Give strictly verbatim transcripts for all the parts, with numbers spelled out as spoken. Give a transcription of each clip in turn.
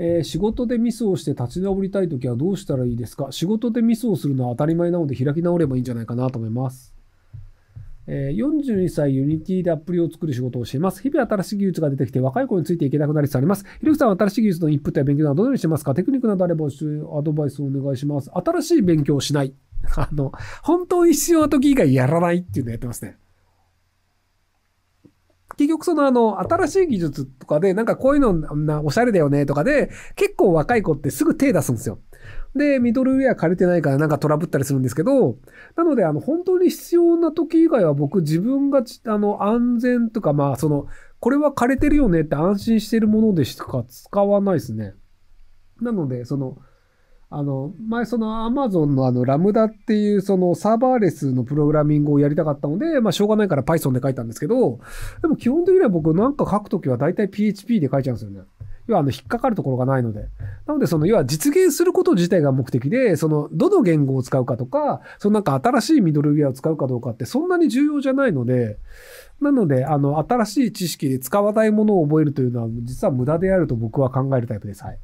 えー、仕事でミスをして立ち直りたいときはどうしたらいいですか？仕事でミスをするのは当たり前なので開き直ればいいんじゃないかなと思います。えー、よんじゅうにさい、ユニティでアプリを作る仕事をしています。日々新しい技術が出てきて若い子についていけなくなりつつあります。ひろきさんは新しい技術のインプットや勉強などどのようにしてますか？テクニックなどあればアドバイスをお願いします。新しい勉強をしない。あの、本当に必要なとき以外やらないっていうのをやってますね。結局そのあの、新しい技術とかで、なんかこういうのなおしゃれだよねとかで、結構若い子ってすぐ手出すんですよ。で、ミドルウェア借りてないからなんかトラブったりするんですけど、なのであの、本当に必要な時以外は僕自分があの、安全とかまあその、これは借りてるよねって安心してるものでしか使わないですね。なので、その、あの、前その Amazon のあの、ラムダっていうそのサーバーレスのプログラミングをやりたかったので、まあしょうがないから Python で書いたんですけど、でも基本的には僕なんか書くときは大体 ピーエイチピー で書いちゃうんですよね。要はあの、引っかかるところがないので。なのでその、要は実現すること自体が目的で、その、どの言語を使うかとか、そのなんか新しいミドルウェアを使うかどうかってそんなに重要じゃないので、なので、あの、新しい知識で使わないものを覚えるというのは実は無駄であると僕は考えるタイプです。はい。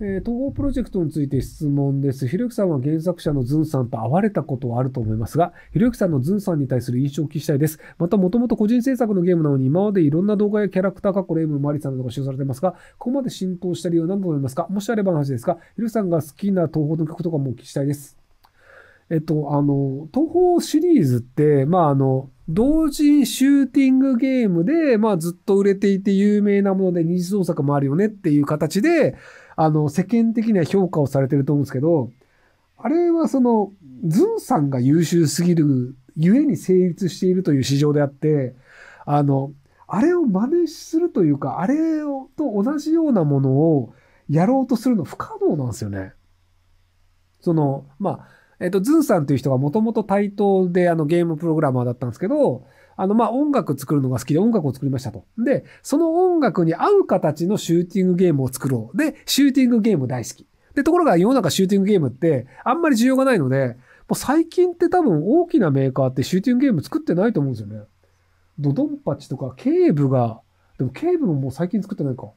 えー、統合プロジェクトについて質問です。ひろゆきさんは原作者のズンさんと会われたことはあると思いますが、ひろゆきさんのズンさんに対する印象をお聞きしたいです。また、もともと個人制作のゲームなのに、今までいろんな動画やキャラクターかっこレイムマリさんなどが使用されていますが、ここまで浸透した理由は何だと思いますか？もしあればの話ですが、ひろゆきさんが好きな東宝の曲とかもお聞きしたいです。えっと、あの、東宝シリーズって、まあ、あの、同人シューティングゲームで、まあ、ずっと売れていて有名なもので二次創作もあるよねっていう形で、あの、世間的には評価をされてると思うんですけど、あれはその、ズンさんが優秀すぎるゆえに成立しているという市場であって、あの、あれを真似するというか、あれをと同じようなものをやろうとするの不可能なんですよね。その、まあ、えっと、ズンさんという人がもともと対等であのゲームプログラマーだったんですけど、あの、まあ、音楽作るのが好きで音楽を作りましたと。で、その音楽に合う形のシューティングゲームを作ろう。で、シューティングゲーム大好き。で、ところが世の中シューティングゲームってあんまり需要がないので、もう最近って多分大きなメーカーってシューティングゲーム作ってないと思うんですよね。ドドンパチとか警部が、でも警部ももう最近作ってないか。だか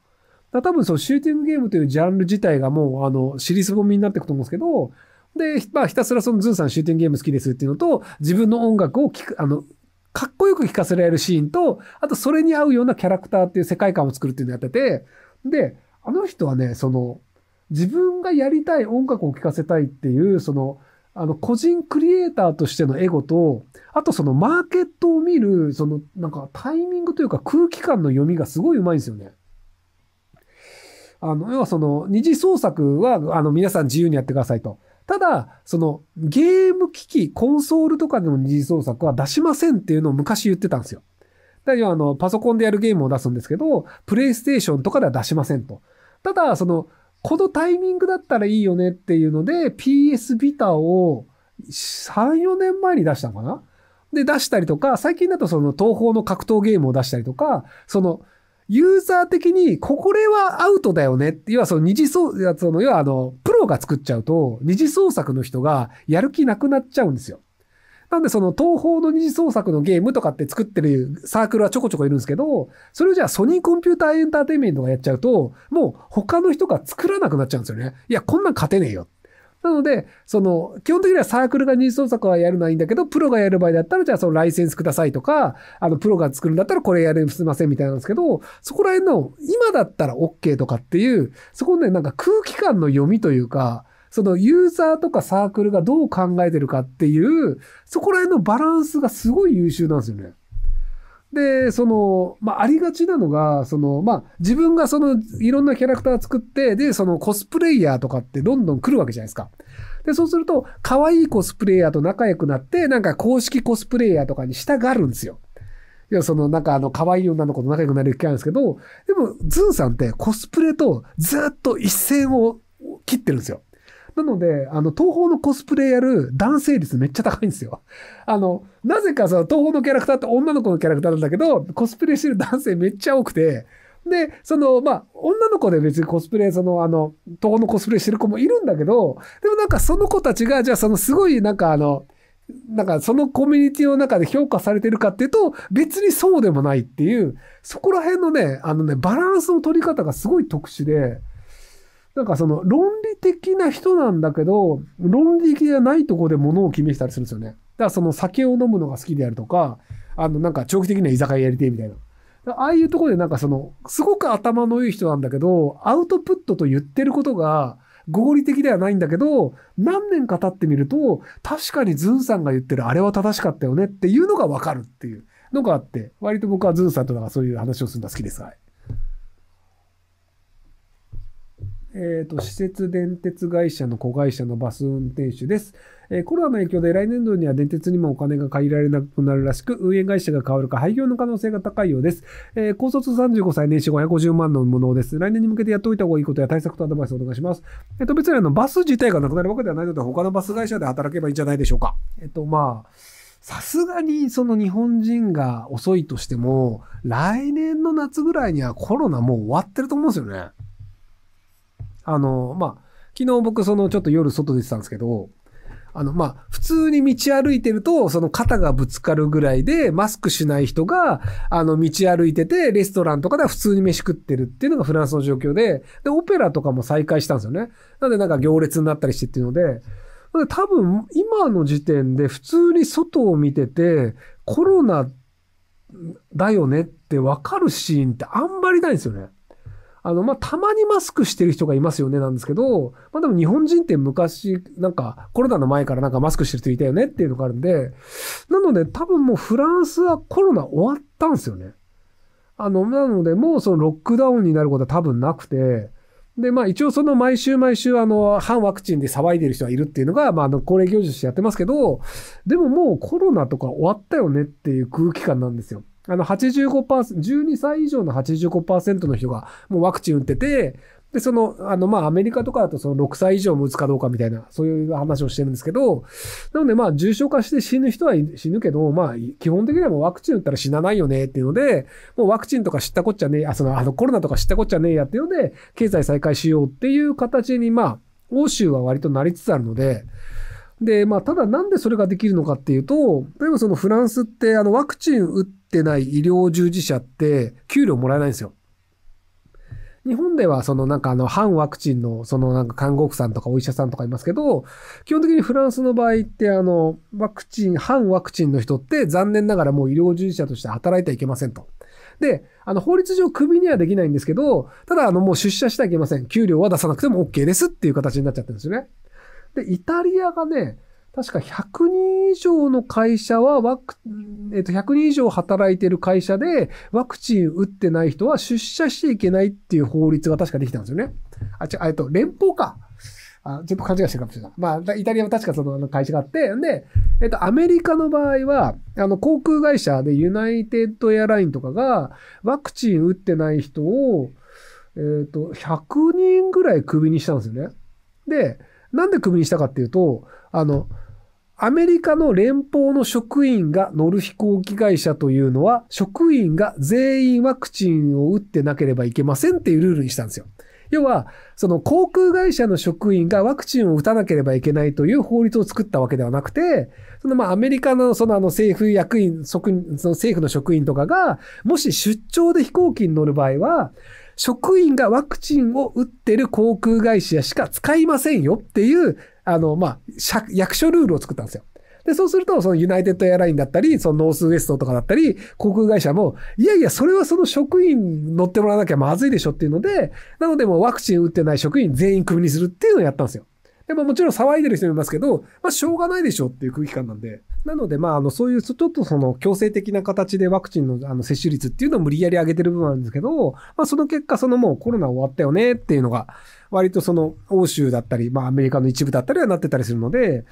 ら多分そうシューティングゲームというジャンル自体がもうあの、尻すぼみになっていくと思うんですけど、で、まあ、ひたすらそのズンさんシューティングゲーム好きですっていうのと、自分の音楽を聴く、あの、かっこよく聴かせられるシーンと、あとそれに合うようなキャラクターっていう世界観を作るっていうのをやってて、で、あの人はね、その、自分がやりたい音楽を聴かせたいっていう、その、あの、個人クリエイターとしてのエゴと、あとそのマーケットを見る、その、なんかタイミングというか空気感の読みがすごい上手いんですよね。あの、要はその、二次創作は、あの、皆さん自由にやってくださいと。ただ、その、ゲーム機器、コンソールとかでの二次創作は出しませんっていうのを昔言ってたんですよ。だから、あの、パソコンでやるゲームを出すんですけど、プレイステーションとかでは出しませんと。ただ、その、このタイミングだったらいいよねっていうので、ピーエス ビタをさん、よねんまえに出したのかな？で、出したりとか、最近だとその、東宝の格闘ゲームを出したりとか、その、ユーザー的に、これはアウトだよねって、要はその二次創作、その、要はあの、プロが作っちゃうと、二次創作の人がやる気なくなっちゃうんですよ。なんでその、東宝の二次創作のゲームとかって作ってるサークルはちょこちょこいるんですけど、それをじゃあソニーコンピューターエンターテインメントがやっちゃうと、もう他の人が作らなくなっちゃうんですよね。いや、こんなん勝てねえよ。なので、その、基本的にはサークルが二次創作はやるのはいいんだけど、プロがやる場合だったら、じゃあそのライセンスくださいとか、あの、プロが作るんだったらこれやれすいませんみたいなんですけど、そこら辺の、今だったら OK とかっていう、そこのね、なんか空気感の読みというか、そのユーザーとかサークルがどう考えてるかっていう、そこら辺のバランスがすごい優秀なんですよね。で、その、まあ、ありがちなのが、その、まあ、自分がその、いろんなキャラクター作って、で、そのコスプレイヤーとかってどんどん来るわけじゃないですか。で、そうすると、可愛いコスプレイヤーと仲良くなって、なんか公式コスプレイヤーとかに従うんですよ。いや、その、なんかあの、可愛い女の子と仲良くなる機会なんですけど、でも、ズンさんってコスプレとずっと一線を切ってるんですよ。なので、あの、東宝のコスプレやる男性率めっちゃ高いんですよ。あの、なぜかその東宝のキャラクターって女の子のキャラクターなんだけど、コスプレしてる男性めっちゃ多くて、で、その、まあ、女の子で別にコスプレ、その、あの、東宝のコスプレしてる子もいるんだけど、でもなんかその子たちが、じゃあそのすごいなんかあの、なんかそのコミュニティの中で評価されてるかっていうと、別にそうでもないっていう、そこら辺のね、あのね、バランスの取り方がすごい特殊で、なんかその論理的な人なんだけど、論理的じゃないとこで物を決めてたりするんですよね。だからその酒を飲むのが好きであるとか、あのなんか長期的には居酒屋やりてえみたいな。ああいうところでなんかその、すごく頭のいい人なんだけど、アウトプットと言ってることが合理的ではないんだけど、何年か経ってみると、確かにズンさんが言ってるあれは正しかったよねっていうのがわかるっていうのがあって、割と僕はズンさんとなんかそういう話をするのが好きです。はい。えっと、私設電鉄会社の子会社のバス運転手です。えー、コロナの影響で来年度には電鉄にもお金が借りられなくなるらしく、運営会社が変わるか廃業の可能性が高いようです。えー、高卒さんじゅうごさい、年収ごひゃくごじゅうまんのものです。来年に向けてやっておいた方がいいことや対策とアドバイスをお願いします。えっと、別にあの、バス自体がなくなるわけではないので、他のバス会社で働けばいいんじゃないでしょうか。えっと、まあ、さすがにその日本人が遅いとしても、来年の夏ぐらいにはコロナもう終わってると思うんですよね。あの、まあ、昨日僕そのちょっと夜外出てたんですけど、あの、まあ、普通に道歩いてると、その肩がぶつかるぐらいで、マスクしない人が、あの、道歩いてて、レストランとかでは普通に飯食ってるっていうのがフランスの状況で、で、オペラとかも再開したんですよね。なんでなんか行列になったりしてっていうので、多分今の時点で普通に外を見てて、コロナだよねってわかるシーンってあんまりないんですよね。あの、まあ、たまにマスクしてる人がいますよね、なんですけど、まあ、でも日本人って昔、なんか、コロナの前からなんかマスクしてる人いたよねっていうのがあるんで、なので多分もうフランスはコロナ終わったんですよね。あの、なのでもうそのロックダウンになることは多分なくて、で、まあ一応その毎週毎週あの、反ワクチンで騒いでる人がいるっていうのが、まああの、恒例行事としてやってますけど、でももうコロナとか終わったよねっていう空気感なんですよ。あの、はちじゅうごパーセント、じゅうにさい以上の はちじゅうごパーセント の人がもうワクチン打ってて、で、その、あの、まあ、アメリカとかだとそのろくさい以上も打つかどうかみたいな、そういう話をしてるんですけど、なのでまあ、重症化して死ぬ人は死ぬけど、まあ、基本的にはもうワクチン打ったら死なないよねっていうので、もうワクチンとか知ったこっちゃねえ、あ、その、あの、コロナとか知ったこっちゃねえやっていうので、経済再開しようっていう形にまあ、欧州は割となりつつあるので、で、まあ、ただなんでそれができるのかっていうと、例えばそのフランスってあのワクチン打ってない医療従事者って給料もらえないんですよ。日本ではそのなんかあの反ワクチンのそのなんか看護婦さんとかお医者さんとかいますけど、基本的にフランスの場合ってあのワクチン、反ワクチンの人って残念ながらもう医療従事者として働いてはいけませんと。で、あの法律上クビにはできないんですけど、ただあのもう出社してはいけません。給料は出さなくても オーケー ですっていう形になっちゃってるんですよね。で、イタリアがね、確かひゃくにん以上の会社はワク、えっと、ひゃくにん以上働いてる会社で、ワクチン打ってない人は出社しちゃいけないっていう法律が確かできたんですよね。あ、ちょ、えっと、連邦か。あ、ちょっと勘違いしてるかもしれない。まあ、イタリアは確かその会社があって、で、えっと、アメリカの場合は、あの、航空会社でユナイテッドエアラインとかが、ワクチン打ってない人を、えっと、ひゃくにんぐらいクビにしたんですよね。で、なんでクビにしたかっていうと、あの、アメリカの連邦の職員が乗る飛行機会社というのは、職員が全員ワクチンを打ってなければいけませんっていうルールにしたんですよ。要は、その航空会社の職員がワクチンを打たなければいけないという法律を作ったわけではなくて、そのまあアメリカのそのあの政府役員、その政府の職員とかが、もし出張で飛行機に乗る場合は、職員がワクチンを打ってる航空会社しか使いませんよっていう、あの、まあ、役所ルールを作ったんですよ。で、そうすると、そのユナイテッドエアラインだったり、そのノースウェストとかだったり、航空会社も、いやいや、それはその職員乗ってもらわなきゃまずいでしょっていうので、なのでもうワクチン打ってない職員全員クビにするっていうのをやったんですよ。でももちろん騒いでる人もいますけど、まあ、しょうがないでしょっていう空気感なんで。なので、まあ、あの、そういう、ちょっとその、強制的な形でワクチンの、あの、接種率っていうのを無理やり上げてる部分なんですけど、まあ、その結果、そのもうコロナ終わったよねっていうのが、割とその、欧州だったり、まあ、アメリカの一部だったりはなってたりするので、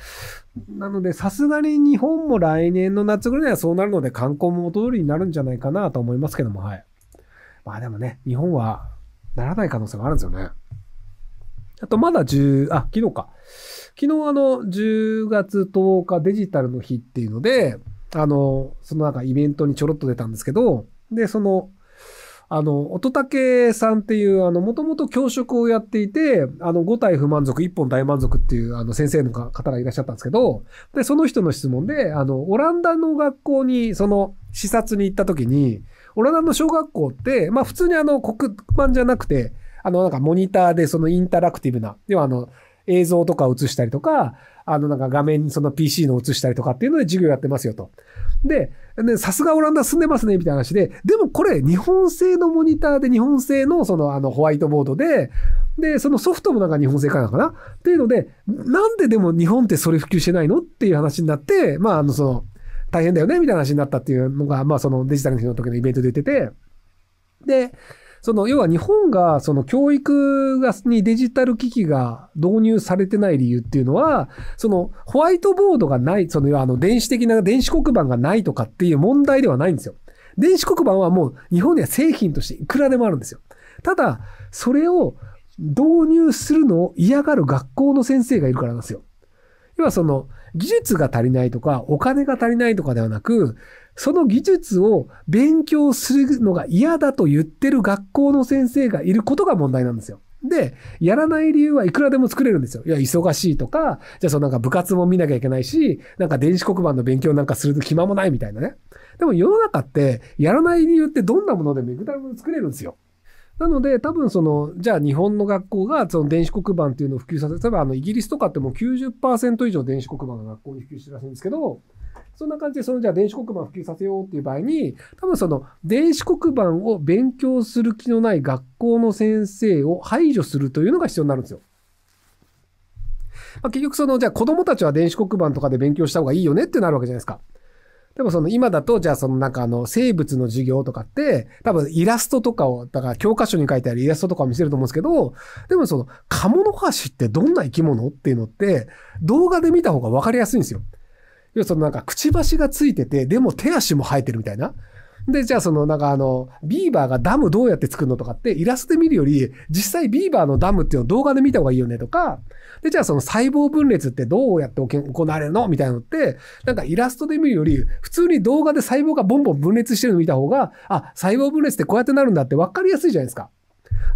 なので、さすがに日本も来年の夏ぐらいにはそうなるので、観光も元通りになるんじゃないかなと思いますけども、はい。まあ、でもね、日本は、ならない可能性があるんですよね。あと、まだじゅう、あ、昨日か。昨日あの、じゅうがつとおかデジタルの日っていうので、あの、そのなんかイベントにちょろっと出たんですけど、で、その、あの、乙武さんっていう、あの、もともと教職をやっていて、あの、五体不満足、一本大満足っていう、あの、先生の方がいらっしゃったんですけど、で、その人の質問で、あの、オランダの学校に、その、視察に行った時に、オランダの小学校って、まあ、普通にあの、黒板じゃなくて、あの、なんかモニターでそのインタラクティブな、要はあの、映像とか映したりとか、あのなんか画面にその ピーシー の映したりとかっていうので授業やってますよと。で、さすがオランダ住んでますね、みたいな話で、でもこれ日本製のモニターで日本製のそのあのホワイトボードで、で、そのソフトもなんか日本製かなかなっていうので、なんででも日本ってそれ普及してないのっていう話になって、まああのその大変だよね、みたいな話になったっていうのが、まあそのデジタルの時のイベントで言ってて、で、その、要は日本が、その教育が、にデジタル機器が導入されてない理由っていうのは、その、ホワイトボードがない、その、要はあの、電子的な、電子黒板がないとかっていう問題ではないんですよ。電子黒板はもう、日本には製品としていくらでもあるんですよ。ただ、それを導入するのを嫌がる学校の先生がいるからなんですよ。要はその、技術が足りないとか、お金が足りないとかではなく、その技術を勉強するのが嫌だと言ってる学校の先生がいることが問題なんですよ。で、やらない理由はいくらでも作れるんですよ。いや、忙しいとか、じゃあそのなんか部活も見なきゃいけないし、なんか電子黒板の勉強なんかする暇もないみたいなね。でも世の中って、やらない理由ってどんなものでもいくらでも作れるんですよ。なので、多分その、じゃあ日本の学校がその電子黒板っていうのを普及させて、例えばあのイギリスとかってもう きゅうじゅっパーセント 以上電子黒板が学校に普及してるらしいんですけど、そんな感じで、そのじゃあ電子黒板を普及させようっていう場合に、多分その電子黒板を勉強する気のない学校の先生を排除するというのが必要になるんですよ。まあ、結局その、じゃあ子供たちは電子黒板とかで勉強した方がいいよねってなるわけじゃないですか。でもその今だと、じゃあそのなんかあの生物の授業とかって、多分イラストとかを、だから教科書に書いてあるイラストとかを見せると思うんですけど、でもそのカモノハシってどんな生き物っていうのって動画で見た方がわかりやすいんですよ。要はそのなんかくちばしがついてて、でも手足も生えてるみたいな。で、じゃあそのなんかあの、ビーバーがダムどうやって作るのとかってイラストで見るより、実際ビーバーのダムっていうのを動画で見た方がいいよねとか、で、じゃあその細胞分裂ってどうやって行われるのみたいなのって、なんかイラストで見るより、普通に動画で細胞がボンボン分裂してるの見た方が、あ、細胞分裂ってこうやってなるんだって分かりやすいじゃないですか。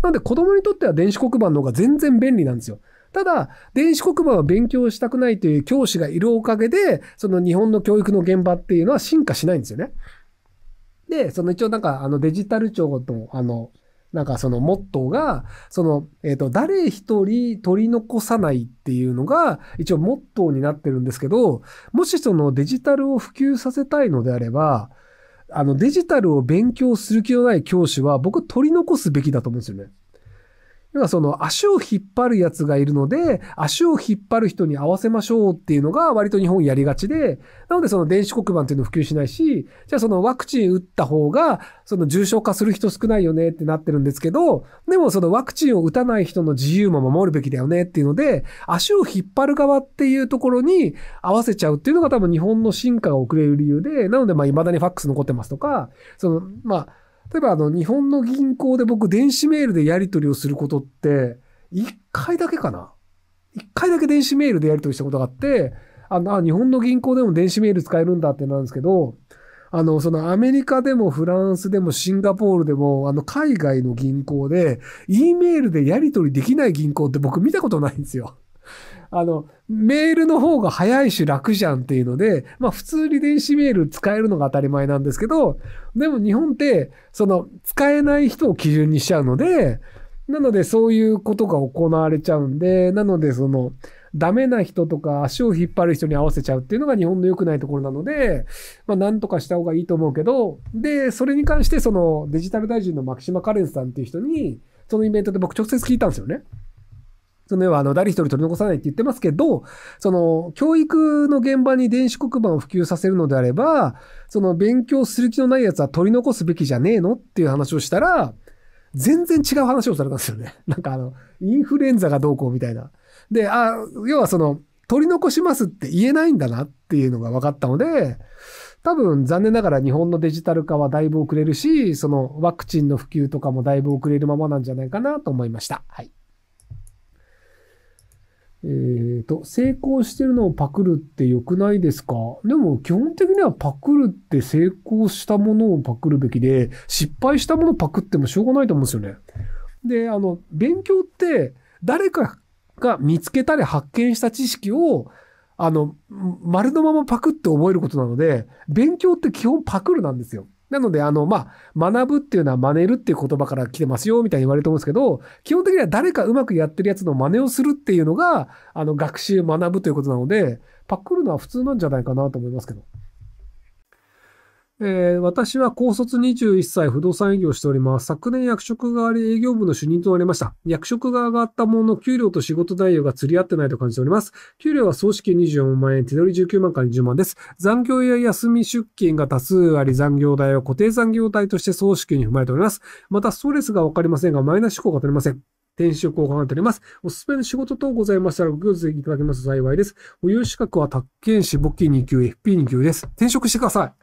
なので子供にとっては電子黒板の方が全然便利なんですよ。ただ、電子黒板は勉強したくないという教師がいるおかげで、その日本の教育の現場っていうのは進化しないんですよね。で、その一応なんか、あのデジタル庁の、あの、なんかそのモットーが、その、えっと、誰一人取り残さないっていうのが、一応モットーになってるんですけど、もしそのデジタルを普及させたいのであれば、あのデジタルを勉強する気のない教師は、僕取り残すべきだと思うんですよね。要はその足を引っ張るやつがいるので、足を引っ張る人に合わせましょうっていうのが割と日本やりがちで、なのでその電子黒板っていうの普及しないし、じゃあそのワクチン打った方が、その重症化する人少ないよねってなってるんですけど、でもそのワクチンを打たない人の自由も守るべきだよねっていうので、足を引っ張る側っていうところに合わせちゃうっていうのが多分日本の進化が遅れる理由で、なのでまあ未だにファックス残ってますとか、そのまあ、例えばあの日本の銀行で僕電子メールでやり取りをすることって一回だけかな一回だけ電子メールでやり取りしたことがあってあのあ日本の銀行でも電子メール使えるんだってなるんですけどあのそのアメリカでもフランスでもシンガポールでもあの海外の銀行で E メールでやり取りできない銀行って僕見たことないんですよ。あの、メールの方が早いし楽じゃんっていうので、まあ普通に電子メール使えるのが当たり前なんですけど、でも日本って、その、使えない人を基準にしちゃうので、なのでそういうことが行われちゃうんで、なのでその、ダメな人とか足を引っ張る人に合わせちゃうっていうのが日本の良くないところなので、まあなんとかした方がいいと思うけど、で、それに関してその、デジタル大臣の牧島かれんさんっていう人に、そのイベントで僕直接聞いたんですよね。その要はあの誰一人取り残さないって言ってますけど、その教育の現場に電子黒板を普及させるのであれば、その勉強する気のないやつは取り残すべきじゃねえのっていう話をしたら、全然違う話をされたんですよね。なんかあの、インフルエンザがどうこうみたいな。で、あ、要はその、取り残しますって言えないんだなっていうのが分かったので、多分残念ながら日本のデジタル化はだいぶ遅れるし、そのワクチンの普及とかもだいぶ遅れるままなんじゃないかなと思いました。はい。えーと、成功してるのをパクるって良くないですか？でも基本的にはパクるって成功したものをパクるべきで、失敗したものをパクってもしょうがないと思うんですよね。で、あの、勉強って誰かが見つけたり発見した知識を、あの、丸のままパクって覚えることなので、勉強って基本パクるなんですよ。なので、あの、まあ、学ぶっていうのは真似るっていう言葉から来てますよ、みたいに言われると思うんですけど、基本的には誰かうまくやってるやつの真似をするっていうのが、あの、学習、学ぶということなので、パクるのは普通なんじゃないかなと思いますけど。えー、私は高卒にじゅういっさい不動産営業をしております。昨年役職があり営業部の主任となりました。役職が上がったものの給料と仕事内容が釣り合ってないと感じております。給料は総支給にじゅうよんまんえん、手取りじゅうきゅうまんからにじゅうまんです。残業や休み出勤が多数あり、残業代は固定残業代として総支給に踏まれております。またストレスがわかりませんが、マイナス思考が取れません。転職を考えております。おすすめの仕事等ございましたらご教示いただけますと幸いです。保有資格は宅建士簿記にきゅう、エフピーに 級です。転職してください。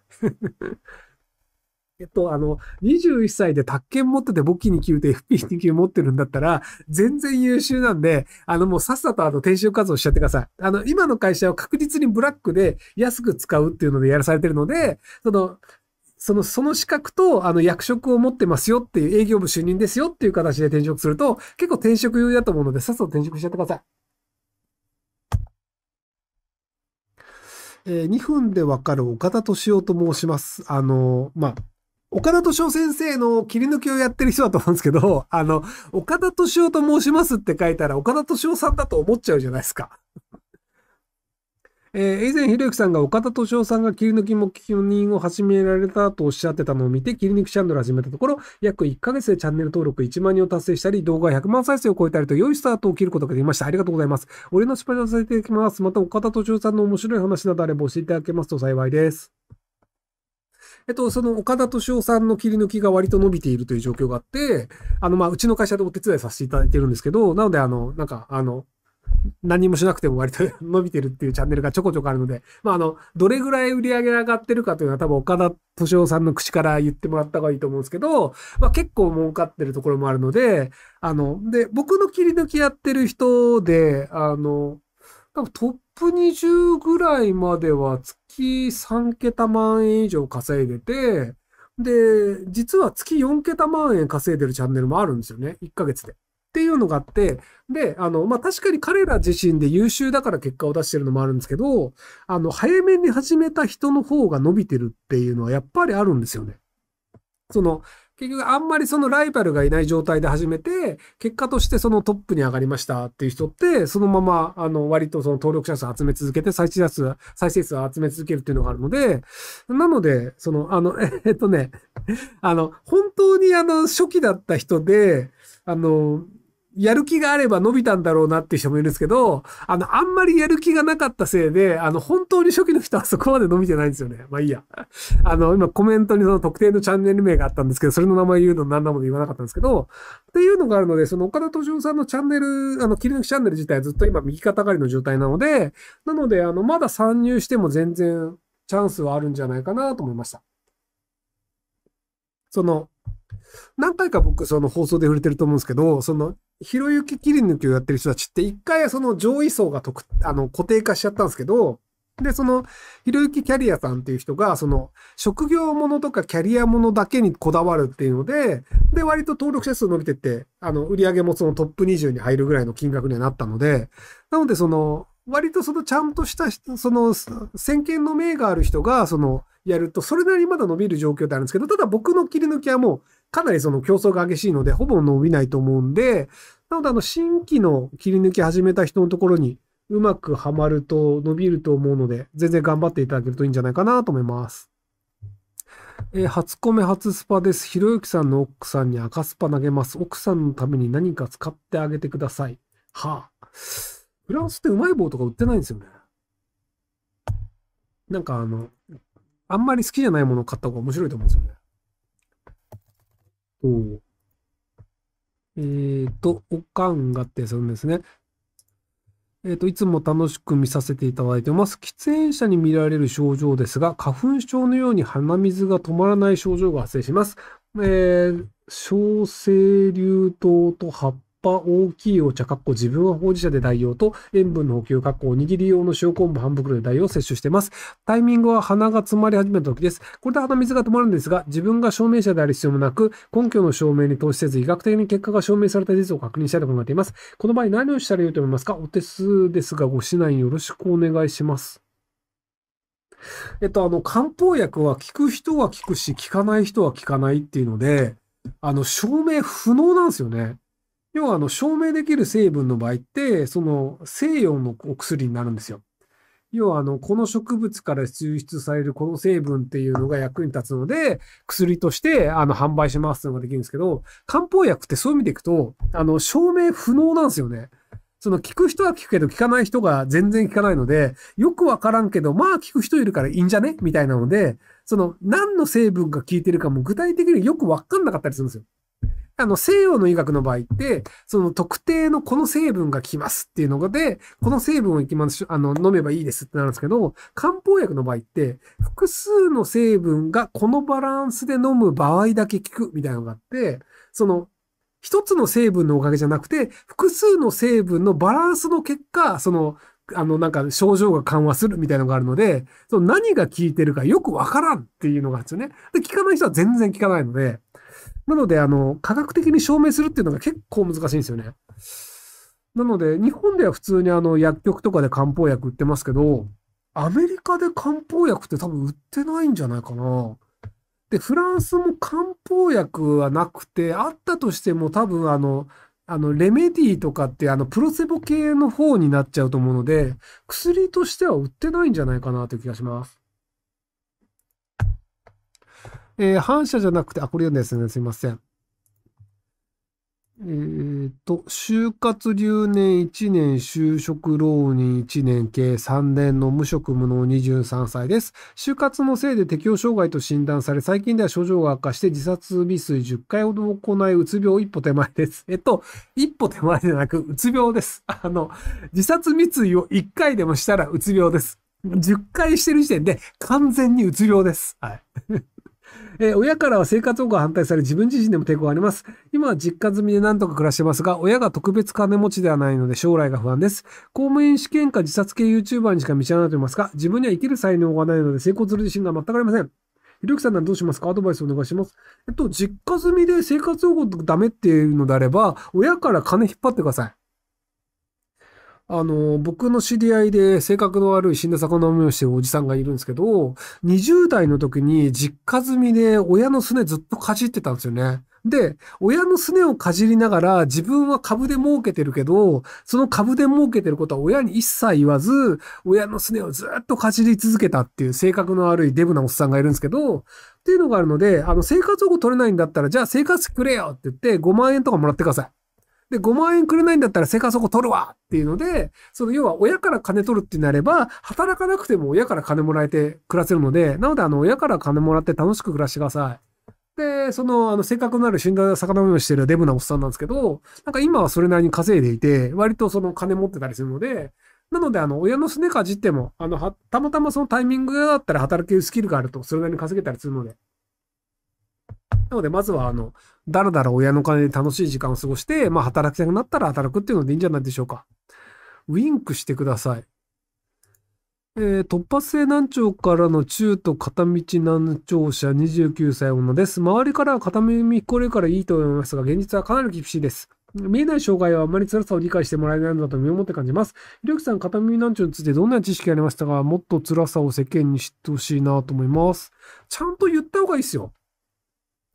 えっと、あの、にじゅういっさいで宅建持ってて簿記にきゅうで エフピーに 級持ってるんだったら、全然優秀なんで、あの、もうさっさとあの転職活動しちゃってください。あの、今の会社は確実にブラックで安く使うっていうのでやらされてるので、その、その、その資格と、あの、役職を持ってますよっていう、営業部主任ですよっていう形で転職すると、結構転職用だと思うので、さっさと転職しちゃってください。えー、にふんでわかる岡田敏夫と申します。あの、まあ、岡田敏夫先生の切り抜きをやってる人だと思うんですけど、あの、岡田敏夫と申しますって書いたら、岡田敏夫さんだと思っちゃうじゃないですか。えー、以前、ひろゆきさんが岡田敏夫さんが切り抜き目標人を始められたとおっしゃってたのを見て、切り抜きチャンネルを始めたところ、約いっかげつでチャンネル登録いちまんにんを達成したり、動画ひゃくまんさいせいを超えたりと、良いスタートを切ることができました。ありがとうございます。俺の失敗をさせていただきます。また、岡田敏夫さんの面白い話などあれば教えていただけますと幸いです。えっと、その岡田敏夫さんの切り抜きが割と伸びているという状況があって、あの、まあ、うちの会社でお手伝いさせていただいてるんですけど、なので、あの、なんか、あの、何もしなくても割と伸びてるっていうチャンネルがちょこちょこあるので、まあ、あの、どれぐらい売り上げが上がってるかというのは多分岡田敏夫さんの口から言ってもらった方がいいと思うんですけど、まあ、結構儲かってるところもあるので、あの、で、僕の切り抜きやってる人で、あの、多分トップにじゅうぐらいまでは月さんけたまんえん以上稼いでて、で、実は月よんけたまんえん稼いでるチャンネルもあるんですよね。いっかげつで。っていうのがあって、で、あの、まあ、確かに彼ら自身で優秀だから結果を出してるのもあるんですけど、あの、早めに始めた人の方が伸びてるっていうのはやっぱりあるんですよね。その、結局あんまりそのライバルがいない状態で始めて、結果としてそのトップに上がりましたっていう人って、そのまま、あの、割とその登録者数を集め続けて、再生数、再生数を集め続けるっていうのがあるので、なので、その、あの、えっとね、あの、本当にあの、初期だった人で、あの、やる気があれば伸びたんだろうなっていう人もいるんですけど、あの、あんまりやる気がなかったせいで、あの、本当に初期の人はそこまで伸びてないんですよね。まあいいや。あの、今コメントにその特定のチャンネル名があったんですけど、それの名前言うの何なので言わなかったんですけど、っていうのがあるので、その岡田敏夫さんのチャンネル、あの、切り抜きチャンネル自体はずっと今右肩上がりの状態なので、なので、あの、まだ参入しても全然チャンスはあるんじゃないかなと思いました。その、何回か僕その放送で触れてると思うんですけど、その、ひろゆき切り抜きをやってる人たちって一回その上位層が特、あの固定化しちゃったんですけど、で、その、ひろゆきキャリアさんっていう人が、その、職業ものとかキャリアものだけにこだわるっていうので、で、割と登録者数伸びてって、あの、売り上げもそのトップにじゅうに入るぐらいの金額にはなったので、なのでその、割とそのちゃんとした人、その先見の明がある人が、その、やると、それなりにまだ伸びる状況であるんですけど、ただ僕の切り抜きはもう、かなりその競争が激しいので、ほぼ伸びないと思うんで、なのであの、新規の切り抜き始めた人のところに、うまくはまると伸びると思うので、全然頑張っていただけるといいんじゃないかなと思います。えー、初コメ初スパです。ひろゆきさんの奥さんに赤スパ投げます。奥さんのために何か使ってあげてください。はあ。フランスってうまい棒とか売ってないんですよね。なんかあの、あんまり好きじゃないものを買った方が面白いと思うんですよね。おえっ、ー、と、おかんがってするんですね。えっ、ー、と、いつも楽しく見させていただいてます。喫煙者に見られる症状ですが、花粉症のように鼻水が止まらない症状が発生します。えー、小生竜頭と発葉大きいお茶、自分はほうじ茶で代用と、塩分の補給、おにぎり用の塩昆布半袋で代用を摂取しています。タイミングは鼻が詰まり始めた時です。これで鼻水が止まるんですが、自分が証明者である必要もなく、根拠の証明に投資せず、医学的に結果が証明された事実を確認したいと考えています。この場合何をしたらよいと思いますか？お手数ですが、ご指南よろしくお願いします。えっと、あの、漢方薬は効く人は効くし、効かない人は効かないっていうので、あの、証明不能なんですよね。要は、あの、証明できる成分の場合って、その、西洋のお薬になるんですよ。要は、あの、この植物から抽出されるこの成分っていうのが役に立つので、薬として、あの、販売しますっていうのができるんですけど、漢方薬ってそういう意味でいくと、あの、証明不能なんですよね。その、聞く人は聞くけど、聞かない人が全然聞かないので、よくわからんけど、まあ、聞く人いるからいいんじゃねみたいなので、その、何の成分が効いてるかも具体的によくわかんなかったりするんですよ。あの、西洋の医学の場合って、その、特定のこの成分が効きますっていうので、この成分をいきます、あの、飲めばいいですってなるんですけど、漢方薬の場合って、複数の成分がこのバランスで飲む場合だけ効くみたいなのがあって、その、一つの成分のおかげじゃなくて、複数の成分のバランスの結果、その、あの、なんか症状が緩和するみたいなのがあるので、その何が効いてるかよくわからんっていうのがあるんですよね。で、効かない人は全然効かないので、なので、あの、科学的に証明するっていうのが結構難しいんですよね。なので、日本では普通にあの、薬局とかで漢方薬売ってますけど、アメリカで漢方薬って多分売ってないんじゃないかな。で、フランスも漢方薬はなくて、あったとしても多分あの、あの、レメディーとかってあの、プロセボ系の方になっちゃうと思うので、薬としては売ってないんじゃないかなという気がします。えー、反射じゃなくて、あ、これ読んですね。すいません。えー、っと、就活留年いちねん、就職浪人いちねん、計さんねんの無職無能にじゅうさんさいです。就活のせいで適応障害と診断され、最近では症状が悪化して自殺未遂じゅっかいほど行い、うつ病一歩手前です。えっと、一歩手前でなく、うつ病です。あの、自殺未遂をいっかいでもしたらうつ病です。じゅっかいしてる時点で完全にうつ病です。はい。えー、親からは生活保護が反対され、自分自身でも抵抗があります。今は実家住みで何とか暮らしてますが、親が特別金持ちではないので将来が不安です。公務員試験か自殺系 YouTuber にしか道はないと言いますが、自分には生きる才能がないので成功する自信が全くありません。ひろゆきさんならどうしますか？アドバイスお願いします。えっと、実家住みで生活保護ダメっていうのであれば、親から金引っ張ってください。あの、僕の知り合いで性格の悪い死んだ魚を飲みをしてるおじさんがいるんですけど、にじゅうだいの時に実家住みで親のすねずっとかじってたんですよね。で、親のすねをかじりながら自分は株で儲けてるけど、その株で儲けてることは親に一切言わず、親のすねをずっとかじり続けたっていう性格の悪いデブなおっさんがいるんですけど、っていうのがあるので、あの、生活保護取れないんだったら、じゃあ生活費くれよって言ってごまんえんとかもらってください。で、ごまんえんくれないんだったら生活保護取るわっていうので、その要は親から金取るってなれば、働かなくても親から金もらえて暮らせるので、なのであの親から金もらって楽しく暮らしてください。で、そのあの性格のある死んだ魚飲みをしてるデブなおっさんなんですけど、なんか今はそれなりに稼いでいて、割とその金持ってたりするので、なのであの親のすねかじっても、あのは、たまたまそのタイミングだったら働けるスキルがあると、それなりに稼げたりするので。なので、まずは、あの、だらだら親の金で楽しい時間を過ごして、まあ、働きたくなったら働くっていうのでいいんじゃないでしょうか。ウィンクしてください。えー、突発性難聴からの中途片道難聴者にじゅうきゅうさい女です。周りからは片耳これからいいと思いますが、現実はかなり厳しいです。見えない障害はあまり辛さを理解してもらえないのだと身をもって感じます。ひろゆきさん、片耳難聴についてどんな知識がありましたが、もっと辛さを世間に知ってほしいなと思います。ちゃんと言った方がいいですよ。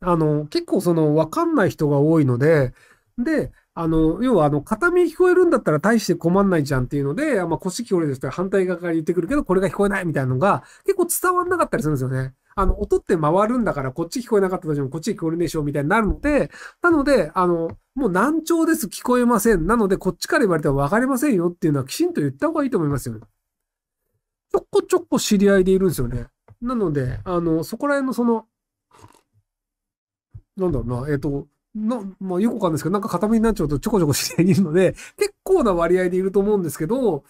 あの、結構その、わかんない人が多いので、で、あの、要はあの、片耳聞こえるんだったら大して困んないじゃんっていうので、まあ、腰聞こえるですと反対側から言ってくるけど、これが聞こえないみたいなのが、結構伝わんなかったりするんですよね。あの、音って回るんだから、こっち聞こえなかったとしても、こっち聞こえるでしょ、みたいになるので、なので、あの、もう難聴です、聞こえません。なので、こっちから言われてもわかりませんよっていうのは、きちんと言った方がいいと思いますよね。ちょこちょこ知り合いでいるんですよね。なので、あの、そこら辺のその、なんだろうな、えっと、な、まあ、よくわかんないですけど、なんか片身になっちゃうとちょこちょこ知り合いにいるので、結構な割合でいると思うんですけど、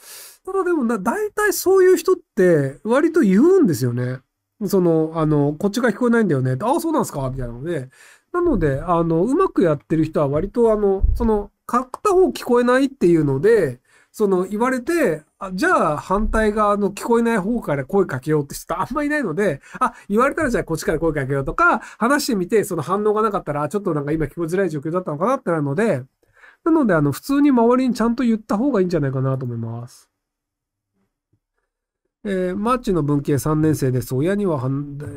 ただでもな、大体そういう人って割と言うんですよね。その、あの、こっちが聞こえないんだよね。ああ、そうなんですかみたいなので。なので、あの、うまくやってる人は割と、あの、その、片方聞こえないっていうので、その言われて、あ、じゃあ反対側の聞こえない方から声かけようって人あんまりいないので、あ、言われたらじゃあこっちから声かけようとか、話してみてその反応がなかったら、ちょっとなんか今聞こえづらい状況だったのかなってなるので、なのであの普通に周りにちゃんと言った方がいいんじゃないかなと思います。えー、マッチの文系さんねん生です。親には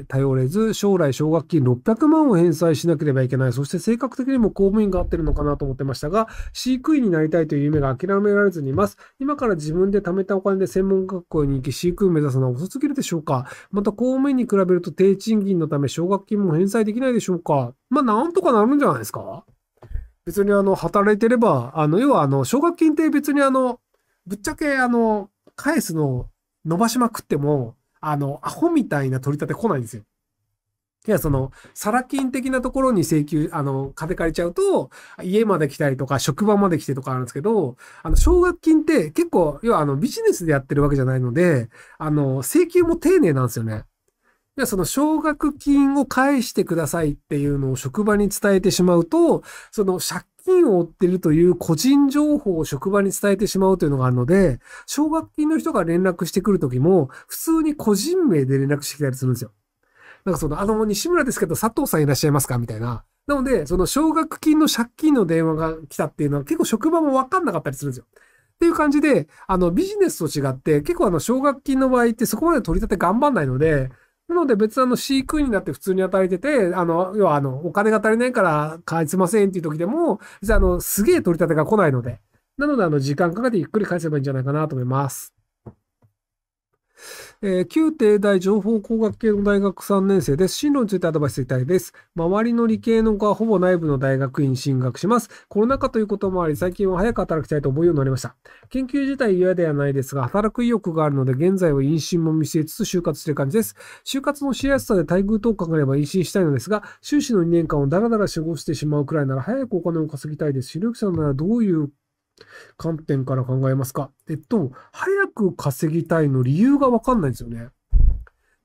頼れず、将来奨学金ろっぴゃくまんを返済しなければいけない。そして性格的にも公務員が合ってるのかなと思ってましたが、飼育員になりたいという夢が諦められずにいます。今から自分で貯めたお金で専門学校に行き、飼育員を目指すのは遅すぎるでしょうか。また公務員に比べると低賃金のため奨学金も返済できないでしょうか。まあ、なんとかなるんじゃないですか。別にあの、働いてれば、あの、要はあの、奨学金って別にあの、ぶっちゃけあの、返すの、伸ばしまくっても、あの、アホみたいな取り立て来ないんですよ。いや、その、サラ金的なところに請求、あの、金借りちゃうと、家まで来たりとか、職場まで来てとかあるんですけど、あの、奨学金って結構、要はあの、ビジネスでやってるわけじゃないので、あの、請求も丁寧なんですよね。いや、その、奨学金を返してくださいっていうのを職場に伝えてしまうと、その、借金借金を負っているという個人情報を職場に伝えてしまうというのがあるので、奨学金の人が連絡してくるときも、普通に個人名で連絡してきたりするんですよ。なんかその、あの、西村ですけど佐藤さんいらっしゃいますかみたいな。なので、その奨学金の借金の電話が来たっていうのは結構職場もわかんなかったりするんですよ。っていう感じで、あの、ビジネスと違って、結構あの、奨学金の場合ってそこまで取り立て頑張んないので、なので別にあの飼育員になって普通に働いてて、あの、要はあの、お金が足りないから返せませんっていう時でも、実はあの、すげえ取り立てが来ないので、なのであの、時間かけてゆっくり返せばいいんじゃないかなと思います。えー、旧帝大情報工学系の大学さんねん生です。進路についてアドバイスいただきです。周りの理系の子はほぼ内部の大学院進学します。コロナ禍ということもあり、最近は早く働きたいと思うようになりました。研究自体嫌ではないですが、働く意欲があるので、現在は妊娠も見据えつつ就活している感じです。就活のしやすさで待遇等を考えれば妊娠したいのですが、修士のにねんかんをダラダラ過ごしてしまうくらいなら、早くお金を稼ぎたいです。視力者ならどういう観点から考えますか？えっと、早く稼ぎたいの理由がわかんないんですよね。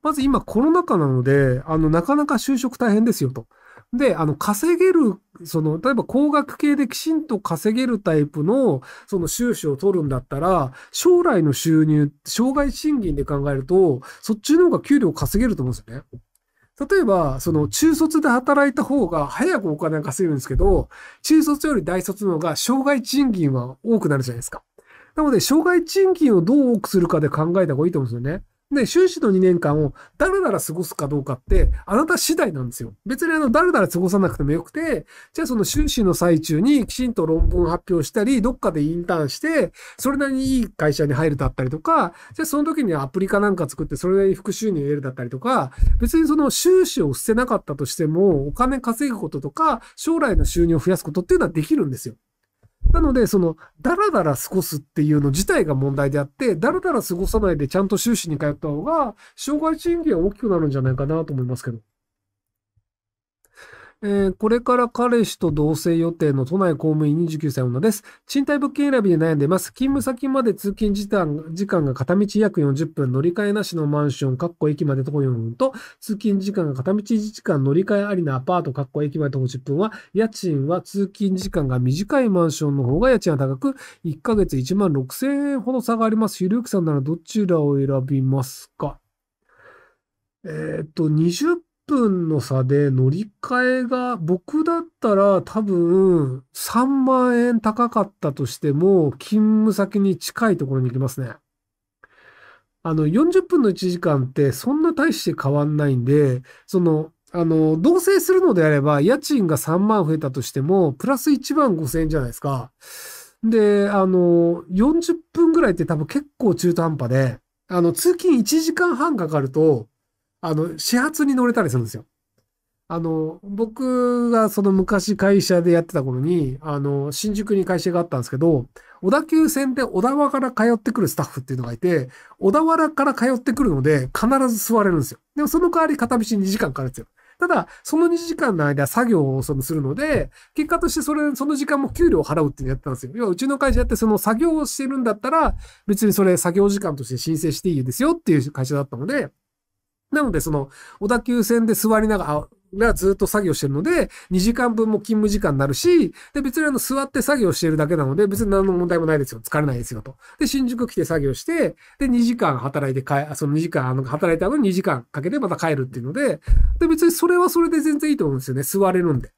まず今コロナ禍なので、あの、なかなか就職大変ですよと。で、あの、稼げる、その、例えば工学系できちんと稼げるタイプの、その修士を取るんだったら、将来の収入、障害賃金で考えると、そっちの方が給料稼げると思うんですよね。例えば、その中卒で働いた方が早くお金が稼げるんですけど、中卒より大卒の方が障害賃金は多くなるじゃないですか。なので、障害賃金をどう多くするかで考えた方がいいと思うんですよね。で、修士のにねんかんをだらだら過ごすかどうかって、あなた次第なんですよ。別にあの、だらだら過ごさなくてもよくて、じゃあその修士の最中にきちんと論文発表したり、どっかでインターンして、それなりにいい会社に入るだったりとか、じゃあその時にアプリかなんか作って、それなりに副収入を得るだったりとか、別にその修士を捨てなかったとしても、お金稼ぐこととか、将来の収入を増やすことっていうのはできるんですよ。なので、その、だらだら過ごすっていうの自体が問題であって、だらだら過ごさないでちゃんと修士に通った方が、障害賃金は大きくなるんじゃないかなと思いますけど。えー、これから彼氏と同棲予定の都内公務員にじゅうきゅうさい女です。賃貸物件選びで悩んでいます。勤務先まで通勤時間、時間が片道約よんじゅっぷん、乗り換えなしのマンション、かっこ駅まで徒歩よんぷんと、通勤時間が片道いちじかん、乗り換えありのアパート、かっこ駅まで徒歩じゅっぷんは、家賃は通勤時間が短いマンションの方が家賃は高く、いっかげついちまんろくせんえんほど差があります。ひろゆきさんならどちらを選びますか？えー、っと、にじゅっぷんの差で乗り換えが、僕だったら多分さんまんえん高かったとしても、勤務先に近いところに行きますね。あの、よんじゅっぷんのいちじかんってそんな大して変わんないんで、その、あの、同棲するのであれば、家賃がさんまん増えたとしても、プラスいちまんごせんえんじゃないですか。で、あの、よんじゅっぷんぐらいって多分結構中途半端で、あの、通勤いちじかんはんかかると、あの、始発に乗れたりするんですよ。あの、僕がその昔会社でやってた頃に、あの、新宿に会社があったんですけど、小田急線で小田原から通ってくるスタッフっていうのがいて、小田原から通ってくるので、必ず座れるんですよ。でもその代わり片道にじかんかかるんですよ。ただ、そのにじかんの間作業をそのするので、結果としてそれ、その時間も給料を払うっていうのをやったんですよ。要はうちの会社やってその作業をしてるんだったら、別にそれ作業時間として申請していいですよっていう会社だったので、なので、その、小田急線で座りながら、がずっと作業してるので、にじかんぶんも勤務時間になるし、で、別にあの、座って作業してるだけなので、別に何の問題もないですよ。疲れないですよ、と。で、新宿来て作業して、で、にじかん働いて帰、そのにじかん、あの、働いた後ににじかんかけてまた帰るっていうので、で、別にそれはそれで全然いいと思うんですよね。座れるんで。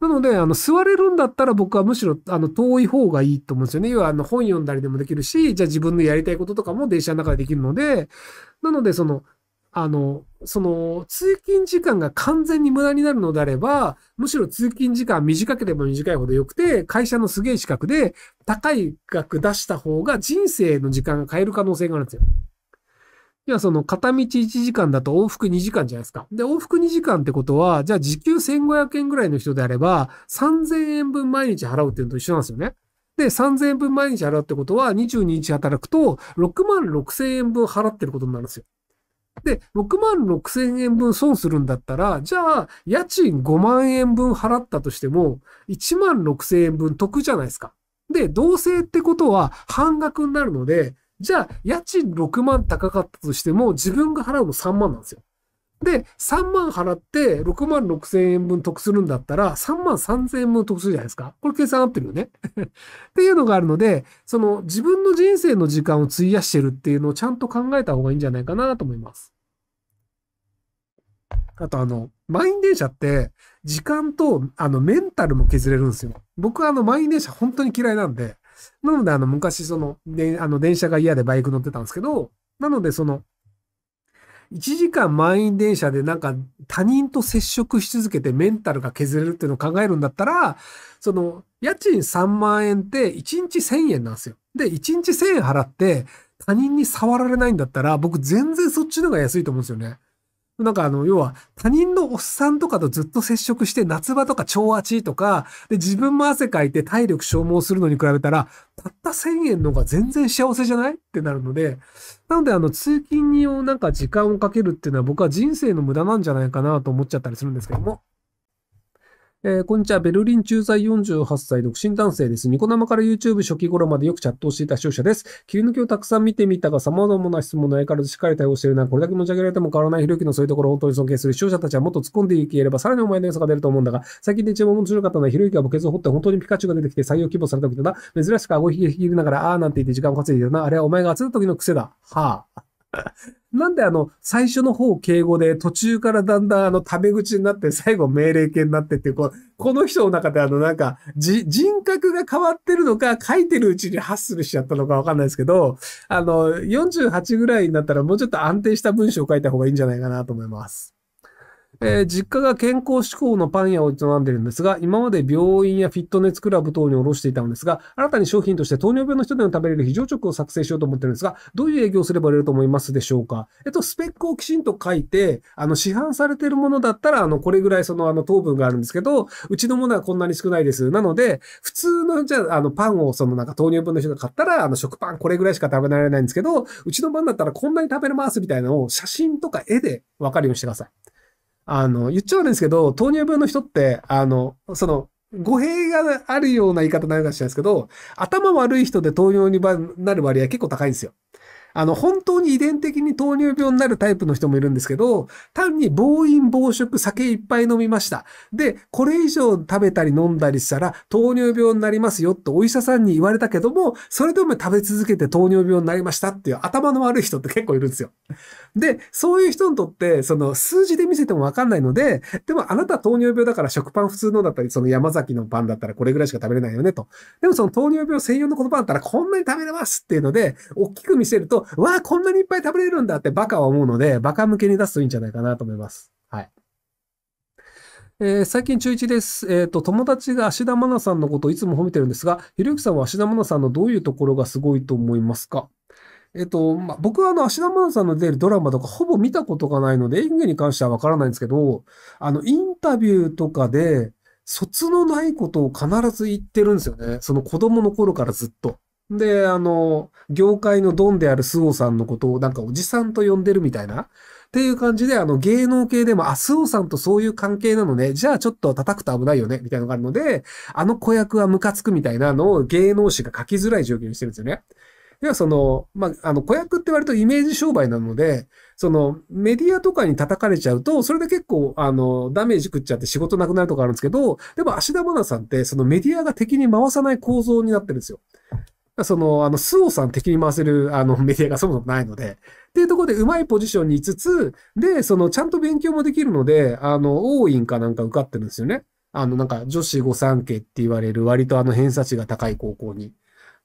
なので、あの、座れるんだったら僕はむしろ、あの、遠い方がいいと思うんですよね。要は、あの、本読んだりでもできるし、じゃあ自分のやりたいこととかも電車の中でできるので、なので、その、あの、その、通勤時間が完全に無駄になるのであれば、むしろ通勤時間短ければ短いほど良くて、会社のすげえ近くで高い額出した方が人生の時間が変える可能性があるんですよ。いや、その、片道いちじかんだと往復にじかんじゃないですか。で、往復にじかんってことは、じゃあ時給せんごひゃくえんぐらいの人であれば、さんぜんえんぶん毎日払うっていうのと一緒なんですよね。で、さんぜんえんぶん毎日払うってことは、にじゅうににち働くと、ろくまんろくせんえんぶん払ってることになるんですよ。で、ろくまんろくせんえんぶん損するんだったら、じゃあ、家賃ごまんえんぶん払ったとしても、いちまんろくせんえんぶん得じゃないですか。で、同棲ってことは半額になるので、じゃあ、家賃ろくまん高かったとしても、自分が払うのさんまんなんですよ。で、さんまん払ってろくまんろくせんえんぶん得するんだったら、さんまんさんぜんえんぶん得するじゃないですか。これ計算合ってるよね。っていうのがあるので、その自分の人生の時間を費やしてるっていうのをちゃんと考えた方がいいんじゃないかなと思います。あとあの、満員電車って、時間とあのメンタルも削れるんですよ。僕はあの満員電車本当に嫌いなんで、なのであの昔その、で、あの電車が嫌でバイク乗ってたんですけど、なのでその、いちじかん満員電車でなんか他人と接触し続けてメンタルが削れるっていうのを考えるんだったら、その家賃さんまんえんっていちにちせんえんなんですよ。で、いちにちせんえん払って他人に触られないんだったら僕全然そっちの方が安いと思うんですよね。なんかあの、要は他人のおっさんとかとずっと接触して夏場とか超暑とか、で自分も汗かいて体力消耗するのに比べたら、たったせんえんの方が全然幸せじゃないってなるので、なのであの通勤になんか時間をかけるっていうのは僕は人生の無駄なんじゃないかなと思っちゃったりするんですけども。えー、こんにちは。ベルリン駐在よんじゅうはっさい独身男性です。ニコ生から YouTube 初期頃までよくチャットをしていた視聴者です。切り抜きをたくさん見てみたが様々な質問の相変わらずしっかり対応しているな。これだけ持ち上げられても変わらないひろゆきのそういうところを本当に尊敬する視聴者たちはもっと突っ込んでいければさらにお前の良さが出ると思うんだが、最近で一番面白かったのはひろゆきが墓穴を掘って本当にピカチュウが出てきて採用希望された時だな。珍しく顎ひげひぎりながらあーなんて言って時間を稼いでいるな。あれはお前が集めた時の癖だ。はぁ、あ。なんであの、最初の方敬語で、途中からだんだんあの、タメ口になって、最後命令形になってっていう、この人の中であの、なんか、じ、人格が変わってるのか、書いてるうちにハッスルしちゃったのかわかんないですけど、あの、よんじゅうはちぐらいになったらもうちょっと安定した文章を書いた方がいいんじゃないかなと思います。えー、実家が健康志向のパン屋を営んでいるんですが、今まで病院やフィットネスクラブ等に卸していたのですが、新たに商品として糖尿病の人でも食べれる非常食を作成しようと思っているんですが、どういう営業をすれば売れると思いますでしょうか。えっと、スペックをきちんと書いて、あの、市販されているものだったら、あの、これぐらいその、あの、糖分があるんですけど、うちのものはこんなに少ないです。なので、普通の、じゃあ、あの、パンをその、なんか糖尿病の人が買ったら、あの、食パンこれぐらいしか食べられないんですけど、うちのパンだったらこんなに食べれますみたいなのを写真とか絵でわかるようにしてください。あの、言っちゃうんですけど、糖尿病の人って、あの、その、語弊があるような言い方になるかもしれないですけど、頭悪い人で糖尿病になる割合結構高いんですよ。あの、本当に遺伝的に糖尿病になるタイプの人もいるんですけど、単に暴飲暴食、酒いっぱい飲みました。で、これ以上食べたり飲んだりしたら糖尿病になりますよってお医者さんに言われたけども、それでも食べ続けて糖尿病になりましたっていう頭の悪い人って結構いるんですよ。で、そういう人にとって、その数字で見せてもわかんないので、でもあなた糖尿病だから食パン普通のだったり、その山崎のパンだったらこれぐらいしか食べれないよねと。でもその糖尿病専用の言葉だったらこんなに食べれますっていうので、大きく見せると、わあ、こんなにいっぱい食べれるんだってバカは思うので、バカ向けに出すといいんじゃないかなと思います。はい。えー、最近中いちです。えっと、友達が芦田愛菜さんのことをいつも褒めてるんですが、ひろゆきさんは芦田愛菜さんのどういうところがすごいと思いますか？えっと、まあ、僕はあの、芦田愛菜さんの出るドラマとかほぼ見たことがないので、演技に関してはわからないんですけど、あの、インタビューとかで、卒のないことを必ず言ってるんですよね。その子供の頃からずっと。で、あの、業界のドンであるスオさんのことをなんかおじさんと呼んでるみたいなっていう感じで、あの、芸能系でも、あ、スオさんとそういう関係なのね。じゃあちょっと叩くと危ないよね。みたいなのがあるので、あの子役はムカつくみたいなのを芸能誌が書きづらい状況にしてるんですよね。要はその、まあ、あの、子役って割とイメージ商売なので、その、メディアとかに叩かれちゃうと、それで結構、あの、ダメージ食っちゃって仕事なくなるとかあるんですけど、でも芦田愛菜さんって、そのメディアが敵に回さない構造になってるんですよ。その、あの、周防さん敵に回せる、あの、メディアがそもそもないので、っていうところでうまいポジションにいつつ、で、その、ちゃんと勉強もできるので、あの、応援かなんか受かってるんですよね。あの、なんか、女子御三家って言われる、割とあの、偏差値が高い高校に。っ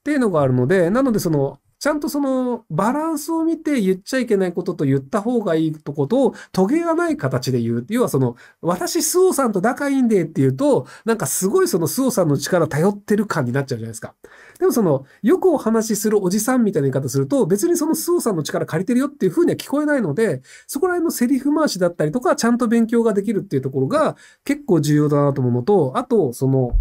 ていうのがあるので、なのでその、ちゃんとその、バランスを見て言っちゃいけないことと言った方がいいとこと、トゲがない形で言う。要はその、私、周防さんと仲いいんでっていうと、なんかすごいその周防さんの力頼ってる感になっちゃうじゃないですか。でもその、よくお話しするおじさんみたいな言い方すると、別にその周防さんの力借りてるよっていう風には聞こえないので、そこら辺のセリフ回しだったりとか、ちゃんと勉強ができるっていうところが結構重要だなと思うのと、あと、その、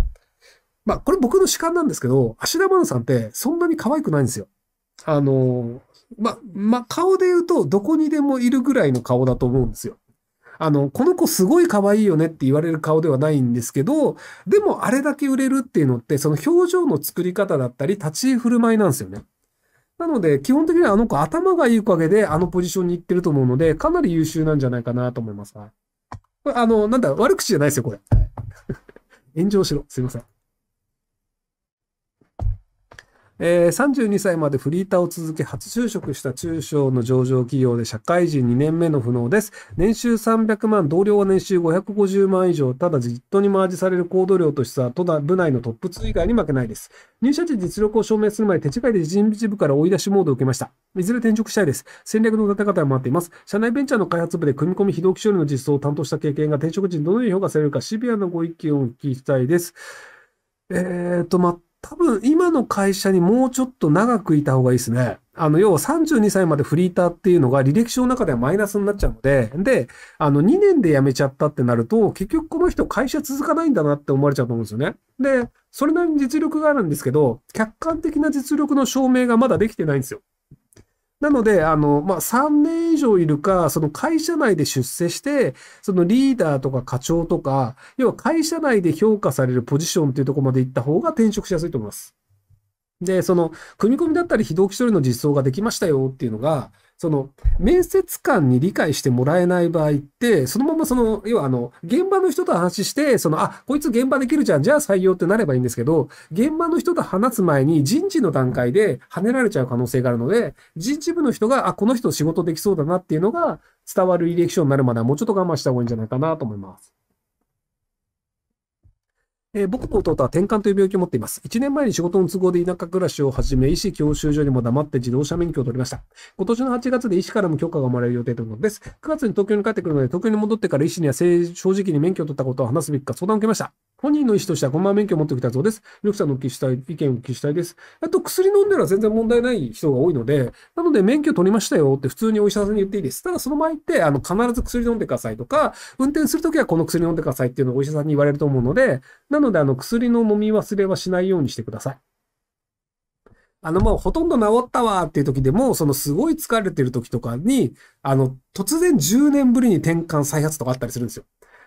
まあ、これ僕の主観なんですけど、芦田愛菜さんってそんなに可愛くないんですよ。あの、ま、ま、顔で言うとどこにでもいるぐらいの顔だと思うんですよ。あの、この子すごい可愛いよねって言われる顔ではないんですけど、でもあれだけ売れるっていうのって、その表情の作り方だったり、立ち居振る舞いなんですよね。なので、基本的にはあの子頭がいいおかげであのポジションに行ってると思うので、かなり優秀なんじゃないかなと思います。あの、なんだ、悪口じゃないですよ、これ。炎上しろ。すいません。えー、さんじゅうにさいまでフリーターを続け、初就職した中小の上場企業で社会人にねんめの不能です。年収さんびゃくまん、同僚は年収ごひゃくごじゅうまん以上、ただじっとにマージされる行動量としては、都内部内のトップツー以外に負けないです。入社時実力を証明する前、手違いで人事部から追い出しモードを受けました。いずれ転職したいです。戦略の立て方が回っています。社内ベンチャーの開発部で組み込み、非同期処理の実装を担当した経験が転職時にどのように評価されるか、シビアなご意見をお聞きしたいです。えーと、ま、多分今の会社にもうちょっと長くいた方がいいですね。あの、要はさんじゅうにさいまでフリーターっていうのが履歴書の中ではマイナスになっちゃうので、で、あのにねんで辞めちゃったってなると、結局この人会社続かないんだなって思われちゃうと思うんですよね。で、それなりに実力があるんですけど、客観的な実力の証明がまだできてないんですよ。なので、あの、まあ、さんねん以上いるか、その会社内で出世して、そのリーダーとか課長とか、要は会社内で評価されるポジションっていうところまで行った方が転職しやすいと思います。で、その、組み込みだったり非同期処理の実装ができましたよっていうのが、その、面接官に理解してもらえない場合って、そのままその、要はあの、現場の人と話して、その、あ、こいつ現場できるじゃん、じゃあ採用ってなればいいんですけど、現場の人と話す前に人事の段階で跳ねられちゃう可能性があるので、人事部の人が、あ、この人仕事できそうだなっていうのが伝わる履歴書になるまではもうちょっと我慢した方がいいんじゃないかなと思います。えー、僕の弟は転換という病気を持っています。いちねんまえに仕事の都合で田舎暮らしを始め、医師教習所にも黙って自動車免許を取りました。今年のはちがつで医師からも許可がもらえる予定ということです。くがつに東京に帰ってくるので、東京に戻ってから医師には正直に免許を取ったことを話すべきか相談を受けました。本人の意思としてはこのまま免許を持ってきたそうです。リョクさんのお聞きしたい、意見をお聞きしたいです。あと薬飲んでるのは全然問題ない人が多いので、なので免許取りましたよって普通にお医者さんに言っていいです。ただその前って、あの、必ず薬飲んでくださいとか、運転するときはこの薬飲んでくださいっていうのをお医者さんに言われると思うので、なのであの、薬の飲み忘れはしないようにしてください。あの、もうほとんど治ったわっていう時でも、そのすごい疲れてる時とかに、あの、突然じゅうねんぶりに転換再発とかあったりするんですよ。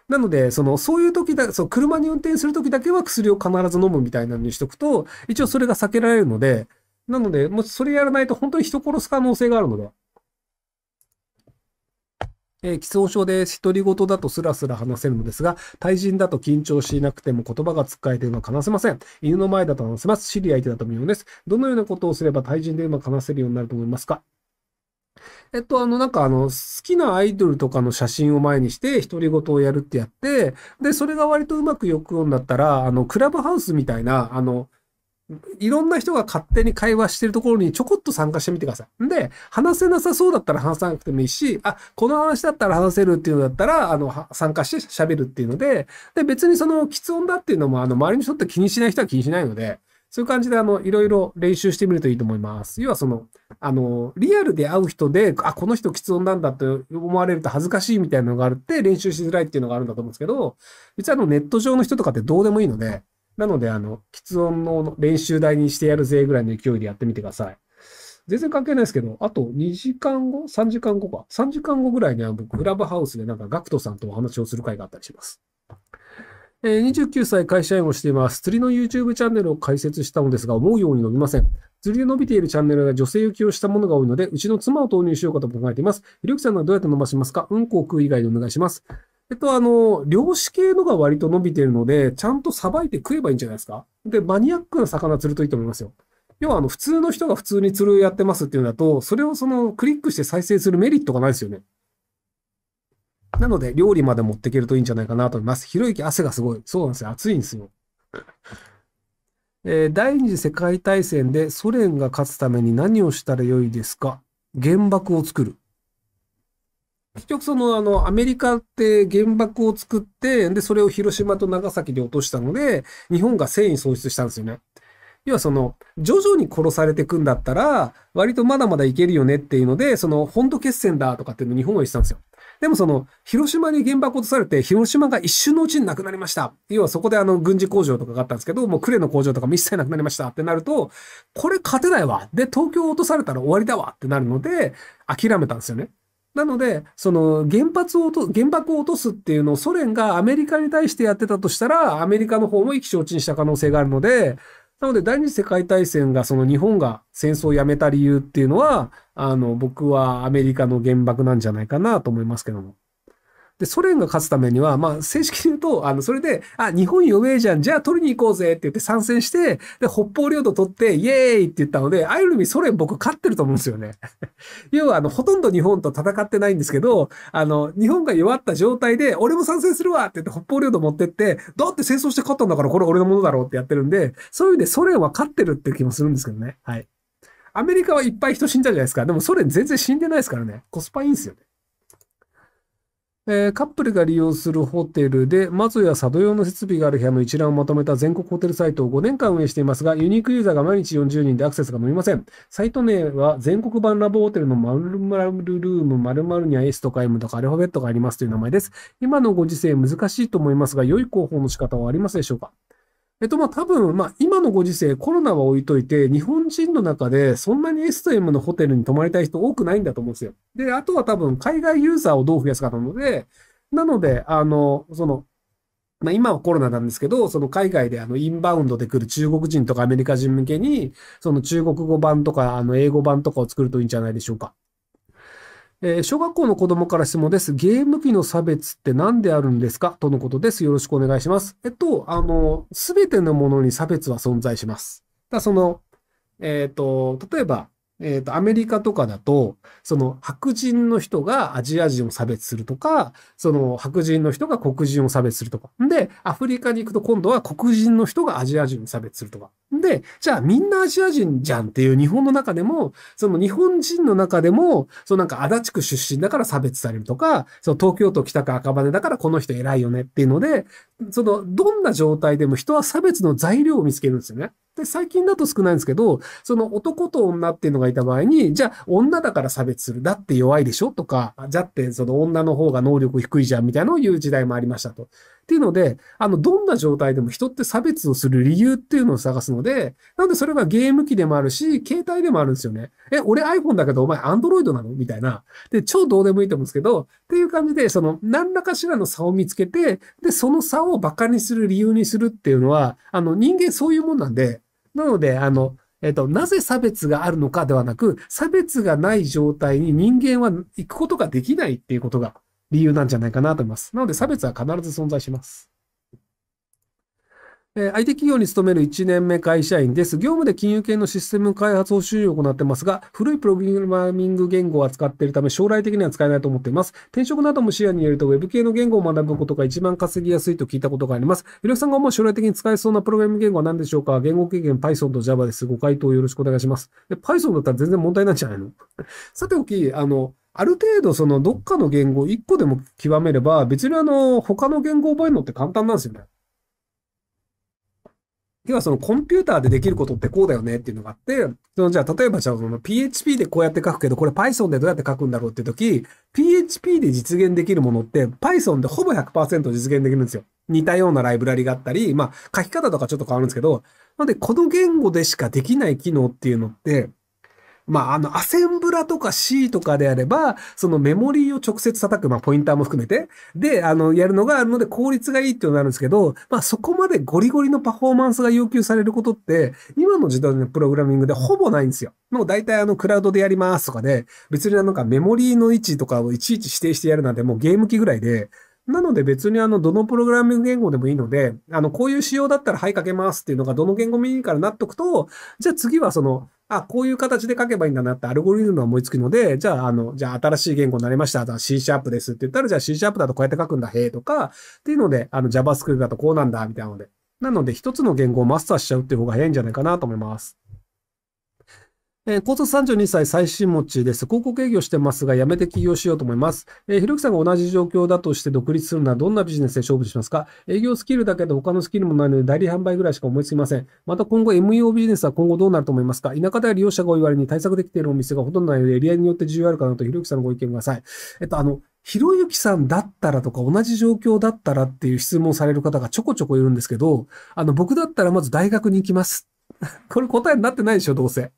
なので、その、そういう時だ、そう、車に運転する時だけは薬を必ず飲むみたいなのにしとくと、一応それが避けられるので、なので、もしそれやらないと本当に人殺す可能性があるので。えー、既存症です。独り言だとスラスラ話せるのですが、対人だと緊張しなくても言葉が使えてうまく話せません。犬の前だと話せます。知り相手だと妙です。どのようなことをすれば対人でうまく話せるようになると思いますか？えっと、あの、なんか、あの、好きなアイドルとかの写真を前にして、独り言をやるってやって、で、それが割とうまくよく読んだったら、あの、クラブハウスみたいな、あの、いろんな人が勝手に会話してるところにちょこっと参加してみてください。んで、話せなさそうだったら話さなくてもいいし、あ、この話だったら話せるっていうのだったら、あの、参加して喋るっていうので、で、別にその、喫音だっていうのも、あの、周りの人って気にしない人は気にしないので、そういう感じで、あの、いろいろ練習してみるといいと思います。要はその、あの、リアルで会う人で、あ、この人喫音なんだと思われると恥ずかしいみたいなのがあるって、練習しづらいっていうのがあるんだと思うんですけど、実はあの、ネット上の人とかってどうでもいいので、なので、あの、喫音の練習台にしてやるぜぐらいの勢いでやってみてください。全然関係ないですけど、あとにじかんご ?さんじかんごか。さんじかんごぐらいには僕、クラブハウスでなんかガクトさんとお話をする会があったりします。にじゅうきゅうさい会社員をしています。釣りの YouTube チャンネルを開設したのですが、思うように伸びません。釣りで伸びているチャンネルが女性受けをしたものが多いので、うちの妻を投入しようかと考えています。ひろゆきさんはどうやって伸ばしますか？うんこを食う以外でお願いします。えっと、あの、漁師系のが割と伸びているので、ちゃんとさばいて食えばいいんじゃないですか？で、マニアックな魚釣るといいと思いますよ。要は、あの、普通の人が普通に釣るやってますっていうのだと、それをその、クリックして再生するメリットがないですよね。なので、料理まで持っていけるといいんじゃないかなと思います。ひろゆき、汗がすごい。そうなんですよ。暑いんですよ。えー、第二次世界大戦でソ連が勝つために何をしたらよいですか？原爆を作る。結局その、あの、アメリカって原爆を作って、で、それを広島と長崎で落としたので、日本が戦意喪失したんですよね。要はその、徐々に殺されていくんだったら、割とまだまだいけるよねっていうので、その、本土決戦だとかっていうのを日本は言ってたんですよ。でもその、広島に原爆落とされて、広島が一瞬のうちになくなりました。要はそこであの、軍事工場とかがあったんですけど、もう呉の工場とかも一切なくなりましたってなると、これ勝てないわ。で、東京落とされたら終わりだわってなるので、諦めたんですよね。なので、その、原発を落と、原爆を落とすっていうのをソ連がアメリカに対してやってたとしたら、アメリカの方も意気消沈した可能性があるので、なので、第二次世界大戦が、その日本が戦争をやめた理由っていうのは、あの、僕はアメリカの原爆なんじゃないかなと思いますけども。で、ソ連が勝つためには、まあ、正式に言うと、あの、それで、あ、日本弱えじゃん、じゃあ取りに行こうぜって言って参戦して、で、北方領土取って、イエーイって言ったので、ある意味ソ連僕勝ってると思うんですよね。要は、あの、ほとんど日本と戦ってないんですけど、あの、日本が弱った状態で、俺も参戦するわって言って北方領土持ってって、だって戦争して勝ったんだからこれ俺のものだろうってやってるんで、そういう意味でソ連は勝ってるって気もするんですけどね。はい。アメリカはいっぱい人死んだじゃないですか。でもソ連全然死んでないですからね。コスパいいんですよね。えー、カップルが利用するホテルで、マゾや佐渡用の設備がある部屋の一覧をまとめた全国ホテルサイトをごねんかん運営していますが、ユニークユーザーが毎日よんじゅうにんでアクセスが伸びません。サイト名は全国版ラボホテルの〇〇ルーム〇〇には S とか M とかアルファベットがありますという名前です。今のご時世難しいと思いますが、良い広報の仕方はありますでしょうか？えっと、まあ、多分、まあ、今のご時世、コロナは置いといて、日本人の中で、そんなに S と M のホテルに泊まりたい人多くないんだと思うんですよ。で、あとは多分、海外ユーザーをどう増やすかなので、なので、あの、その、まあ、今はコロナなんですけど、その海外であの、インバウンドで来る中国人とかアメリカ人向けに、その中国語版とか、あの、英語版とかを作るといいんじゃないでしょうか。えー、小学校の子供から質問です。ゲーム機の差別って何であるんですか？とのことです。よろしくお願いします。えっと、あの、すべてのものに差別は存在します。だその、えっと、例えば、えっと、アメリカとかだと、その白人の人がアジア人を差別するとか、その白人の人が黒人を差別するとか。んで、アフリカに行くと今度は黒人の人がアジア人を差別するとか。で、じゃあみんなアジア人じゃんっていう日本の中でも、その日本人の中でも、そのなんか足立区出身だから差別されるとか、その東京都北区赤羽だからこの人偉いよねっていうので、そのどんな状態でも人は差別の材料を見つけるんですよね。で、最近だと少ないんですけど、その男と女っていうのがいた場合に、じゃあ女だから差別する。だって弱いでしょとか、じゃってその女の方が能力低いじゃんみたいなのを言う時代もありましたと。っていうので、あの、どんな状態でも人って差別をする理由っていうのを探すので、なのでそれがゲーム機でもあるし、携帯でもあるんですよね。え、俺 iPhone だけどお前 Android なのみたいな。で、超どうでもいいと思うんですけど、っていう感じで、その、何らかしらの差を見つけて、で、その差を馬鹿にする理由にするっていうのは、あの、人間そういうもんなんで、なので、あの、えっと、なぜ差別があるのかではなく、差別がない状態に人間は行くことができないっていうことが、理由なんじゃないかなと思います。なので差別は必ず存在します。えー、アイティー 企業に勤めるいちねんめ会社員です。業務で金融系のシステム開発補修を行ってますが、古いプログラミング言語を扱っているため将来的には使えないと思っています。転職なども視野に入れると Web 系の言語を学ぶことが一番稼ぎやすいと聞いたことがあります。ひろゆきさんが思う将来的に使えそうなプログラミング言語は何でしょうか？言語経験 Python と Java です。ご回答よろしくお願いします。で Python だったら全然問題なんじゃないの？さておき、あの、ある程度そのどっかの言語をいっこでも極めれば別にあの他の言語を覚えるのって簡単なんですよね。要はそのコンピューターでできることってこうだよねっていうのがあって、そのじゃあ例えばじゃあその ピーエイチピー でこうやって書くけどこれ Python でどうやって書くんだろうっていうとき、ピーエイチピー で実現できるものって Python でほぼ ひゃくパーセント 実現できるんですよ。似たようなライブラリがあったり、まあ書き方とかちょっと変わるんですけど、なのでこの言語でしかできない機能っていうのって、まあ、あの、アセンブラとか C とかであれば、そのメモリーを直接叩く、まあ、ポインターも含めて、で、あの、やるのがあるので効率がいいっていうのがあるんですけど、まあ、そこまでゴリゴリのパフォーマンスが要求されることって、今の時代のプログラミングでほぼないんですよ。もう大体あの、クラウドでやりますとかで、別になんかメモリーの位置とかをいちいち指定してやるなんてもうゲーム機ぐらいで、なので別にあの、どのプログラミング言語でもいいので、あの、こういう仕様だったらはい書けますっていうのがどの言語もいいからなっとくと、じゃあ次はその、あ、こういう形で書けばいいんだなってアルゴリズムは思いつくので、じゃああの、じゃあ新しい言語になりました。じゃあ C シャープですって言ったら、じゃあ C シャープだとこうやって書くんだ、へーとか、っていうので、あの JavaScript だとこうなんだ、みたいなので。なので一つの言語をマスターしちゃうっていう方が早いんじゃないかなと思います。えー、高卒さんじゅうにさい、妻子持ちです。広告営業してますが、辞めて起業しようと思います。えー、ひろゆきさんが同じ状況だとして独立するなら、どんなビジネスで勝負しますか？営業スキルだけで他のスキルもないので、代理販売ぐらいしか思いつきません。また今後、エムイーオー ビジネスは今後どうなると思いますか？田舎では利用者が多い割に対策できているお店がほとんどないので、エリアによって重要あるかなと、ひろゆきさんのご意見ください。えっと、あの、ひろゆきさんだったらとか、同じ状況だったらっていう質問される方がちょこちょこいるんですけど、あの、僕だったらまず大学に行きます。これ答えになってないでしょ、どうせ。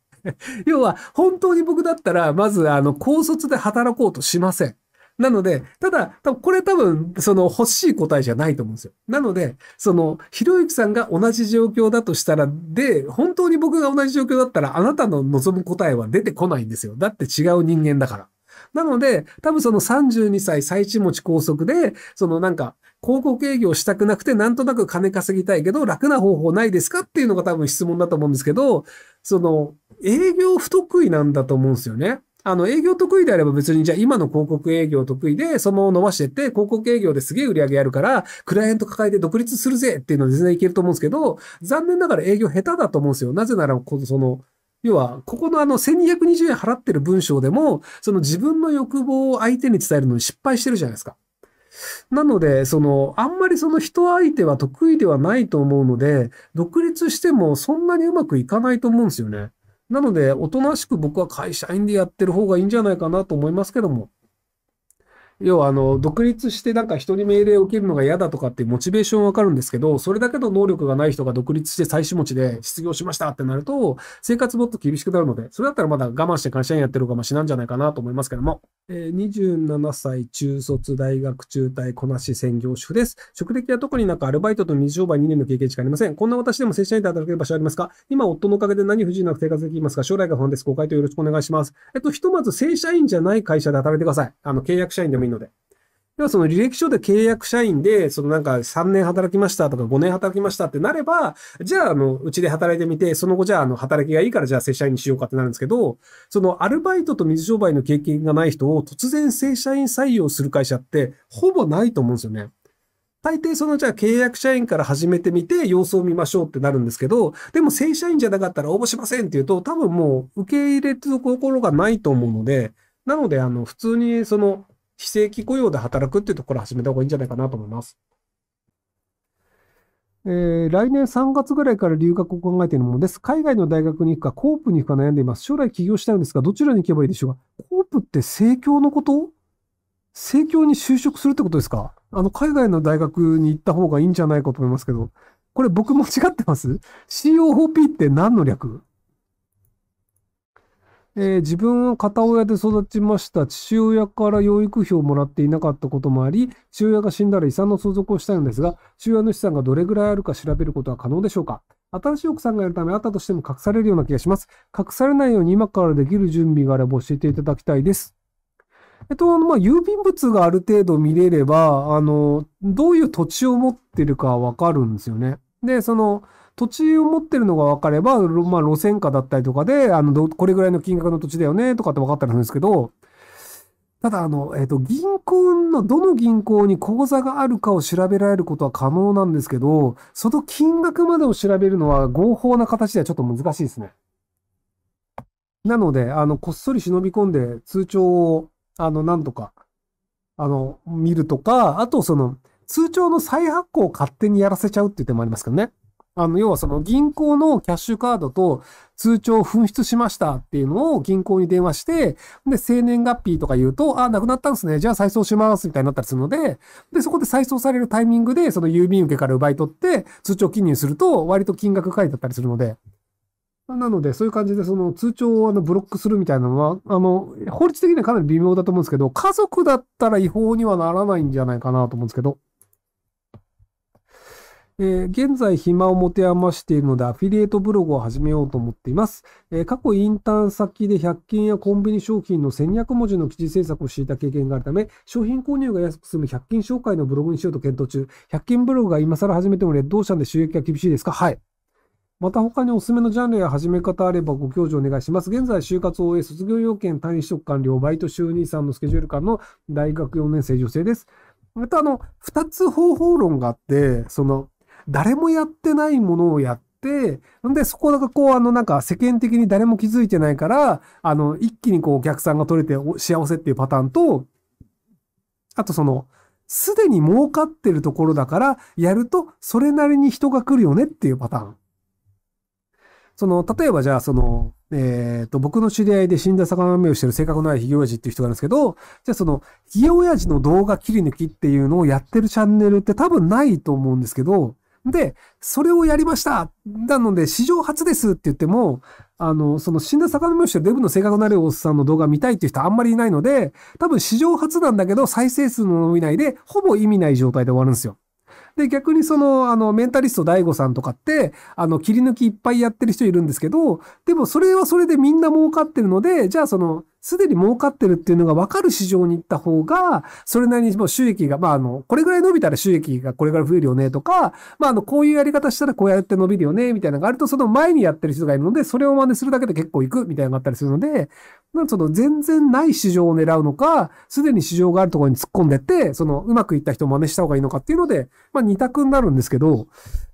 要は、本当に僕だったら、まず、あの、高卒で働こうとしません。なので、ただ、これ多分、その、欲しい答えじゃないと思うんですよ。なので、その、ひろゆきさんが同じ状況だとしたら、で、本当に僕が同じ状況だったら、あなたの望む答えは出てこないんですよ。だって違う人間だから。なので、多分そのさんじゅうにさい、妻子持ち高速で、そのなんか、広告営業したくなくて、なんとなく金稼ぎたいけど、楽な方法ないですかっていうのが多分質問だと思うんですけど、その、営業不得意なんだと思うんですよね。あの、営業得意であれば別に、じゃあ今の広告営業得意で、そのまま伸ばしてって、広告営業ですげえ売り上げやるから、クライアント抱えて独立するぜっていうのは全然いけると思うんですけど、残念ながら営業下手だと思うんですよ。なぜなら、この、その、要は、ここのあの、せんにひゃくにじゅうえん払ってる文章でも、その自分の欲望を相手に伝えるのに失敗してるじゃないですか。なので、その、あんまりその人相手は得意ではないと思うので、独立してもそんなにうまくいかないと思うんですよね。なので、おとなしく僕は会社員でやってる方がいいんじゃないかなと思いますけども。要は、あの、独立してなんか人に命令を受けるのが嫌だとかっていうモチベーションわかるんですけど、それだけの能力がない人が独立して妻子持ちで失業しましたってなると、生活もっと厳しくなるので、それだったらまだ我慢して会社員やってる方がマシなんじゃないかなと思いますけども。えー、にじゅうななさい、中卒、大学、中退、こなし、専業主婦です。職歴は特になんかアルバイトと二次商売にねんの経験しかありません。こんな私でも正社員で働ける場所ありますか？今、夫のおかげで何不自由なく生活できますが、将来が不安です。ご回答よろしくお願いします。えっと、ひとまず正社員じゃない会社で働いてください。あの、契約社員でもいいので。要はその履歴書で契約社員で、そのなんかさんねん働きましたとかごねん働きましたってなれば、じゃああの、うちで働いてみて、その後じゃああの、働きがいいからじゃあ正社員にしようかってなるんですけど、そのアルバイトと水商売の経験がない人を突然正社員採用する会社ってほぼないと思うんですよね。大抵そのじゃあ契約社員から始めてみて様子を見ましょうってなるんですけど、でも正社員じゃなかったら応募しませんっていうと多分もう受け入れるところがないと思うので、なのであの、普通にその、非正規雇用で働くっていうところを始めた方がいいんじゃないかなと思います。えー、来年さんがつぐらいから留学を考えているものです。海外の大学に行くか、コープに行くか悩んでいます。将来起業したいんですが、どちらに行けばいいでしょうか？コープって政教のこと？政教に就職するってことですか？あの、海外の大学に行った方がいいんじゃないかと思いますけど、これ僕間違ってます？ シーオーピー って何の略？えー、自分は片親で育ちました。父親から養育費をもらっていなかったこともあり、父親が死んだら遺産の相続をしたいのですが、父親の資産がどれぐらいあるか調べることは可能でしょうか？新しい奥さんがいるため、あったとしても隠されるような気がします。隠されないように今からできる準備があれば教えていただきたいです。えっと、あの、まあ、郵便物がある程度見れれば、あの、どういう土地を持ってるかわかるんですよね。で、その、土地を持ってるのが分かれば、まあ、路線価だったりとかで、あのど、これぐらいの金額の土地だよね、とかって分かったりするんですけど、ただ、あの、えっと、銀行の、どの銀行に口座があるかを調べられることは可能なんですけど、その金額までを調べるのは合法な形ではちょっと難しいですね。なので、あの、こっそり忍び込んで通帳を、あの、なんとか、あの、見るとか、あと、その、通帳の再発行を勝手にやらせちゃうっていう手もありますけどね。あの、要はその銀行のキャッシュカードと通帳を紛失しましたっていうのを銀行に電話して、で、生年月日とか言うと、あ、なくなったんですね。じゃあ再送しますみたいになったりするので、で、そこで再送されるタイミングで、その郵便受けから奪い取って、通帳記入すると、割と金額書いてあったりするので、なので、そういう感じで、その通帳をあのブロックするみたいなのは、あの、法律的にはかなり微妙だと思うんですけど、家族だったら違法にはならないんじゃないかなと思うんですけど、えー、現在暇を持て余しているのでアフィリエイトブログを始めようと思っています。えー、過去インターン先でひゃく均やコンビニ商品のせんにひゃく文字の記事制作をしていた経験があるため、商品購入が安く済むひゃく均紹介のブログにしようと検討中。ひゃく均ブログが今更始めてもレッドオーシャンで収益が厳しいですか？はい。また他におすすめのジャンルや始め方あればご教授お願いします。現在、就活を終え、卒業要件、単位取得完了、バイト週にさんのスケジュール感の大学よねん生女性です。また、あの、二つ方法論があって、その、誰もやってないものをやって、んで、そこがこう、あの、なんか世間的に誰も気づいてないから、あの、一気にこう、お客さんが取れて幸せっていうパターンと、あとその、すでに儲かってるところだから、やると、それなりに人が来るよねっていうパターン。その、例えばじゃあ、その、えっと、僕の知り合いで死んだ魚の目をしてる性格のないひげおやじっていう人がいるんですけど、じゃあその、ひげおやじの動画切り抜きっていうのをやってるチャンネルって多分ないと思うんですけど、で、それをやりましたなので、史上初ですって言っても、あの、その死んだ魚の目をしてるデブの性格のないおっさんの動画見たいっていう人あんまりいないので、多分史上初なんだけど、再生数の以内で、ほぼ意味ない状態で終わるんですよ。で、逆にその、あの、メンタリスト ダイゴ さんとかって、あの、切り抜きいっぱいやってる人いるんですけど、でもそれはそれでみんな儲かってるので、じゃあその、すでに儲かってるっていうのが分かる市場に行った方が、それなりにもう収益が、まあ、あの、これぐらい伸びたら収益がこれぐらい増えるよねとか、まあ、あの、こういうやり方したらこうやって伸びるよね、みたいなのがあると、その前にやってる人がいるので、それを真似するだけで結構いく、みたいなのがあったりするので、なんかその全然ない市場を狙うのか、すでに市場があるところに突っ込んでって、そのうまくいった人を真似した方がいいのかっていうので、まあ二択になるんですけど、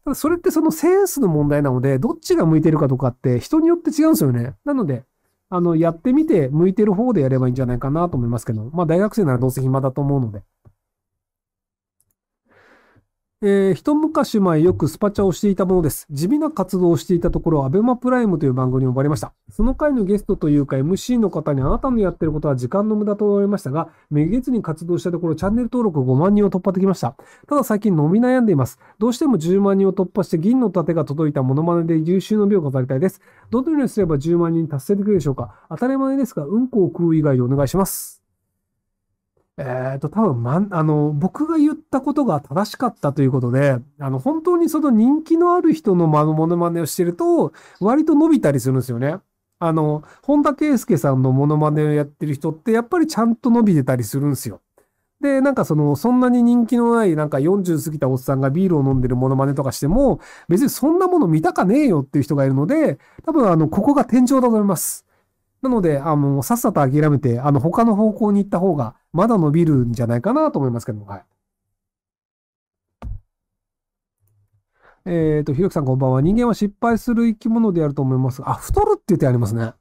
ただそれってそのセンスの問題なので、どっちが向いてるかとかって人によって違うんですよね。なので、あの、やってみて向いてる方でやればいいんじゃないかなと思いますけど、まあ大学生ならどうせ暇だと思うので。えー、一昔前よくスパチャをしていたものです。地味な活動をしていたところ、アベマプライムという番組に呼ばれました。その回のゲストというか エムシー の方にあなたのやってることは時間の無駄と言われましたが、めげずに活動したところチャンネル登録ごまんにんを突破できました。ただ最近伸び悩んでいます。どうしてもじゅうまんにんを突破して銀の盾が届いたモノマネで優秀の美を飾りたいです。どのようにすればじゅうまんにん達成できるでしょうか？当たり前ですが、うんこを食う以外でお願いします。えっと、多分、ま、あの、僕が言ったことが正しかったということで、あの、本当にその人気のある人のモノマネをしてると、割と伸びたりするんですよね。あの、本田圭佑さんのモノマネをやってる人って、やっぱりちゃんと伸びてたりするんですよ。で、なんかその、そんなに人気のない、なんかよんじゅう過ぎたおっさんがビールを飲んでるモノマネとかしても、別にそんなもの見たかねえよっていう人がいるので、多分、あの、ここが天井だと思います。なので、あの、さっさと諦めて、あの、他の方向に行った方が、まだ伸びるんじゃないかなと思いますけども、はい。えっと、ひろきさんこんばんは。人間は失敗する生き物であると思います。あ、太るって言ってありますね。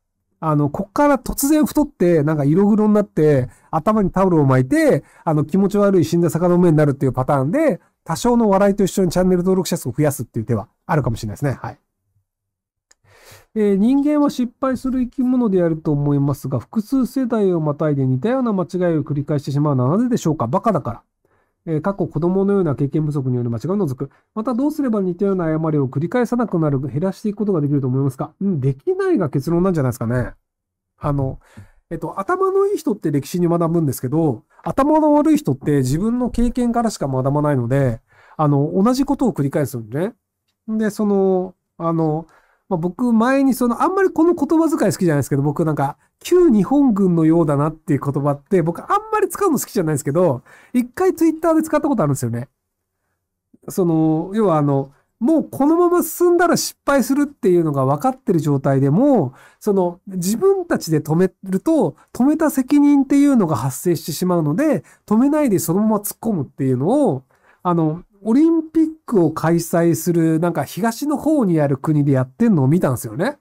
あの、こっから突然太って、なんか色黒になって、頭にタオルを巻いて、あの、気持ち悪い死んだ魚の目になるっていうパターンで、多少の笑いと一緒にチャンネル登録者数を増やすっていう手はあるかもしれないですね。はい。えー、人間は失敗する生き物であると思いますが、複数世代をまたいで似たような間違いを繰り返してしまうのはなぜでしょうか？バカだから。えー、過去子供のような経験不足による間違いを除く。またどうすれば似たような誤りを繰り返さなくなる、減らしていくことができると思いますか？うん、できないが結論なんじゃないですかね。あの、えっと、頭のいい人って歴史に学ぶんですけど、頭の悪い人って自分の経験からしか学ばないので、あの、同じことを繰り返すんでね。で、その、あの、まあ僕、前にその、あんまりこの言葉遣い好きじゃないですけど、僕なんか、旧日本軍のようだなっていう言葉って、僕あんまり使うの好きじゃないですけど、一回ツイッターで使ったことあるんですよね。その、要はあの、もうこのまま進んだら失敗するっていうのが分かってる状態でも、その、自分たちで止めると、止めた責任っていうのが発生してしまうので、止めないでそのまま突っ込むっていうのを、あの、オリンピックを開催する、なんか東の方にある国でやってんのを見たんですよね。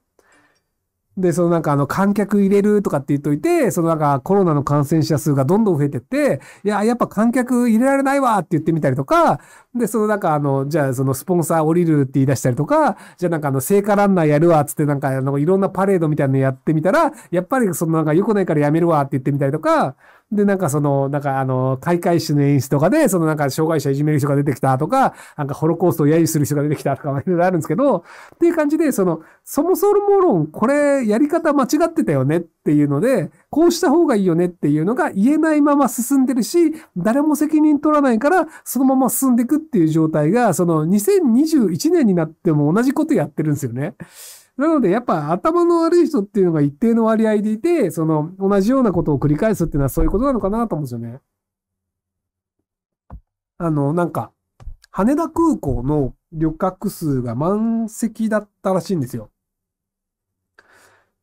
で、そのなんかあの観客入れるとかって言っといて、そのなんかコロナの感染者数がどんどん増えてって、いや、やっぱ観客入れられないわって言ってみたりとか、で、そのなんかあの、じゃあそのスポンサー降りるって言い出したりとか、じゃあなんかあの聖火ランナーやるわっつってなんかあのいろんなパレードみたいなのやってみたら、やっぱりそのなんか良くないからやめるわって言ってみたりとか、で、なんかその、なんかあの、開会式の演出とかで、そのなんか障害者いじめる人が出てきたとか、なんかホロコーストを揶揄する人が出てきたとか、いろいろあるんですけど、っていう感じで、その、そもそも論、これやり方間違ってたよねっていうので、こうした方がいいよねっていうのが言えないまま進んでるし、誰も責任取らないから、そのまま進んでいくっていう状態が、そのにせんにじゅういちねんになっても同じことやってるんですよね。なので、やっぱ頭の悪い人っていうのが一定の割合でいて、その同じようなことを繰り返すっていうのはそういうことなのかなと思うんですよね。あの、なんか、羽田空港の旅客数が満席だったらしいんですよ。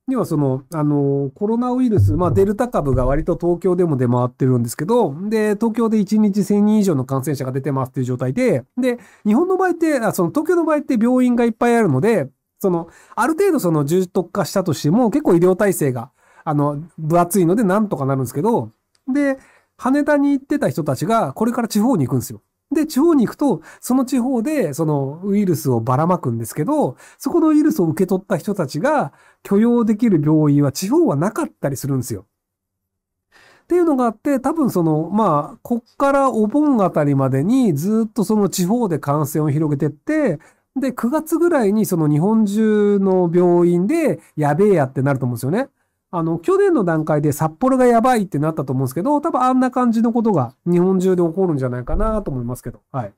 にはその、あの、コロナウイルス、まあデルタ株が割と東京でも出回ってるんですけど、で、東京でいちにちせんにん以上の感染者が出てますっていう状態で、で、日本の場合って、あ、その東京の場合って病院がいっぱいあるので、その、ある程度その重篤化したとしても、結構医療体制が、あの、分厚いのでなんとかなるんですけど、で、羽田に行ってた人たちが、これから地方に行くんですよ。で、地方に行くと、その地方で、そのウイルスをばらまくんですけど、そこのウイルスを受け取った人たちが、許容できる病院は地方はなかったりするんですよ。っていうのがあって、多分その、まあ、こっからお盆あたりまでにずっとその地方で感染を広げてって、で、くがつぐらいにその日本中の病院でやべえやってなると思うんですよね。あの、去年の段階で札幌がやばいってなったと思うんですけど、多分あんな感じのことが日本中で起こるんじゃないかなと思いますけど。はい。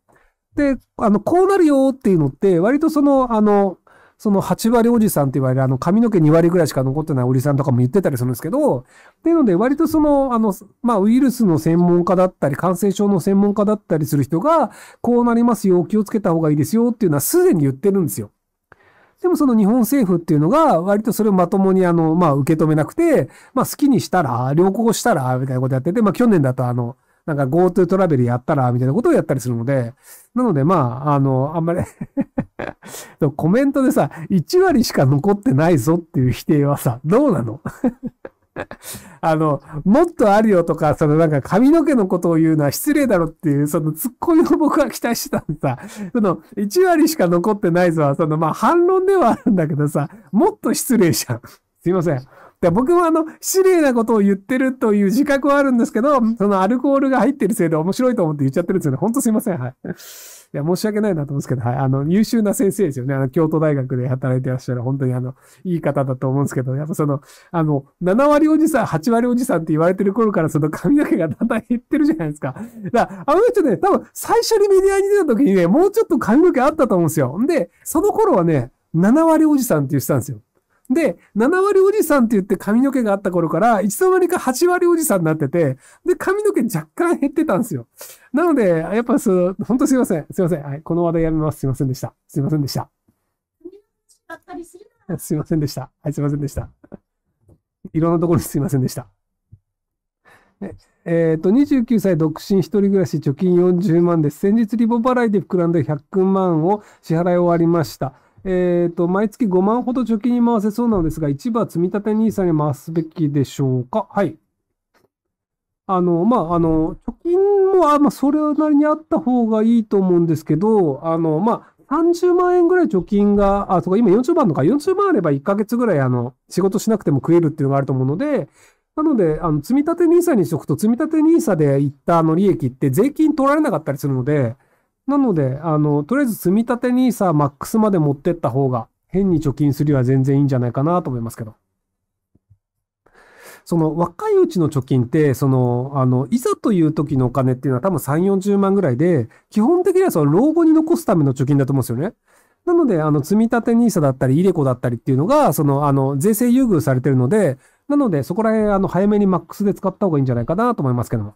で、あの、こうなるよっていうのって、割とその、あの、そのはちわりおじさんって言われる、あの、髪の毛にわりぐらいしか残ってないおじさんとかも言ってたりするんですけど、っていうので、割とその、あの、まあ、ウイルスの専門家だったり、感染症の専門家だったりする人が、こうなりますよ、気をつけた方がいいですよっていうのはすでに言ってるんですよ。でもその日本政府っていうのが、割とそれをまともに、あの、まあ、受け止めなくて、まあ、好きにしたら、良好したら、みたいなことやってて、まあ、去年だとあの、なんか GoTo トラベルやったら、みたいなことをやったりするので、なのでまあ、あの、あんまり、コメントでさ、いちわりしか残ってないぞっていう否定はさ、どうなのあの、もっとあるよとか、そのなんか髪の毛のことを言うのは失礼だろっていう、そのツッコミを僕は期待してたんでさ、そのいちわりしか残ってないぞは、そのまあ反論ではあるんだけどさ、もっと失礼じゃん。すいません。で僕もあの、失礼なことを言ってるという自覚はあるんですけど、そのアルコールが入ってるせいで面白いと思って言っちゃってるんですよね。ほんとすいません。はい。いや、申し訳ないなと思うんですけど、はい。あの、優秀な先生ですよね。あの、京都大学で働いてらっしゃる、本当にあの、いい方だと思うんですけど、やっぱその、あの、ななわりおじさん、はちわりおじさんって言われてる頃からその髪の毛がだんだん減ってるじゃないですか。だから、あの人ね、多分最初にメディアに出た時にね、もうちょっと髪の毛あったと思うんですよ。んで、その頃はね、ななわりおじさんって言ってたんですよ。で、ななわりおじさんって言って髪の毛があった頃から、いつの間にかはちわりおじさんになってて、で、髪の毛若干減ってたんですよ。なので、やっぱそう、ほんとすいません。すいません。はい。この話題やめます。すいませんでした。すいませんでした。すいませんでした。はい、すいませんでした。いろんなところにすいませんでした。ね、えっと、にじゅうきゅうさい独身一人暮らし貯金よんじゅうまんです。先日リボ払いで膨らんでひゃくまんを支払い終わりました。えっと、毎月ごまんほど貯金に回せそうなのですが、一部は積立 ニーサ に回すべきでしょうか？はい。あの、まあ、あの、貯金も、あ、まあ、それなりにあった方がいいと思うんですけど、あの、まあ、さんじゅうまんえんぐらい貯金が、あ、そうか、今よんじゅうまんのか、よんじゅうまんあればいっかげつぐらい、あの、仕事しなくても食えるっていうのがあると思うので、なので、あの、積立 ニーサ にしとくと、積立 ニーサ でいったあの利益って税金取られなかったりするので、なので、あの、とりあえず積み立て ニーサ マックスまで持ってった方が、変に貯金するよりは全然いいんじゃないかなと思いますけど。その、若いうちの貯金って、その、あの、いざという時のお金っていうのは多分さんじゅう、よんじゅうまんぐらいで、基本的にはその老後に残すための貯金だと思うんですよね。なので、あの、積み立て ニーサ だったり、イデコだったりっていうのが、その、あの、税制優遇されてるので、なので、そこら辺、あの、早めにマックスで使った方がいいんじゃないかなと思いますけども。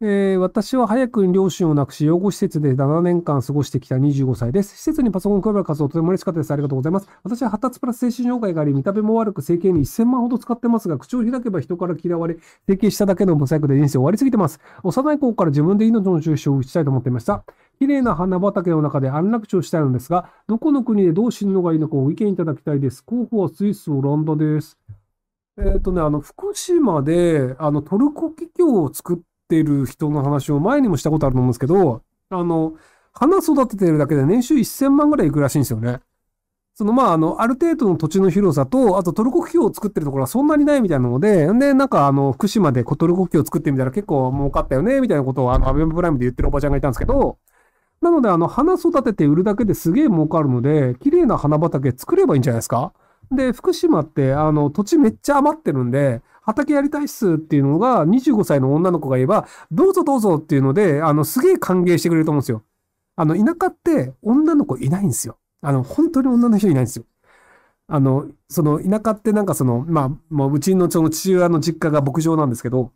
えー、私は早くに両親を亡くし、養護施設でななねんかん過ごしてきたにじゅうごさいです。施設にパソコンを配る活動とても嬉しかったです。ありがとうございます。私は発達プラス精神障害があり、見た目も悪く、整形にいっせんまんほど使ってますが、口を開けば人から嫌われ、整形しただけのモザイクで人生終わりすぎてます。幼い頃から自分で命の重視を打ちたいと思っていました。綺麗な花畑の中で安楽死をしたいのですが、どこの国でどう死ぬのがいいのかご意見いただきたいです。候補はスイス、オランダです。えっとね、あの、福島で、あの、トルコキキョウを作って、ってる人の話を前にもしたことあると思うんですけど、あの、花育ててるだけで年収いっせんまんぐらいいくらしいんですよね。そのまあ、あの、ある程度の土地の広さと、あとトルコ国境を作ってるところはそんなにないみたいなので、んで、なんかあの、福島でトルコ国境を作ってみたら結構儲かったよね、みたいなことをあの、アベマプライムで言ってるおばちゃんがいたんですけど、なのであの、花育てて売るだけですげえ儲かるので、綺麗な花畑作ればいいんじゃないですか。で、福島ってあの、土地めっちゃ余ってるんで、畑やりたいっすっていうのがにじゅうごさいの女の子が言えば、どうぞどうぞっていうので、あの、すげえ歓迎してくれると思うんですよ。あの、田舎って女の子いないんですよ。あの、本当に女の人いないんですよ。あの、その、田舎ってなんかその、まあ、もううちのその父親の実家が牧場なんですけど、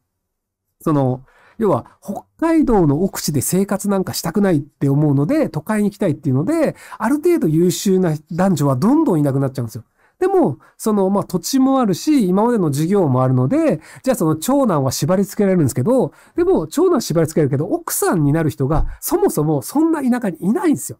その、要は、北海道の奥地で生活なんかしたくないって思うので、都会に行きたいっていうので、ある程度優秀な男女はどんどんいなくなっちゃうんですよ。でも、その、まあ、土地もあるし、今までの事業もあるので、じゃあその長男は縛り付けられるんですけど、でも、長男縛り付けるけど、奥さんになる人が、そもそもそんな田舎にいないんですよ。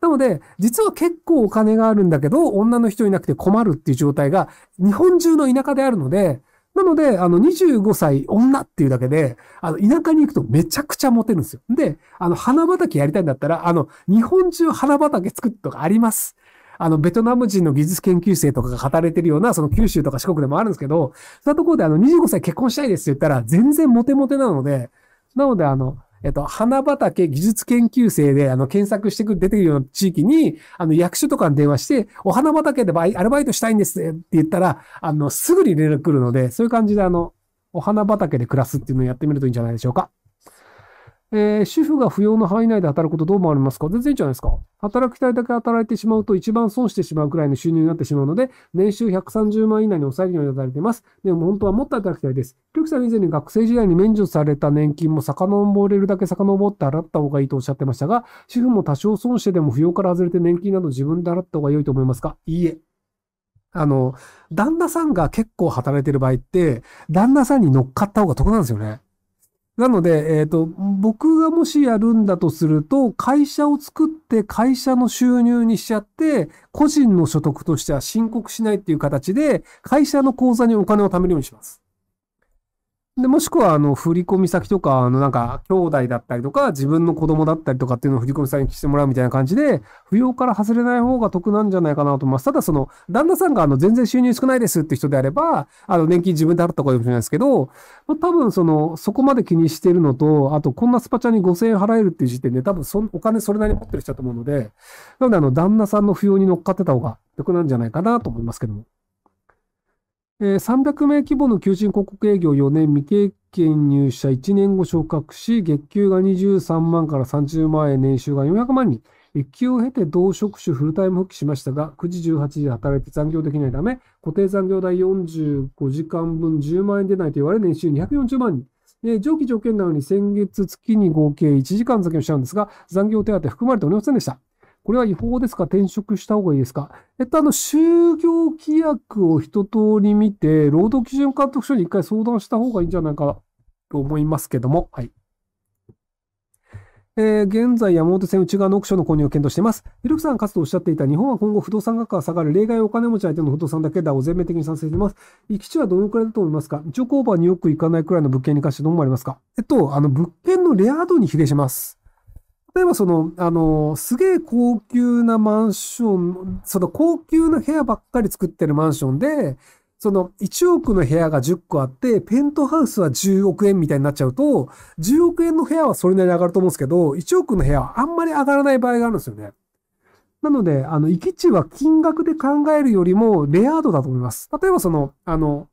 なので、実は結構お金があるんだけど、女の人いなくて困るっていう状態が、日本中の田舎であるので、なので、あの、にじゅうごさい女っていうだけで、あの、田舎に行くとめちゃくちゃモテるんですよ。で、あの、花畑やりたいんだったら、あの、日本中花畑作るとかあります。あの、ベトナム人の技術研究生とかが働いてるような、その九州とか四国でもあるんですけど、そういうところであの、にじゅうごさい結婚したいですって言ったら、全然モテモテなので、なので、あの、えっと、花畑技術研究生で、あの、検索してくる、出てくるような地域に、あの、役所とかに電話して、お花畑でバイアルバイトしたいんですって言ったら、あの、すぐに連絡来るので、そういう感じで、あの、お花畑で暮らすっていうのをやってみるといいんじゃないでしょうか。えー、主婦が扶養の範囲内で働くことどう思われますか？全然いいんじゃないですか。働きたいだけ働いてしまうと一番損してしまうくらいの収入になってしまうので、年収ひゃくさんじゅうまん以内に抑えるように働いています。でも本当はもっと働きたいです。リュクさん以前に学生時代に免除された年金も遡れるだけ遡って払った方がいいとおっしゃってましたが、主婦も多少損してでも扶養から外れて年金など自分で払った方が良いと思いますか？いいえ。あの、旦那さんが結構働いてる場合って、旦那さんに乗っかった方が得なんですよね。なので、えっと、僕がもしやるんだとすると、会社を作って会社の収入にしちゃって、個人の所得としては申告しないっていう形で、会社の口座にお金を貯めるようにします。で、もしくは、あの、振込先とか、あの、なんか、兄弟だったりとか、自分の子供だったりとかっていうのを振込先にしてもらうみたいな感じで、扶養から外れない方が得なんじゃないかなと思います。ただ、その、旦那さんが、あの、全然収入少ないですって人であれば、あの、年金自分で払った方がいいかもしれないですけど、多分その、そこまで気にしてるのと、あと、こんなスパチャにごせんえん払えるっていう時点で、多分そ、お金それなりに持ってる人だと思うので、なので、あの、旦那さんの扶養に乗っかってた方が得なんじゃないかなと思いますけども。えー、さんびゃくめい規模の求人広告営業よねん、未経験入社いちねんご昇格し、月給がにじゅうさんまんからさんじゅうまんえん、年収がよんひゃくまんにん。育休を経て同職種フルタイム復帰しましたが、くじじゅうはちじで働いて残業できないため、固定残業代よんじゅうごじかんぶんじゅうまんえん出ないと言われ、年収にひゃくよんじゅうまんにん。えー、上記条件なのに先月月に合計いちじかん残業したんですが、残業手当含まれておりませんでした。これは違法ですか？転職した方がいいですか？えっと、あの、就業規約を一通り見て、労働基準監督署に一回相談した方がいいんじゃないかと思いますけども、はい。えー、現在、山手線内側の億所の購入を検討しています。ひろきさんかつておっしゃっていた、日本は今後不動産価格が下がる、例外お金持ち相手の不動産だけだを全面的に賛成しています。行き地はどのくらいだと思いますか？一応、工場によく行かないくらいの物件に関してどう思われますか？えっと、あの、物件のレア度に比例します。例えばその、あの、すげえ高級なマンション、その高級な部屋ばっかり作ってるマンションで、そのいちおくの部屋がじゅっこあって、ペントハウスはじゅうおくえんみたいになっちゃうと、じゅうおくえんの部屋はそれなりに上がると思うんですけど、いちおくの部屋はあんまり上がらない場合があるんですよね。なので、あの、行き地は金額で考えるよりもレア度だと思います。例えばその、あの、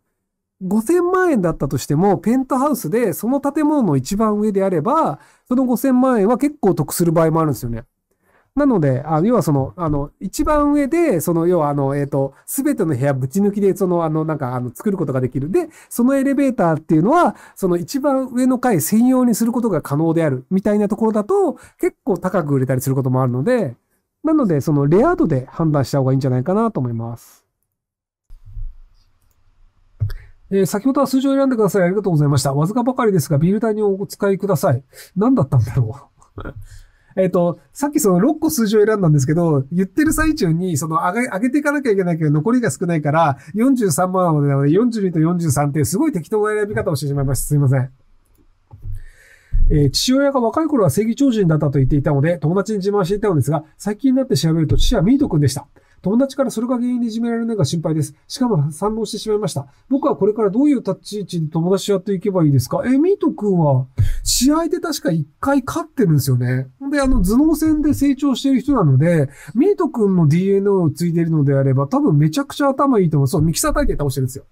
ごせんまんえんだったとしても、ペントハウスでその建物の一番上であれば、そのごせんまんえんは結構得する場合もあるんですよね。なので、あの、要はその、あの、一番上で、その、要はあの、えっと、すべての部屋ぶち抜きで、その、あの、なんか、あの、作ることができる。で、そのエレベーターっていうのは、その一番上の階専用にすることが可能である、みたいなところだと、結構高く売れたりすることもあるので、なので、その、レア度で判断した方がいいんじゃないかなと思います。えー、先ほどは数字を選んでください。ありがとうございました。わずかばかりですが、ビール代にお使いください。何だったんだろう。えっと、さっきそのろっこ数字を選んだんですけど、言ってる最中に、その上げ、上げていかなきゃいけないけど、残りが少ないから、よんじゅうさんまんなので、なのでよんじゅうにとよんじゅうさんっていうすごい適当な選び方をしてしまいました。すいません。えー、父親が若い頃は正義超人だったと言っていたので、友達に自慢していたのですが、最近になって調べると父はミート君でした。友達からそれが原因でいじめられないか心配です。しかも反応してしまいました。僕はこれからどういう立ち位置で友達やっていけばいいですか？え、ミート君は、試合で確か一回勝ってるんですよね。で、あの、頭脳戦で成長してる人なので、ミート君の ディーエヌエー を継いでいるのであれば、多分めちゃくちゃ頭いいと思う。そう、ミキサー叩いて倒してるんですよ。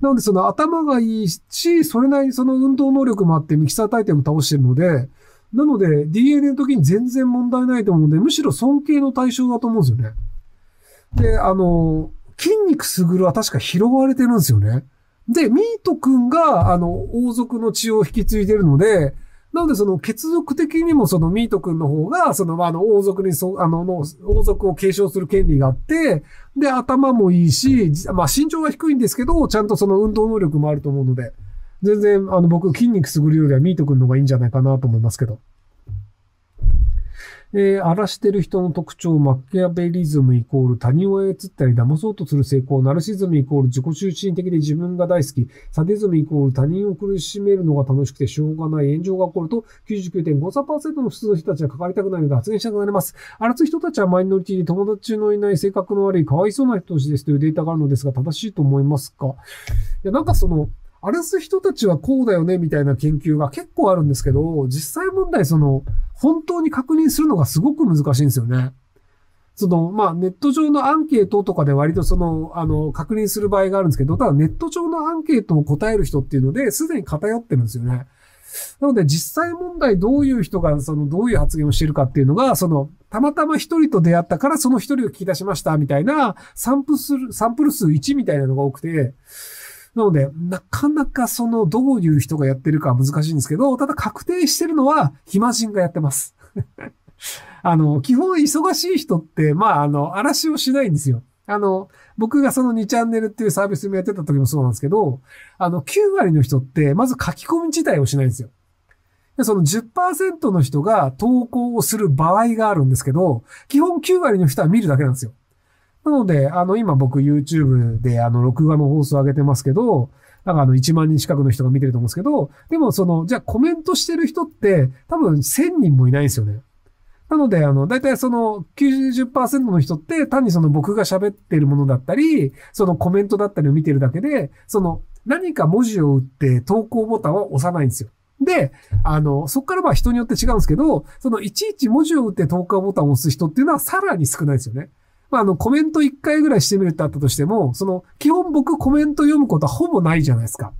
なので、その頭がいいし、それなりにその運動能力もあって、ミキサー大帝も倒してるので、なので、ディーエヌエー の時に全然問題ないと思うので、むしろ尊敬の対象だと思うんですよね。で、あの、筋肉すぐるは確か拾われてるんですよね。で、ミート君が、あの、王族の血を引き継いでるので、なので、その、血族的にも、その、ミート君の方が、その、まあ、あの、王族に、そ、あの、王族を継承する権利があって、で、頭もいいし、まあ、身長が低いんですけど、ちゃんとその、運動能力もあると思うので、全然、あの、僕、筋肉優るよりはミート君の方がいいんじゃないかなと思いますけど。えー、荒らしてる人の特徴、マキャベリズムイコール他人を操ったり騙そうとする成功、ナルシズムイコール自己中心的で自分が大好き、サディズムイコール他人を苦しめるのが楽しくてしょうがない炎上が起こると きゅうじゅうきゅうてんごさんパーセント の普通の人たちは関わりたくないので発言したくなります。荒らす人たちはマイノリティで友達のいない性格の悪い可哀想な人たちですというデータがあるのですが正しいと思いますか？いや、なんかその、荒らす人たちはこうだよねみたいな研究が結構あるんですけど、実際問題その、本当に確認するのがすごく難しいんですよね。その、まあ、ネット上のアンケートとかで割とその、あの、確認する場合があるんですけど、ただネット上のアンケートを答える人っていうので、すでに偏ってるんですよね。なので実際問題どういう人がそのどういう発言をしているかっていうのが、そのたまたま一人と出会ったからその一人を聞き出しましたみたいな、サンプル数、サンプル数いちみたいなのが多くて、なので、なかなかその、どういう人がやってるかは難しいんですけど、ただ確定してるのは、暇人がやってます。あの、基本忙しい人って、まあ、あの、嵐をしないんですよ。あの、僕がそのにチャンネルっていうサービスもやってた時もそうなんですけど、あの、きゅうわりの人って、まず書き込み自体をしないんですよ。で、その じゅっパーセント の人が投稿をする場合があるんですけど、基本きゅうわりの人は見るだけなんですよ。なので、あの、今僕 YouTube であの、録画の放送上げてますけど、なんかあの、いちまんにん近くの人が見てると思うんですけど、でもその、じゃあコメントしてる人って、多分せんにんもいないんですよね。なので、あの、だいたいその きゅうじゅっパーセント の人って、単にその僕が喋ってるものだったり、そのコメントだったりを見てるだけで、その、何か文字を打って投稿ボタンは押さないんですよ。で、あの、そっからまあ人によって違うんですけど、その、いちいち文字を打って投稿ボタンを押す人っていうのはさらに少ないですよね。まあ、あの、コメントいっかいぐらいしてみるってあったとしても、その、基本僕コメント読むことはほぼないじゃないですか。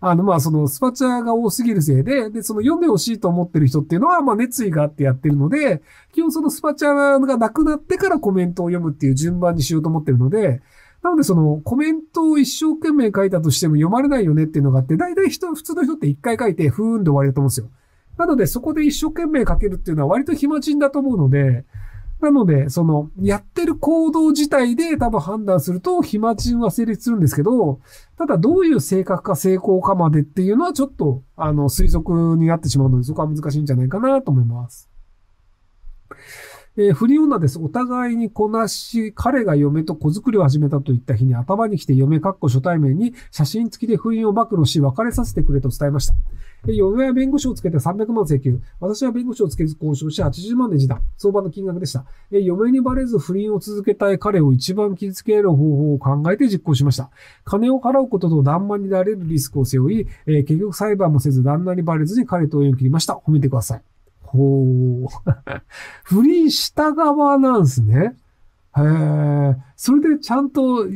あの、まあ、その、スパチャが多すぎるせいで、で、その、読んでほしいと思ってる人っていうのは、まあ、熱意があってやってるので、基本そのスパチャがなくなってからコメントを読むっていう順番にしようと思ってるので、なのでその、コメントを一生懸命書いたとしても読まれないよねっていうのがあって、大体人、普通の人っていっかい書いて、ふーんで終わりだと思うんですよ。なので、そこで一生懸命書けるっていうのは割と暇人だと思うので、なので、その、やってる行動自体で多分判断すると、暇人は成立するんですけど、ただどういう性格か成功かまでっていうのはちょっと、あの、推測になってしまうので、そこは難しいんじゃないかなと思います。えー、不倫女です。お互いにこなし、彼が嫁と子作りを始めたといった日に頭に来て嫁かっこ初対面に写真付きで不倫を暴露し別れさせてくれと伝えました。えー、嫁は弁護士をつけてさんびゃくまん請求。私は弁護士をつけず交渉しはちじゅうまんで示談。相場の金額でした。えー、嫁にバレず不倫を続けたい彼を一番傷つける方法を考えて実行しました。金を払うことと旦那になれるリスクを背負い、えー、結局裁判もせず旦那にバレずに彼と縁を切りました。褒めてください。ほう。不倫した側なんですね。へえ。それでちゃんと、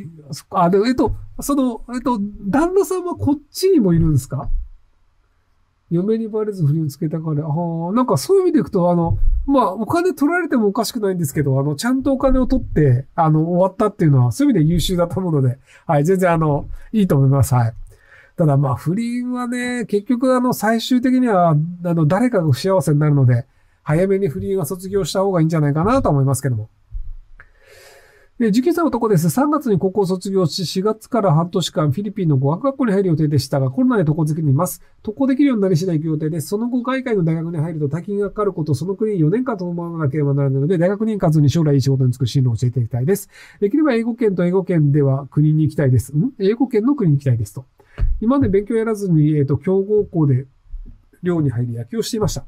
あ、でも、えっと、その、えっと、旦那さんはこっちにもいるんですか？嫁にバレず不倫をつけたから、ああ、なんかそういう意味でいくと、あの、まあ、お金取られてもおかしくないんですけど、あの、ちゃんとお金を取って、あの、終わったっていうのは、そういう意味で優秀だと思うので、はい、全然あの、いいと思います。はい。ただまあ不倫はね、結局あの最終的には、あの誰かが不幸せになるので、早めに不倫は卒業した方がいいんじゃないかなと思いますけども。で、受験生の男です。さんがつに高校を卒業し、しがつから半年間フィリピンの語学学校に入る予定でしたが、コロナで渡航できています。渡航できるようになり次第行く予定です。その後、外界の大学に入ると大金がかかること、その国によねんかんと思わなければならないので、大学に行かずに将来いい仕事に就く進路を教えていきたいです。できれば英語圏と英語圏では国に行きたいです。ん？英語圏の国に行きたいですと。今まで勉強やらずに、えっと、強豪校で寮に入り野球をしていました。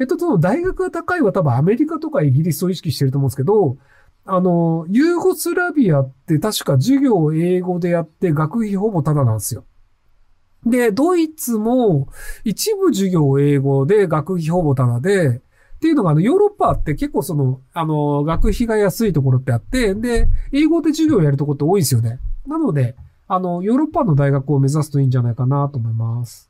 えっと、その大学が高いは多分アメリカとかイギリスを意識していると思うんですけど、あの、ユーゴスラビアって確か授業を英語でやって学費ほぼタダなんですよ。で、ドイツも一部授業を英語で学費ほぼタダで、っていうのがあの、ヨーロッパって結構その、あの、学費が安いところってあって、で、英語で授業をやるところって多いんですよね。なので、あの、ヨーロッパの大学を目指すといいんじゃないかなと思います。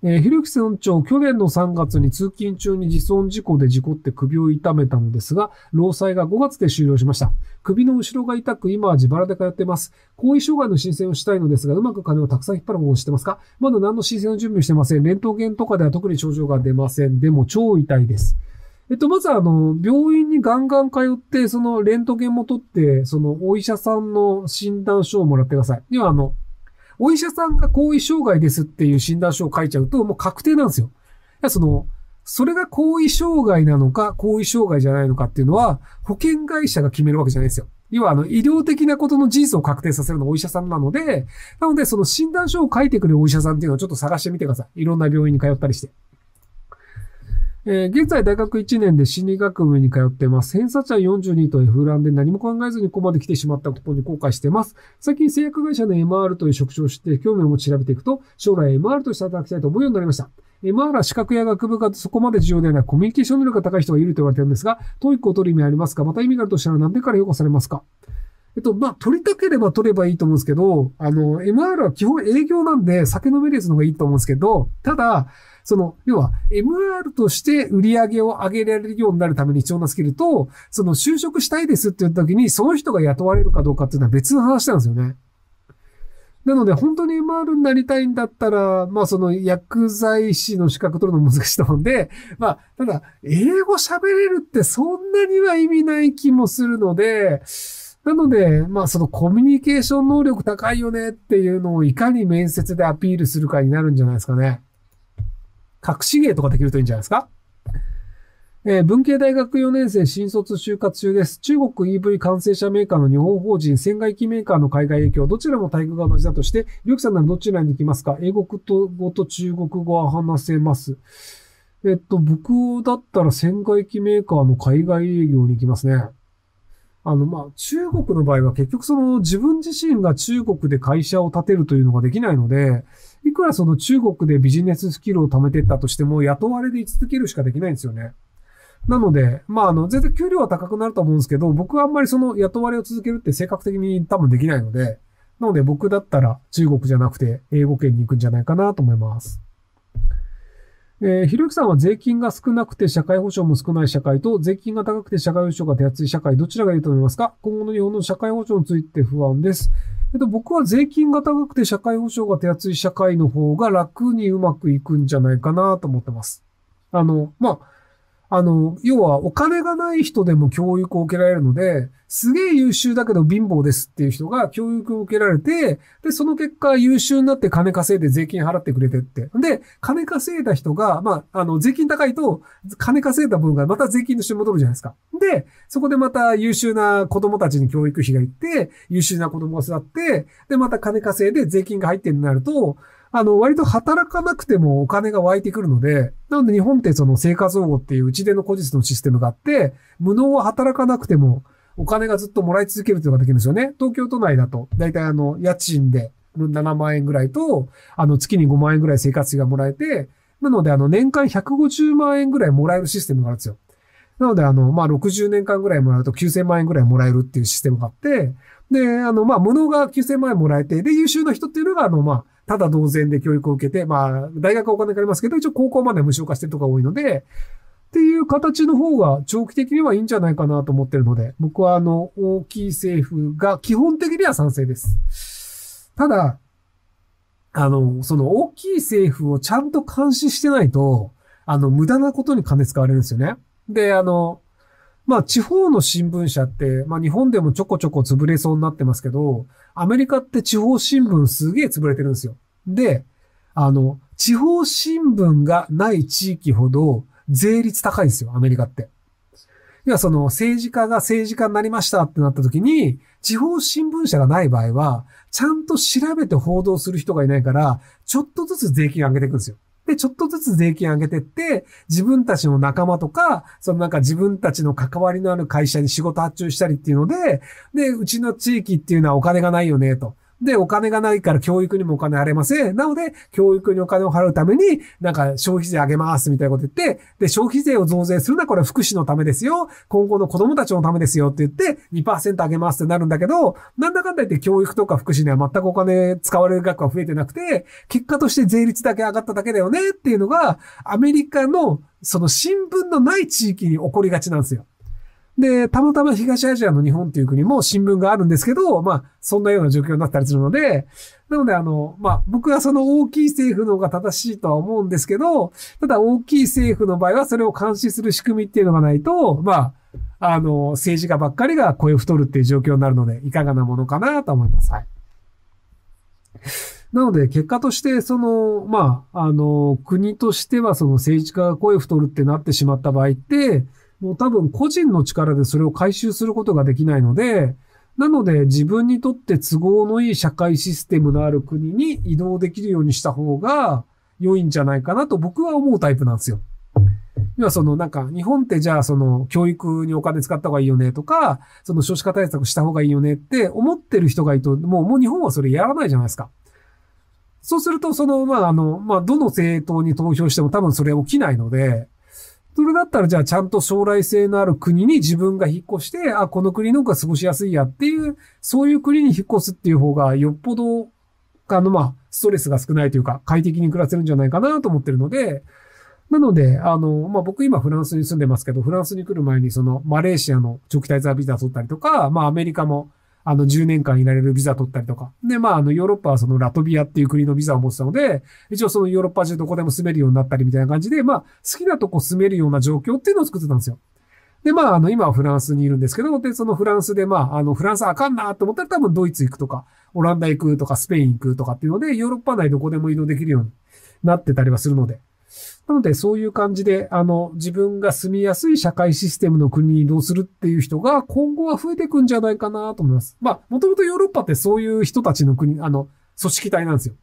えー、ひろゆき村長、去年のさんがつに通勤中に自損事故で事故って首を痛めたのですが、労災がごがつで終了しました。首の後ろが痛く、今は自腹で通っています。後遺障害の申請をしたいのですが、うまく金をたくさん引っ張る方法を知ってますか？まだ何の申請の準備をしてません。レントゲンとかでは特に症状が出ません。でも超痛いです。えっと、まずあの、病院にガンガン通って、そのレントゲンも取って、そのお医者さんの診断書をもらってください。要はあの、お医者さんが後遺障害ですっていう診断書を書いちゃうともう確定なんですよ。その、それが後遺障害なのか、後遺障害じゃないのかっていうのは保険会社が決めるわけじゃないですよ。要はあの、医療的なことの事実を確定させるのはお医者さんなので、なのでその診断書を書いてくれるお医者さんっていうのをちょっと探してみてください。いろんな病院に通ったりして。えー、現在大学いちねんで心理学部に通ってます。偏差値はよんじゅうにと F ランで何も考えずにここまで来てしまったことに後悔してます。最近製薬会社の エムアール という職種を知って興味を持ち調べていくと、将来 エムアール として働きたいと思うようになりました。エムアール は資格や学部がそこまで重要ではないコミュニケーション能力が高い人がいると言われているんですが、トーイックを取る意味ありますか？また意味があるとしたら何でから評価されますか？えっと、まあ、取りたければ取ればいいと思うんですけど、あの、エムアール は基本営業なんで酒飲めるやつの方がいいと思うんですけど、ただ、その、要は、エムアール として売り上げを上げられるようになるために必要なスキルと、その、就職したいですって言った時に、その人が雇われるかどうかっていうのは別の話なんですよね。なので、本当に エムアール になりたいんだったら、まあ、その、薬剤師の資格取るの難しいと思うんで、まあ、ただ、英語喋れるってそんなには意味ない気もするので、なので、まあそのコミュニケーション能力高いよねっていうのをいかに面接でアピールするかになるんじゃないですかね。隠し芸とかできるといいんじゃないですか。えー、文系大学よねん生新卒就活中です。中国 イーブイ 完成車メーカーの日本法人、船外機メーカーの海外影響、どちらも待遇が同じだとして、りょうきさんならどちらに行きますか？英語と語と中国語は話せます。えっと、僕だったら船外機メーカーの海外営業に行きますね。あの、まあ、中国の場合は結局その自分自身が中国で会社を建てるというのができないので、いくらその中国でビジネススキルを貯めていったとしても雇われで居続けるしかできないんですよね。なので、まあ、あの、全然給料は高くなると思うんですけど、僕はあんまりその雇われを続けるって性格的に多分できないので、なので僕だったら中国じゃなくて英語圏に行くんじゃないかなと思います。えー、ひろゆきさんは税金が少なくて社会保障も少ない社会と税金が高くて社会保障が手厚い社会、どちらがいいと思いますか？今後の日本の社会保障について不安です。えっと、僕は税金が高くて社会保障が手厚い社会の方が楽にうまくいくんじゃないかなと思ってます。あの、まあ、あの、要はお金がない人でも教育を受けられるので、すげえ優秀だけど貧乏ですっていう人が教育を受けられて、で、その結果優秀になって金稼いで税金払ってくれてって。で、金稼いだ人が、まあ、あの、税金高いと、金稼いだ分がまた税金として戻るじゃないですか。で、そこでまた優秀な子供たちに教育費がいって、優秀な子供が育って、で、また金稼いで税金が入ってるようになると、あの、割と働かなくてもお金が湧いてくるので、なので日本ってその生活保護っていううちでの個実のシステムがあって、無能は働かなくても、お金がずっともらい続けるというのができるんですよね。東京都内だと、だいたいあの、家賃でななまんえんぐらいと、あの、月にごまんえんぐらい生活費がもらえて、なのであの、年間ひゃくごじゅうまんえんぐらいもらえるシステムがあるんですよ。なのであの、まあ、ろくじゅうねんかんぐらいもらうときゅうせんまんえんぐらいもらえるっていうシステムがあって、で、あの、まあ、無能がきゅうせんまんえんもらえて、で、優秀な人っていうのがあの、まあ、ただ同然で教育を受けて、まあ、大学はお金かかりますけど、一応高校まで無償化してるとか多いので、っていう形の方が長期的にはいいんじゃないかなと思ってるので、僕はあの、大きい政府が基本的には賛成です。ただ、あの、その大きい政府をちゃんと監視してないと、あの、無駄なことに金使われるんですよね。で、あの、まあ、地方の新聞社って、まあ、日本でもちょこちょこ潰れそうになってますけど、アメリカって地方新聞すげえ潰れてるんですよ。で、あの、地方新聞がない地域ほど、税率高いんですよ、アメリカって。いや、その、政治家が政治家になりましたってなった時に、地方新聞社がない場合は、ちゃんと調べて報道する人がいないから、ちょっとずつ税金上げていくんですよ。で、ちょっとずつ税金上げてって、自分たちの仲間とか、そのなんか自分たちの関わりのある会社に仕事発注したりっていうので、で、うちの地域っていうのはお金がないよね、と。で、お金がないから教育にもお金ありません。なので、教育にお金を払うために、なんか消費税上げますみたいなこと言って、で、消費税を増税するのはこれは福祉のためですよ。今後の子供たちのためですよって言って、にパーセント 上げますってなるんだけど、なんだかんだ言って教育とか福祉には全くお金使われる額は増えてなくて、結果として税率だけ上がっただけだよねっていうのが、アメリカのその新聞のない地域に起こりがちなんですよ。で、たまたま東アジアの日本という国も新聞があるんですけど、まあ、そんなような状況になったりするので、なので、あの、まあ、僕はその大きい政府の方が正しいとは思うんですけど、ただ大きい政府の場合はそれを監視する仕組みっていうのがないと、まあ、あの、政治家ばっかりが声を太るっていう状況になるので、いかがなものかなと思います。はい。なので、結果として、その、まあ、あの、国としてはその政治家が声を太るってなってしまった場合って、もう多分個人の力でそれを回収することができないので、なので自分にとって都合のいい社会システムのある国に移動できるようにした方が良いんじゃないかなと僕は思うタイプなんですよ。要はそのなんか日本ってじゃあその教育にお金使った方がいいよねとか、その少子化対策した方がいいよねって思ってる人がいると、もうもう日本はそれやらないじゃないですか。そうするとそのまああの、まあどの政党に投票しても多分それ起きないので、それだったらじゃあちゃんと将来性のある国に自分が引っ越して、あ、この国の方が過ごしやすいやっていう、そういう国に引っ越すっていう方がよっぽど、あの、まあ、ストレスが少ないというか、快適に暮らせるんじゃないかなと思ってるので、なので、あの、まあ、僕今フランスに住んでますけど、フランスに来る前にそのマレーシアの長期滞在ビザ取ったりとか、まあ、アメリカもあのじゅうねんかんいられるビザ取ったりとか。で、まあ、あの、ヨーロッパはそのラトビアっていう国のビザを持ってたので、一応そのヨーロッパ中どこでも住めるようになったりみたいな感じで、まあ、好きなとこ住めるような状況っていうのを作ってたんですよ。で、まあ、あの、今はフランスにいるんですけど、で、そのフランスで、まあ、あの、フランスあかんなと思ったら多分ドイツ行くとか、オランダ行くとか、スペイン行くとかっていうので、ヨーロッパ内どこでも移動できるようになってたりはするので。なので、そういう感じで、あの、自分が住みやすい社会システムの国に移動するっていう人が今後は増えていくんじゃないかなと思います。まあ、もともとヨーロッパってそういう人たちの国、あの、組織体なんですよ。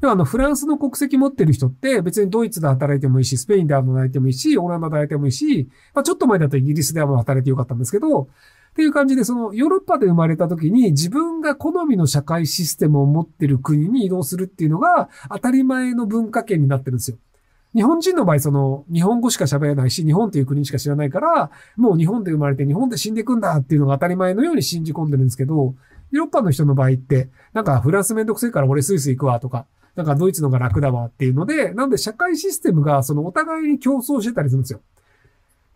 要はあの、フランスの国籍持ってる人って別にドイツで働いてもいいし、スペインで働いてもいいし、オランダで働いてもいいし、まあ、ちょっと前だとイギリスでも働いてよかったんですけど、っていう感じで、そのヨーロッパで生まれた時に自分が好みの社会システムを持ってる国に移動するっていうのが当たり前の文化圏になってるんですよ。日本人の場合、その、日本語しか喋れないし、日本という国しか知らないから、もう日本で生まれて日本で死んでいくんだっていうのが当たり前のように信じ込んでるんですけど、ヨーロッパの人の場合って、なんかフランスめんどくせえから俺スイス行くわとか、なんかドイツの方が楽だわっていうので、なんで社会システムがそのお互いに競争してたりするんですよ。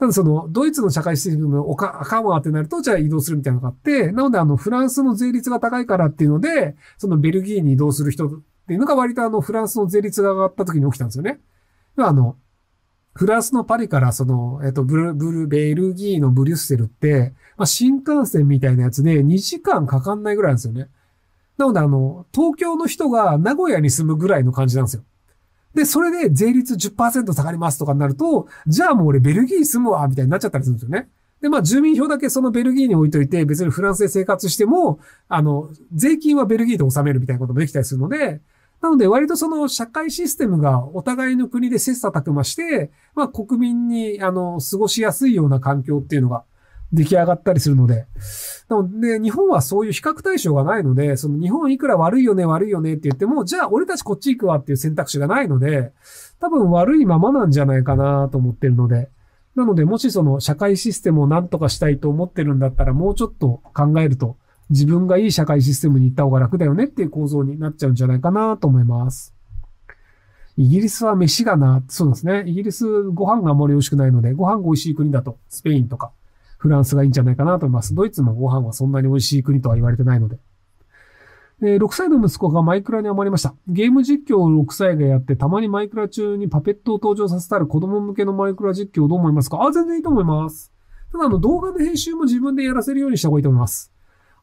ただその、ドイツの社会システムのおか、あかんわってなると、じゃあ移動するみたいなのがあって、なのであの、フランスの税率が高いからっていうので、そのベルギーに移動する人っていうのが割とあの、フランスの税率が上がった時に起きたんですよね。あの、フランスのパリからその、えっと、ブル、ブル、ベルギーのブリュッセルって、まあ、新幹線みたいなやつでにじかんかかんないぐらいなんですよね。なのであの、東京の人が名古屋に住むぐらいの感じなんですよ。で、それで税率 じゅっパーセント 下がりますとかになると、じゃあもう俺ベルギー住むわ、みたいになっちゃったりするんですよね。で、まあ、住民票だけそのベルギーに置いといて、別にフランスで生活しても、あの、税金はベルギーで納めるみたいなこともできたりするので、なので、割とその社会システムがお互いの国で切磋琢磨して、まあ国民に、あの、過ごしやすいような環境っていうのが出来上がったりするので。なので、日本はそういう比較対象がないので、その日本いくら悪いよね、悪いよねって言っても、じゃあ俺たちこっち行くわっていう選択肢がないので、多分悪いままなんじゃないかなと思ってるので。なので、もしその社会システムを何とかしたいと思ってるんだったら、もうちょっと考えると、自分がいい社会システムに行った方が楽だよねっていう構造になっちゃうんじゃないかなと思います。イギリスは飯がな、そうですね。イギリスご飯があまり美味しくないので、ご飯が美味しい国だとスペインとかフランスがいいんじゃないかなと思います。ドイツもご飯はそんなに美味しい国とは言われてないので。えー、ろくさいの息子がマイクラに余りました。ゲーム実況をろくさいがやって、たまにマイクラ中にパペットを登場させたら子供向けのマイクラ実況どう思いますか？あ、全然いいと思います。ただあの動画の編集も自分でやらせるようにした方がいいと思います。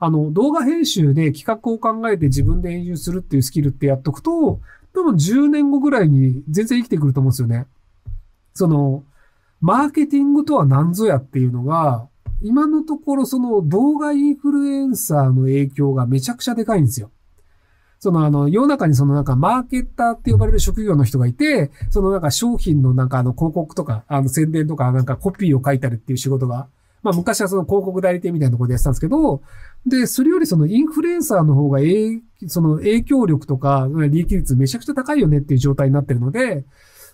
あの、動画編集で企画を考えて自分で編集するっていうスキルってやっとくと、多分じゅうねんごぐらいに全然生きてくると思うんですよね。その、マーケティングとは何ぞやっていうのが、今のところその動画インフルエンサーの影響がめちゃくちゃでかいんですよ。そのあの、世の中にそのなんかマーケッターって呼ばれる職業の人がいて、そのなんか商品のなんかあの広告とか、あの宣伝とかなんかコピーを書いたりっていう仕事が、まあ昔はその広告代理店みたいなところでやってたんですけど、で、それよりそのインフルエンサーの方が影、その影響力とか利益率めちゃくちゃ高いよねっていう状態になってるので、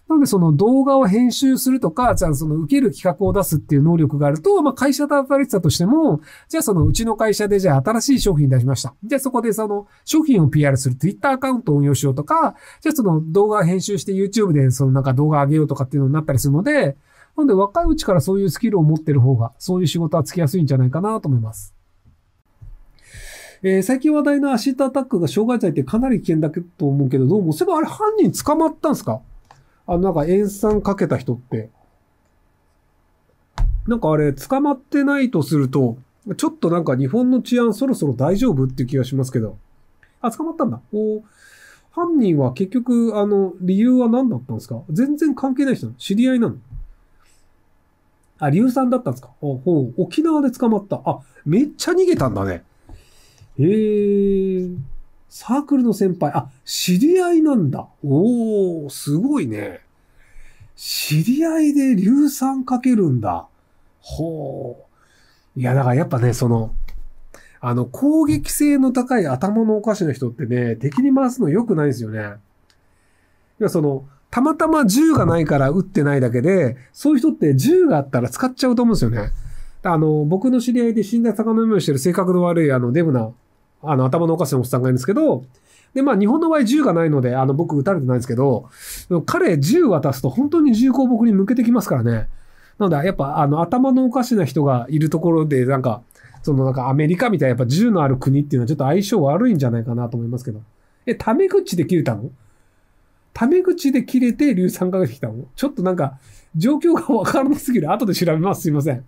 なのでその動画を編集するとか、じゃあその受ける企画を出すっていう能力があると、まあ会社で働いてたとしても、じゃあそのうちの会社でじゃあ新しい商品出しました。じゃあそこでその商品を ピーアール する Twitter アカウントを運用しようとか、じゃあその動画編集して YouTube でそのなんか動画上げようとかっていうのになったりするので、なので若いうちからそういうスキルを持ってる方が、そういう仕事はつきやすいんじゃないかなと思います。えー、最近話題のアシッドアタックが傷害罪ってかなり危険だけと思うけど、どうも、そういえばあれ犯人捕まったんですか？あの、なんか、塩酸かけた人って。なんかあれ、捕まってないとすると、ちょっとなんか日本の治安そろそろ大丈夫っていう気がしますけど。あ、捕まったんだ。お、犯人は結局、あの、理由は何だったんですか？全然関係ない人なの？知り合いなの？あ、硫酸だったんですか？お、ほう、沖縄で捕まった。あ、めっちゃ逃げたんだね。へー。サークルの先輩。あ、知り合いなんだ。おー、すごいね。知り合いで硫酸かけるんだ。ほう。いや、だからやっぱね、その、あの、攻撃性の高い頭のおかしな人ってね、敵に回すの良くないですよね。いや、その、たまたま銃がないから撃ってないだけで、そういう人って銃があったら使っちゃうと思うんですよね。あの、僕の知り合いで死んだ魚飲みをしてる性格の悪い、あの、デブな、あの、頭のおかしなおっさんがいるんですけど、で、まあ、日本の場合銃がないので、あの、僕撃たれてないんですけど、彼銃渡すと本当に銃口僕に向けてきますからね。なので、やっぱ、あの、頭のおかしな人がいるところで、なんか、その、なんかアメリカみたいな、やっぱ銃のある国っていうのはちょっと相性悪いんじゃないかなと思いますけど。え、タメ口で切れたの？タメ口で切れて硫酸かけてきたの？ちょっとなんか、状況がわからなすぎる。後で調べます。すいません。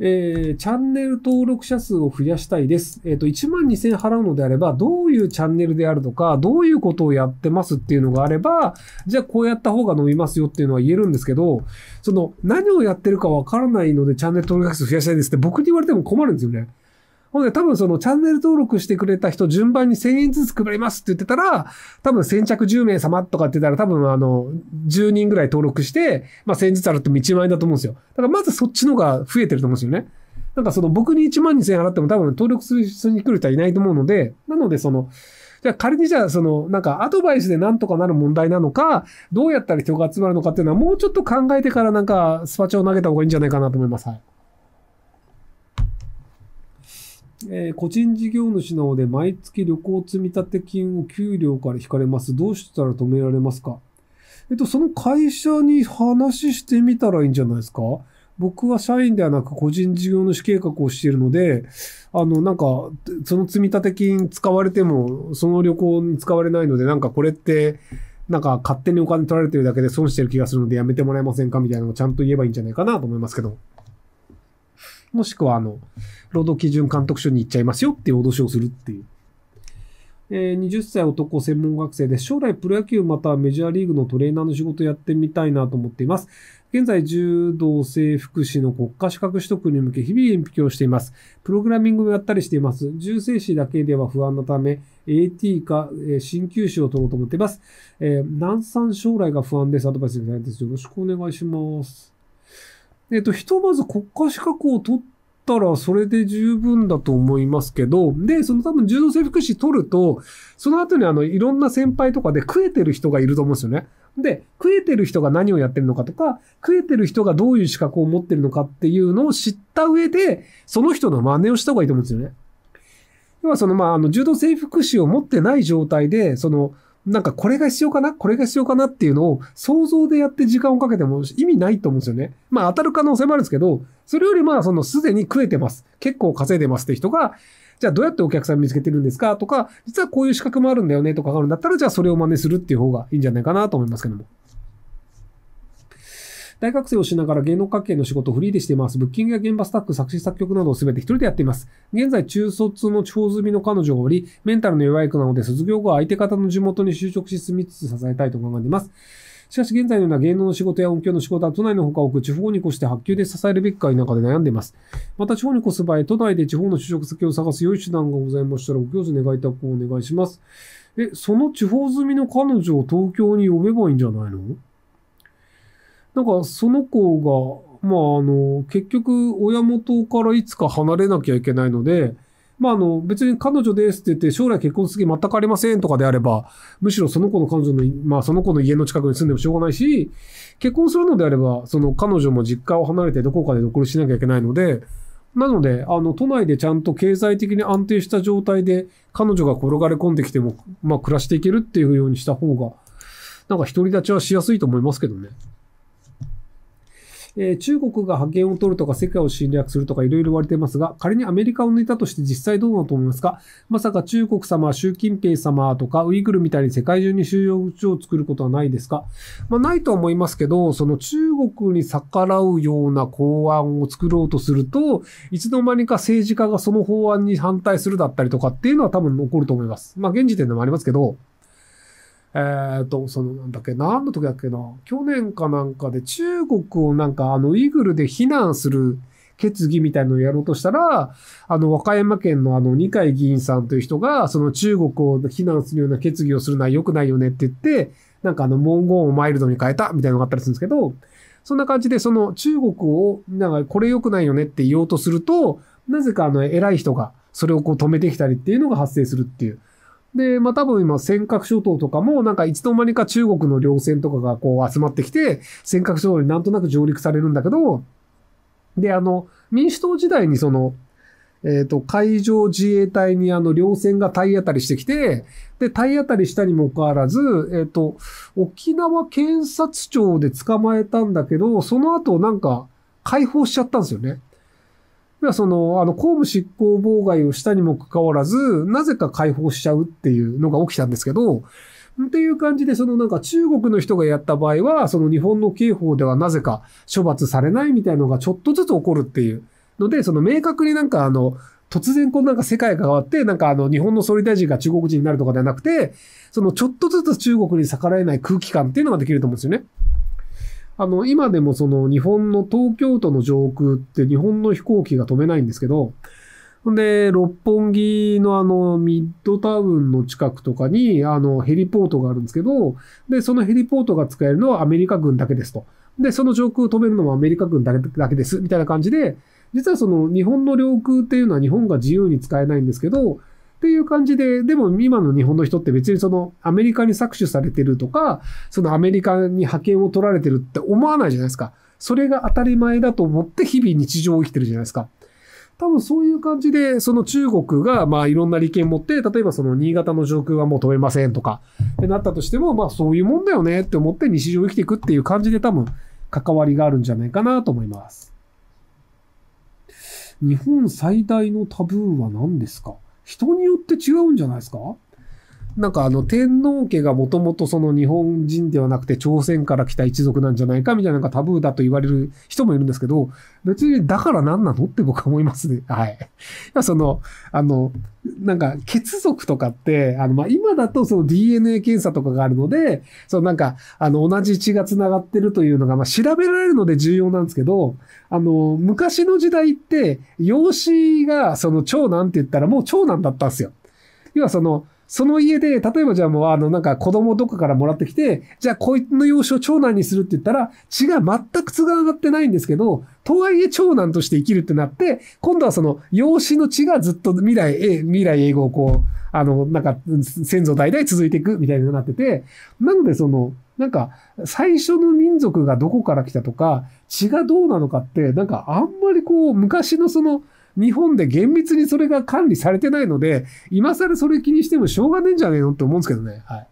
えー、チャンネル登録者数を増やしたいです。えっと、いちまんにせん払うのであれば、どういうチャンネルであるとか、どういうことをやってますっていうのがあれば、じゃあこうやった方が伸びますよっていうのは言えるんですけど、その、何をやってるかわからないのでチャンネル登録者数増やしたいですって僕に言われても困るんですよね。ほんで、多分そのチャンネル登録してくれた人順番にせんえんずつ配りますって言ってたら、多分先着じゅうめい様とかって言ったら、多分あの、じゅうにんぐらい登録して、まあせんえんずつあるっていちまんえんだと思うんですよ。だからまずそっちのが増えてると思うんですよね。なんかその僕にいちまんにせんえん払っても多分登録する人に来る人はいないと思うので、なのでその、じゃあ仮にじゃあその、なんかアドバイスでなんとかなる問題なのか、どうやったら人が集まるのかっていうのはもうちょっと考えてからなんかスパチャを投げた方がいいんじゃないかなと思います。はい。えー、個人事業主なので毎月旅行積立金を給料から引かれます。どうしたら止められますか？えっと、その会社に話してみたらいいんじゃないですか？僕は社員ではなく個人事業主計画をしているので、あの、なんか、その積立金使われても、その旅行に使われないので、なんかこれって、なんか勝手にお金取られてるだけで損してる気がするのでやめてもらえませんかみたいなのをちゃんと言えばいいんじゃないかなと思いますけど。もしくは、あの、労働基準監督署に行っちゃいますよっていう脅しをするっていう。えー、はたち男専門学生で将来プロ野球またはメジャーリーグのトレーナーの仕事をやってみたいなと思っています。現在、柔道整復師の国家資格取得に向け日々勉強しています。プログラミングもやったりしています。柔整師だけでは不安なため、エーティー か鍼灸師を取ろうと思っています。えー、難産将来が不安です。アドバイスいただいてよろしくお願いします。えっと、ひとまず国家資格を取ったらそれで十分だと思いますけど、で、その多分柔道整復師取ると、その後にあの、いろんな先輩とかで食えてる人がいると思うんですよね。で、食えてる人が何をやってるのかとか、食えてる人がどういう資格を持ってるのかっていうのを知った上で、その人の真似をした方がいいと思うんですよね。要はその、まあ、あの、柔道整復師を持ってない状態で、その、なんかこれが必要かなこれが必要かなっていうのを想像でやって時間をかけても意味ないと思うんですよね。まあ当たる可能性もあるんですけど、それよりまあそのすでに食えてます。結構稼いでますって人が、じゃあどうやってお客さん見つけてるんですかとか、実はこういう資格もあるんだよねとかがあるんだったら、じゃあそれを真似するっていう方がいいんじゃないかなと思いますけども。大学生をしながら芸能関係の仕事をフリーでしています。ブッキングや現場スタッフ、作詞作曲などを全て一人でやっています。現在中卒の超済みの彼女がおり、メンタルの弱い子なので卒業後は相手方の地元に就職し住みつつ支えたいと考えています。しかし現在のような芸能の仕事や音響の仕事は都内のほか多く、地方に越して発給で支えるべきか否かで悩んでいます。また地方に越す場合、都内で地方の就職先を探す良い手段がございましたら、ご教授願いたくお願いします。え、その地方住みの彼女を東京に呼べばいいんじゃないの？なんか、その子が、まあ、あの、結局、親元からいつか離れなきゃいけないので、まあ、あの、別に彼女ですって言って、将来結婚する気全くありませんとかであれば、むしろその子の彼女の、まあ、その子の家の近くに住んでもしょうがないし、結婚するのであれば、その彼女も実家を離れてどこかで独立しなきゃいけないので、なので、あの、都内でちゃんと経済的に安定した状態で、彼女が転がり込んできても、まあ、暮らしていけるっていうようにした方が、なんか独り立ちはしやすいと思いますけどね。えー、中国が覇権を取るとか世界を侵略するとかいろいろ言われていますが、仮にアメリカを抜いたとして実際どうなのと思いますか？まさか中国様、習近平様とかウイグルみたいに世界中に収容所を作ることはないですか？まあないとは思いますけど、その中国に逆らうような法案を作ろうとすると、いつの間にか政治家がその法案に反対するだったりとかっていうのは多分起こると思います。まあ現時点でもありますけど、えっと、その、なんだっけ、何の時だっけな、去年かなんかで中国をなんか、あの、ウイグルで非難する決議みたいのをやろうとしたら、あの、和歌山県のあの、二階議員さんという人が、その中国を非難するような決議をするのは良くないよねって言って、なんかあの、文言をマイルドに変えたみたいなのがあったりするんですけど、そんな感じで、その中国を、なんか、これ良くないよねって言おうとすると、なぜかあの、偉い人が、それをこう止めてきたりっていうのが発生するっていう。で、まあ、多分今、尖閣諸島とかも、なんかいつの間にか中国の領船とかがこう集まってきて、尖閣諸島になんとなく上陸されるんだけど、で、あの、民主党時代にその、えっと、海上自衛隊にあの、領船が体当たりしてきて、で、体当たりしたにもかかわらず、えっと、沖縄検察庁で捕まえたんだけど、その後なんか、解放しちゃったんですよね。その、あの、公務執行妨害をしたにもかかわらず、なぜか解放しちゃうっていうのが起きたんですけど、っていう感じで、そのなんか中国の人がやった場合は、その日本の刑法ではなぜか処罰されないみたいなのがちょっとずつ起こるっていうので、その明確になんかあの、突然こうなんか世界が変わって、なんかあの、日本の総理大臣が中国人になるとかではなくて、そのちょっとずつ中国に逆らえない空気感っていうのができると思うんですよね。あの、今でもその日本の東京都の上空って日本の飛行機が飛べないんですけど、で、六本木のあの、ミッドタウンの近くとかに、あの、ヘリポートがあるんですけど、で、そのヘリポートが使えるのはアメリカ軍だけですと。で、その上空を飛べるのはアメリカ軍だけ、だけです、みたいな感じで、実はその日本の領空っていうのは日本が自由に使えないんですけど、っていう感じで、でも今の日本の人って別にそのアメリカに搾取されてるとか、そのアメリカに覇権を取られてるって思わないじゃないですか。それが当たり前だと思って日々日常を生きてるじゃないですか。多分そういう感じで、その中国がまあいろんな利権を持って、例えばその新潟の上空はもう飛べませんとか、ってなったとしても、まあそういうもんだよねって思って日常を生きていくっていう感じで多分関わりがあるんじゃないかなと思います。日本最大のタブーは何ですか？人によって違うんじゃないですか？なんかあの天皇家がもともとその日本人ではなくて朝鮮から来た一族なんじゃないかみたいなのがタブーだと言われる人もいるんですけど、別にだから何なのって僕は思いますね。はい。その、あの、なんか血族とかって、あの、ま、今だとその ディーエヌエー 検査とかがあるので、そのなんか、あの、同じ血が繋がってるというのが、ま、調べられるので重要なんですけど、あの、昔の時代って、養子がその長男って言ったらもう長男だったんですよ。要はその、その家で、例えばじゃあもうあのなんか子供どっかからもらってきて、じゃあこいつの養子を長男にするって言ったら、血が全くつながってないんですけど、とはいえ長男として生きるってなって、今度はその養子の血がずっと未来、未来永劫をこう、あの、なんか先祖代々続いていくみたいになってて、なのでその、なんか最初の民族がどこから来たとか、血がどうなのかって、なんかあんまりこう昔のその、日本で厳密にそれが管理されてないので、今更それ気にしてもしょうがねえんじゃねえのって思うんですけどね。はい。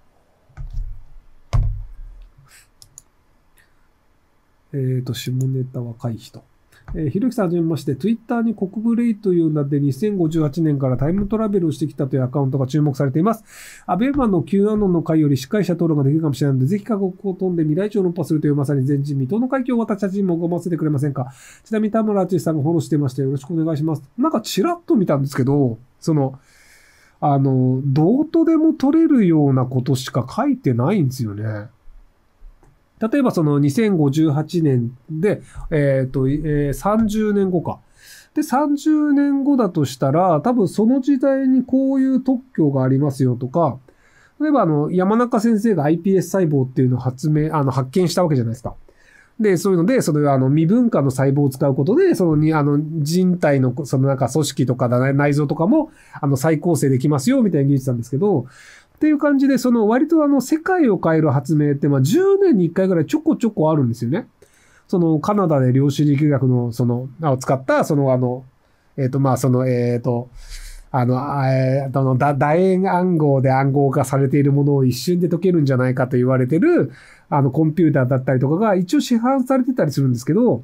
えっと、下ネタは回避と。えー、ひろゆきさんはじめまして、Twitter に国ブレイという名でにせんごじゅうはちねんからタイムトラベルをしてきたというアカウントが注目されています。アベマの Q アノンの回より司会者討論ができるかもしれないので、ぜひ過去を飛んで未来庁を論破するというまさに前人未到の快挙を私たちにもごませてくれませんか。ちなみに田村淳さんがフォローしていました。よろしくお願いします。なんかちらっと見たんですけど、その、あの、どうとでも取れるようなことしか書いてないんですよね。例えばそのにせんごじゅうはちねんで、えっと、えー、さんじゅうねんごか。で、さんじゅうねんごだとしたら、多分その時代にこういう特許がありますよとか、例えばあの、山中先生が iPS 細胞っていうのを発明、あの、発見したわけじゃないですか。で、そういうので、それはあの、未分化の細胞を使うことで、そのに、あの、人体の、そのなんか組織とか内臓とかも、あの、再構成できますよ、みたいな技術なんですけど、っていう感じで、その割とあの、世界を変える発明って、まあ、じゅうねんにいっかいぐらいちょこちょこあるんですよね。その、カナダで量子力学の、その、を使った、その、あの、えっ、ー、と、まあ、その、えっ、ー、と、あの、えー、のだ楕円暗号で暗号化されているものを一瞬で解けるんじゃないかと言われてる、あの、コンピューターだったりとかが一応市販されてたりするんですけど、っ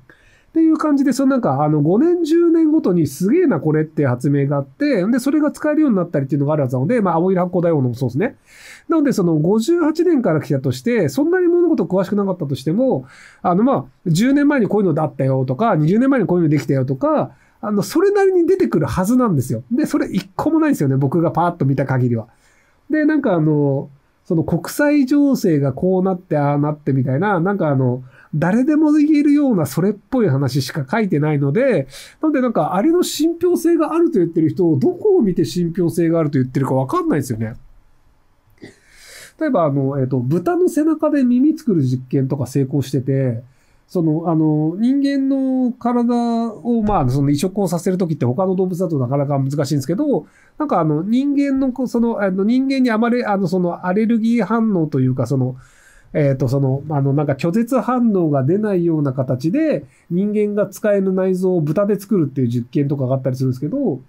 ていう感じで、そのなんか、あの、ごねん、じゅうねんごとにすげえなこれって発明があって、で、それが使えるようになったりっていうのがあるはずなので、まあ、青色発光ダイオードもそうですね。なので、そのごじゅうはちねんから来たとして、そんなに物事詳しくなかったとしても、あの、まあ、じゅうねんまえにこういうのだったよとか、にじゅうねんまえにこういうのできたよとか、あの、それなりに出てくるはずなんですよ。で、それ一個もないんですよね。僕がパーッと見た限りは。で、なんかあの、その国際情勢がこうなって、ああなってみたいな、なんかあの、誰でも言えるようなそれっぽい話しか書いてないので、なんでなんかあれの信憑性があると言ってる人をどこを見て信憑性があると言ってるかわかんないですよね。例えばあの、えっと、豚の背中で耳作る実験とか成功してて、その、あの、人間の体を、まあ、その移植をさせるときって他の動物だとなかなか難しいんですけど、なんかあの、人間の、その、あの人間にあまり、あの、その、アレルギー反応というか、その、えっと、その、あの、なんか拒絶反応が出ないような形で、人間が使える内臓を豚で作るっていう実験とかがあったりするんですけど、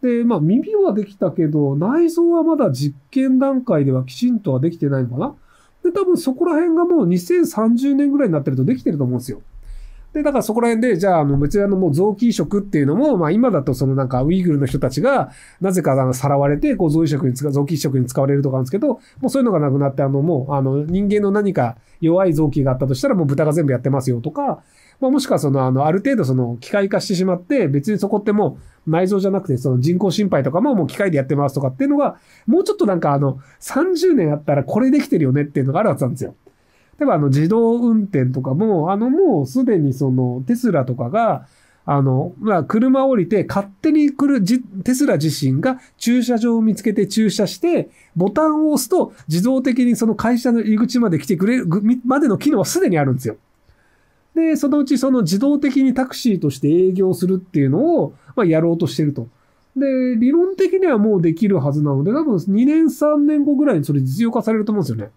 で、まあ、耳はできたけど、内臓はまだ実験段階ではきちんとはできてないのかな。で、多分そこら辺がもうにせんさんじゅうねんぐらいになってるとできてると思うんですよ。で、だからそこら辺で、じゃあ、あの、別にあの、もう臓器移植っていうのも、まあ今だとそのなんかウイグルの人たちが、なぜかあの、さらわれて、こう、臓移植に使、臓器移植に使われるとかなんですけど、もうそういうのがなくなって、あの、もう、あの、人間の何か弱い臓器があったとしたら、もう豚が全部やってますよとか、まあもしくはその、あの、ある程度その、機械化してしまって、別にそこってもう、内臓じゃなくて、その人工心肺とかももう機械でやってますとかっていうのが、もうちょっとなんかあの、さんじゅうねんあったらこれできてるよねっていうのがあるはずなんですよ。例えばあの、自動運転とかも、あの、もうすでにその、テスラとかが、あの、まあ、車降りて勝手に来る、テスラ自身が駐車場を見つけて駐車して、ボタンを押すと自動的にその会社の入り口まで来てくれる、までの機能はすでにあるんですよ。で、そのうちその自動的にタクシーとして営業するっていうのを、まあ、やろうとしてると。で、理論的にはもうできるはずなので、多分にねんさんねんごぐらいにそれ実用化されると思うんですよね。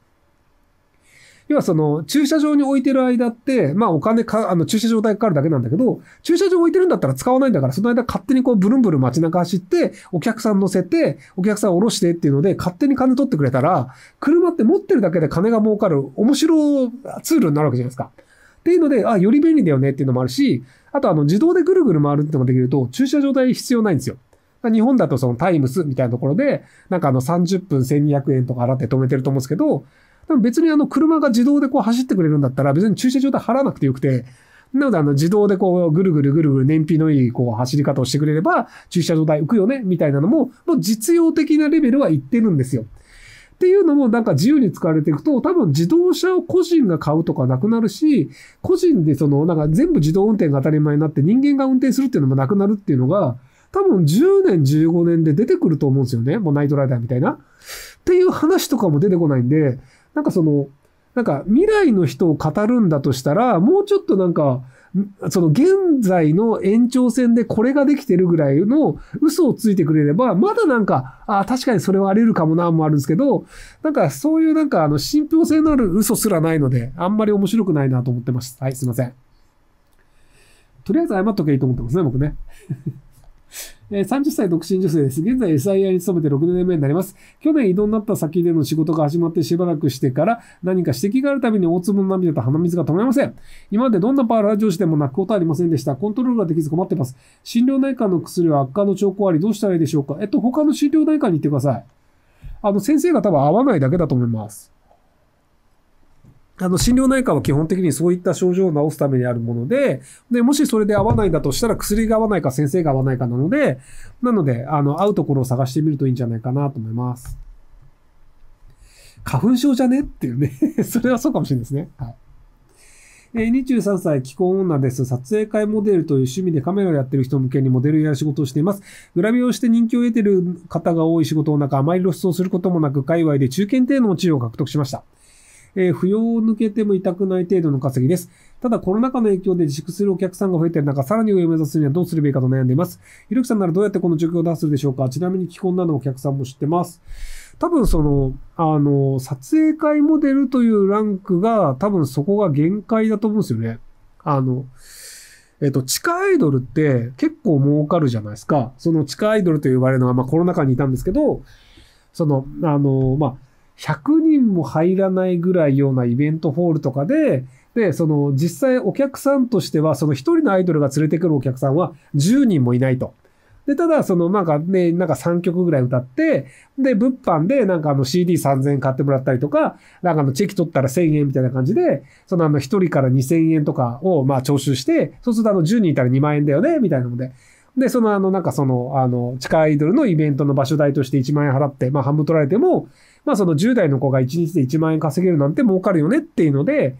要はその、駐車場に置いてる間って、まあお金か、あの、駐車場代かかるだけなんだけど、駐車場置いてるんだったら使わないんだから、その間勝手にこうブルンブルン街中走って、お客さん乗せて、お客さん降ろしてっていうので、勝手に金取ってくれたら、車って持ってるだけで金が儲かる面白ツールになるわけじゃないですか。っていうので、あ、より便利だよねっていうのもあるし、あとあの、自動でぐるぐる回るってのができると、駐車場代必要ないんですよ。日本だとそのタイムスみたいなところで、なんかあの、さんじゅっぷんせんにひゃくえんとか払って止めてると思うんですけど、でも別にあの車が自動でこう走ってくれるんだったら別に駐車場で払わなくてよくて、なのであの自動でこうぐるぐるぐるぐる燃費のいいこう走り方をしてくれれば駐車場代浮くよねみたいなのももう実用的なレベルはいってるんですよ。っていうのもなんか自由に使われていくと多分自動車を個人が買うとかなくなるし、個人でそのなんか全部自動運転が当たり前になって人間が運転するっていうのもなくなるっていうのが多分じゅうねんじゅうごねんで出てくると思うんですよね。もうナイトライダーみたいな。っていう話とかも出てこないんで、なんかその、なんか未来の人を語るんだとしたら、もうちょっとなんか、その現在の延長線でこれができてるぐらいの嘘をついてくれれば、まだなんか、ああ、確かにそれはあり得るかもな、もあるんですけど、なんかそういうなんかあの信憑性のある嘘すらないので、あんまり面白くないなと思ってます。はい、すいません。とりあえず謝っとけばいいと思ってますね、僕ね。さんじゅっさい独身女性です。現在 エスアイアイ に勤めてろくねんめになります。去年異動になった先での仕事が始まってしばらくしてから何か指摘があるたびに大粒の涙と鼻水が止めません。今までどんなパワハラ上司でも泣くことはありませんでした。コントロールができず困っています。心療内科の薬は悪化の兆候ありどうしたらいいでしょうか。えっと、他の心療内科に行ってください。あの、先生が多分合わないだけだと思います。あの、心療内科は基本的にそういった症状を治すためにあるもので、で、もしそれで合わないんだとしたら薬が合わないか先生が合わないかなので、なので、あの、合うところを探してみるといいんじゃないかなと思います。花粉症じゃねっていうね。それはそうかもしれないですね。はい。えー、にじゅうさんさい、既婚女です。撮影会モデルという趣味でカメラをやってる人向けにモデルやる仕事をしています。グラビアをして人気を得ている方が多い仕事の中、あまり露出をすることもなく、界隈で中堅程度の地位を獲得しました。えー、扶養を抜けても痛くない程度の稼ぎです。ただコロナ禍の影響で自粛するお客さんが増えている中、さらに上を目指すにはどうすればいいかと悩んでいます。ひろきさんならどうやってこの状況を出すでしょうか？ちなみに既婚なのお客さんも知ってます。多分その、あの、撮影会モデルというランクが、多分そこが限界だと思うんですよね。あの、えっと、地下アイドルって結構儲かるじゃないですか。その地下アイドルと呼ばれるのは、まあコロナ禍にいたんですけど、その、あの、まあ、ひゃくにんも入らないぐらいようなイベントホールとかで、で、その実際お客さんとしては、その一人のアイドルが連れてくるお客さんはじゅうにんもいないと。で、ただ、その、なんかね、なんかさんきょくぐらい歌って、で、物販で、なんかあの シーディーさんぜんえん買ってもらったりとか、なんかあのチェキ取ったらせんえんみたいな感じで、そのあのひとりからにせんえんとかをまあ徴収して、そうするとあのじゅうにんいたらにまんえんだよね、みたいなので。で、そのあのなんかその、あの、地下アイドルのイベントの場所代としていちまんえん払って、まあ半分取られても、まあそのじゅう代の子がいちにちでいちまんえん稼げるなんて儲かるよねっていうので、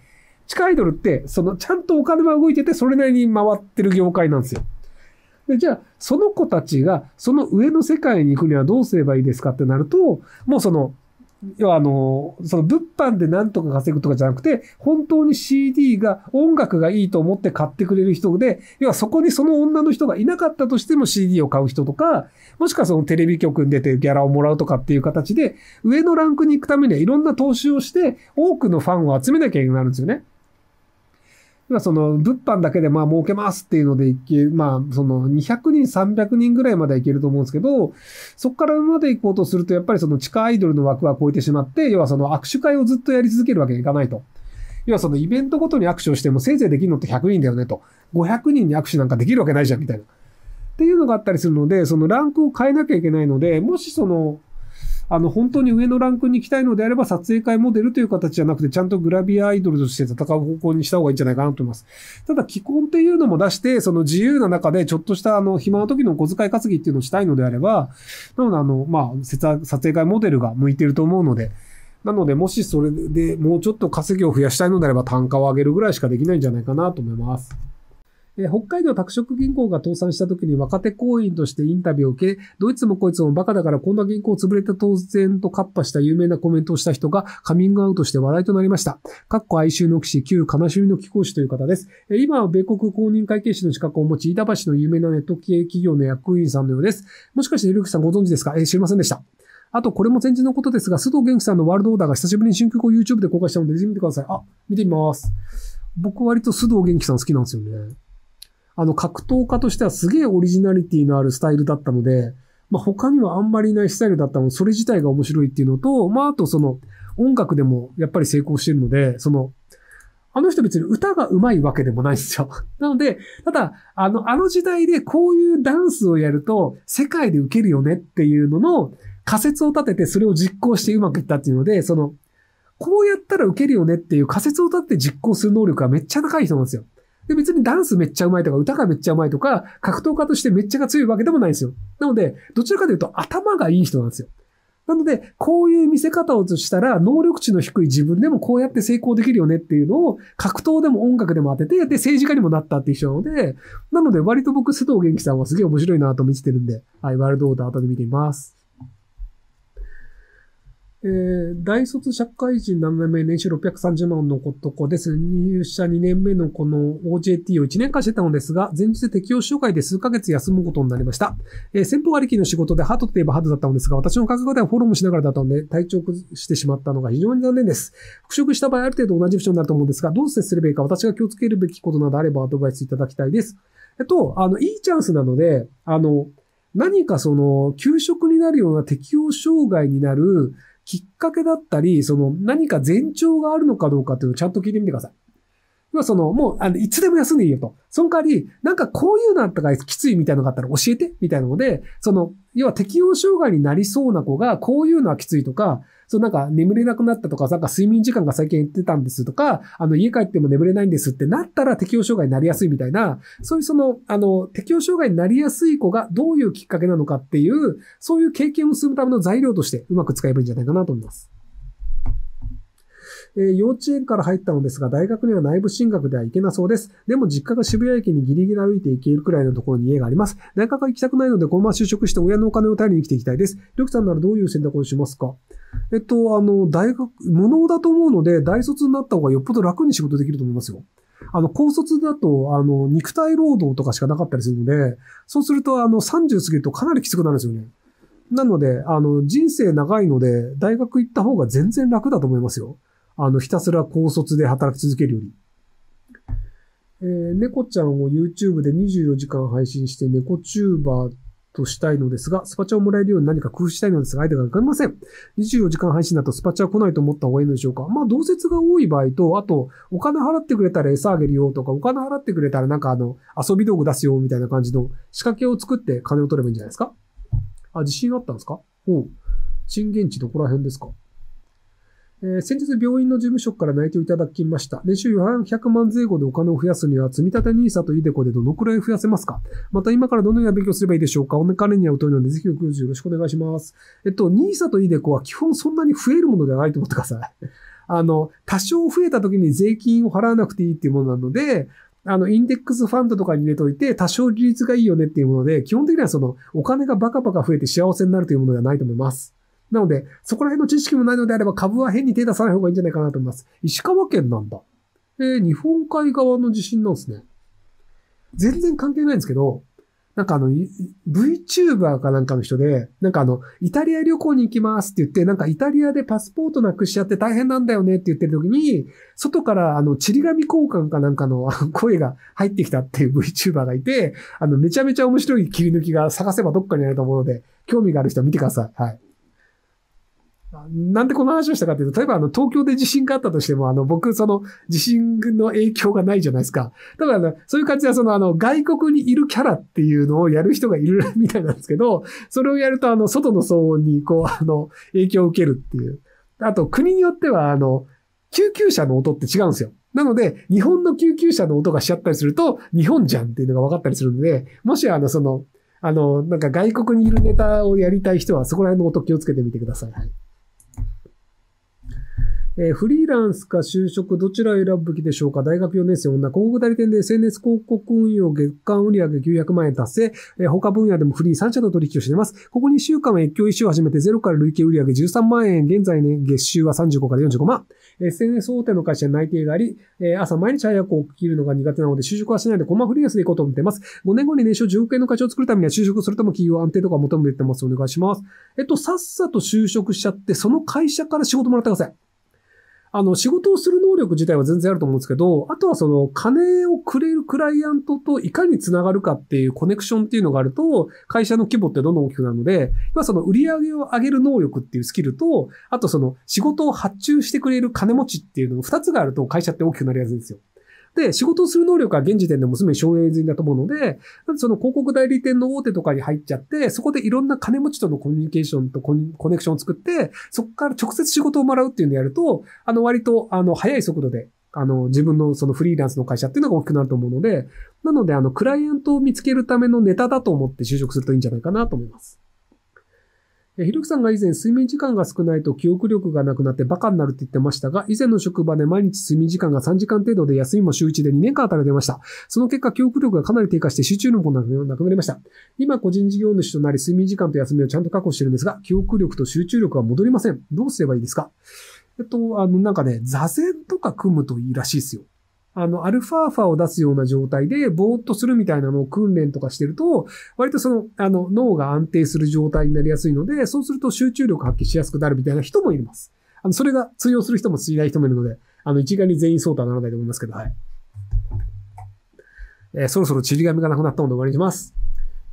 地下アイドルって、そのちゃんとお金は動いてて、それなりに回ってる業界なんですよ。で、じゃあ、その子たちが、その上の世界に行くにはどうすればいいですかってなると、もうその、要はあの、その物販でなんとか稼ぐとかじゃなくて、本当に シーディー が、音楽がいいと思って買ってくれる人で、要はそこにその女の人がいなかったとしても シーディー を買う人とか、もしくはそのテレビ局に出てギャラをもらうとかっていう形で、上のランクに行くためにはいろんな投資をして、多くのファンを集めなきゃいけないんですよね。その物販だけでまあ儲けますっていうのでいけ、まあそのにひゃくにんさんびゃくにんぐらいまでいけると思うんですけど、そこからまで行こうとするとやっぱりその地下アイドルの枠は超えてしまって、要はその握手会をずっとやり続けるわけにいかないと。要はそのイベントごとに握手をしてもせいぜいできるのってひゃくにんだよねと。ごひゃくにんに握手なんかできるわけないじゃんみたいな。っていうのがあったりするので、そのランクを変えなきゃいけないので、もしその、あの、本当に上のランクに行きたいのであれば、撮影会モデルという形じゃなくて、ちゃんとグラビアアイドルとして戦う方向にした方がいいんじゃないかなと思います。ただ、既婚っていうのも出して、その自由な中で、ちょっとした、あの、暇な時の小遣い稼ぎっていうのをしたいのであれば、なので、あの、まあ、撮影会モデルが向いてると思うので、なので、もしそれでもうちょっと稼ぎを増やしたいのであれば、単価を上げるぐらいしかできないんじゃないかなと思います。えー、北海道拓殖銀行が倒産した時に若手行員としてインタビューを受け、どいつもこいつもバカだからこんな銀行潰れた当然とカッパした有名なコメントをした人がカミングアウトして話題となりました。かっこ哀愁の騎士、旧悲しみの貴公子という方です。えー、今は米国公認会計士の資格を持ち、板橋の有名なネット系企業の役員さんのようです。もしかしてひろきさんご存知ですか？えー、知りませんでした。あと、これも前日のことですが、須藤元気さんのワールドオーダーが久しぶりに新曲を YouTube で公開したので、ぜひ見てください。あ、見てみます。僕割と須藤元気さん好きなんですよね。あの、格闘家としてはすげえオリジナリティのあるスタイルだったので、まあ、他にはあんまりいないスタイルだったので、それ自体が面白いっていうのと、まあ、あとその、音楽でもやっぱり成功してるので、その、あの人別に歌が上手いわけでもないんですよ。なので、ただ、あの、あの時代でこういうダンスをやると、世界で受けるよねっていうのの仮説を立てて、それを実行してうまくいったっていうので、その、こうやったら受けるよねっていう仮説を立てて実行する能力がめっちゃ高い人なんですよ。で、別にダンスめっちゃ上手いとか、歌がめっちゃ上手いとか、格闘家としてめっちゃが強いわけでもないんですよ。なので、どちらかというと頭がいい人なんですよ。なので、こういう見せ方をしたら、能力値の低い自分でもこうやって成功できるよねっていうのを、格闘でも音楽でも当てて、で、政治家にもなったっていう人なので、なので、割と僕、須藤元気さんはすげえ面白いなと見ててるんで、はい、ワールドオーダー後で見てみます。えー、大卒社会人ななねんめ、年収ろっぴゃくさんじゅうまんの男です。入社にねんめのこの オージェーティー をいちねんかんしてたのですが、前日で適応障害で数ヶ月休むことになりました。えー、先方ありきの仕事でハートといえばハートだったのですが、私の感覚ではフォローもしながらだったので、体調を崩してしまったのが非常に残念です。復職した場合ある程度同じ部署になると思うんですが、どう接すればいいか、私が気をつけるべきことなどあればアドバイスいただきたいです。えっと、あの、いいチャンスなので、あの、何かその、休職になるような適応障害になる、きっかけだったり、その何か前兆があるのかどうかっていうのをちゃんと聞いてみてください。要はその、もう、あの、いつでも休んでいいよと。その代わり、なんかこういうのあったからきついみたいなのがあったら教えてみたいなので、その、要は適応障害になりそうな子が、こういうのはきついとか、そのなんか眠れなくなったとか、なんか睡眠時間が最近減ってたんですとか、あの、家帰っても眠れないんですってなったら適応障害になりやすいみたいな、そういうその、あの、適応障害になりやすい子がどういうきっかけなのかっていう、そういう経験をするための材料としてうまく使えばいいんじゃないかなと思います。えー、幼稚園から入ったのですが、大学には内部進学では行けなそうです。でも実家が渋谷駅にギリギリ歩いて行けるくらいのところに家があります。大学は行きたくないので、このまま就職して親のお金を頼りに生きていきたいです。りょうきさんならどういう選択をしますか？えっと、あの、大学、無能だと思うので、大卒になった方がよっぽど楽に仕事できると思いますよ。あの、高卒だと、あの、肉体労働とかしかなかったりするので、そうすると、あの、さんじゅう過ぎるとかなりきつくなるんですよね。なので、あの、人生長いので、大学行った方が全然楽だと思いますよ。あの、ひたすら高卒で働き続けるより。えー、猫ちゃんを YouTube でにじゅうよじかん配信して、猫チューバーとしたいのですが、スパチャをもらえるように何か工夫したいのですが、アイデアが浮かびません。にじゅうよじかん配信だとスパチャは来ないと思った方がいいのでしょうか？まあ、同説が多い場合と、あと、お金払ってくれたら餌あげるよとか、お金払ってくれたらなんかあの、遊び道具出すよみたいな感じの仕掛けを作って金を取ればいいんじゃないですか？あ、自信あったんですか？おう。震源地どこら辺ですか？えー、先日病院の事務職から内定をいただきました。年収よんひゃくまん前後でお金を増やすには、積立 ニーサ とイデコでどのくらい増やせますか？また今からどのような勉強すればいいでしょうか？お金には疎いので、ぜひお教授よろしくお願いします。えっと、ニーサ とイデコは基本そんなに増えるものではないと思ってください。あの、多少増えた時に税金を払わなくていいっていうものなので、あの、インデックスファンドとかに入れといて、多少利率がいいよねっていうもので、基本的にはその、お金がバカバカ増えて幸せになるというものではないと思います。なので、そこら辺の知識もないのであれば、株は変に手出さない方がいいんじゃないかなと思います。石川県なんだ。えー、日本海側の地震なんですね。全然関係ないんですけど、なんかあの、VTuber かなんかの人で、なんかあの、イタリア旅行に行きますって言って、なんかイタリアでパスポートなくしちゃって大変なんだよねって言ってる時に、外からあの、ちり紙交換かなんかの声が入ってきたっていう VTuber がいて、あの、めちゃめちゃ面白い切り抜きが探せばどっかにあると思うので、興味がある人は見てください。はい。なんでこの話をしたかというと、例えばあの、東京で地震があったとしても、あの、僕、その、地震の影響がないじゃないですか。ただ、あの、そういう感じで、その、あの、外国にいるキャラっていうのをやる人がいるみたいなんですけど、それをやると、あの、外の騒音に、こう、あの、影響を受けるっていう。あと、国によっては、あの、救急車の音って違うんですよ。なので、日本の救急車の音がしちゃったりすると、日本じゃんっていうのが分かったりするので、もし、あの、その、あの、なんか外国にいるネタをやりたい人は、そこら辺の音気をつけてみてください。はい。えー、フリーランスか就職どちらを選ぶべきでしょうか？大学よねんせい女、広告代理店で エスエヌエス 広告運用月間売上きゅうひゃくまんえん達成、えー、他分野でもフリーさんしゃの取引をしています。ここにしゅうかんは越境一周を始めてゼロから累計売上じゅうさんまんえん、現在ね、月収はさんじゅうごからよんじゅうごまん。えー、エスエンエス 大手の会社に内定があり、えー、朝毎日早く起きるのが苦手なので就職はしないでこのままフリーランスで行こうと思っています。ごねんごに年収じゅうおくえんの会社を作るためには就職それとも企業安定とか求めてます。お願いします。えっと、さっさと就職しちゃって、その会社から仕事もらってください。あの、仕事をする能力自体は全然あると思うんですけど、あとはその、金をくれるクライアントといかにつながるかっていうコネクションっていうのがあると、会社の規模ってどんどん大きくなるので、今その売り上げを上げる能力っていうスキルと、あとその、仕事を発注してくれる金持ちっていうのの二つがあると会社って大きくなりやすいんですよ。で、仕事をする能力は現時点でもすでに消滅済みだと思うので、その広告代理店の大手とかに入っちゃって、そこでいろんな金持ちとのコミュニケーションとコネクションを作って、そこから直接仕事をもらうっていうのをやると、あの割と、あの、早い速度で、あの、自分のそのフリーランスの会社っていうのが大きくなると思うので、なので、あの、クライアントを見つけるためのネタだと思って就職するといいんじゃないかなと思います。ひろきさんが以前睡眠時間が少ないと記憶力がなくなってバカになるって言ってましたが、以前の職場で毎日睡眠時間がさんじかん程度で休みも週いちでにねんかん働いてました。その結果記憶力がかなり低下して集中力もなくなりました。今個人事業主となり睡眠時間と休みをちゃんと確保してるんですが、記憶力と集中力は戻りません。どうすればいいですか？えっと、あの、なんかね、座禅とか組むといいらしいですよ。あの、アルファーファを出すような状態で、ぼーっとするみたいなのを訓練とかしてると、割とその、あの、脳が安定する状態になりやすいので、そうすると集中力発揮しやすくなるみたいな人もいます。あの、それが通用する人も通じない人もいるので、あの、一概に全員そうとはならないと思いますけど、はい。えー、そろそろちり紙がなくなったので終わりにします。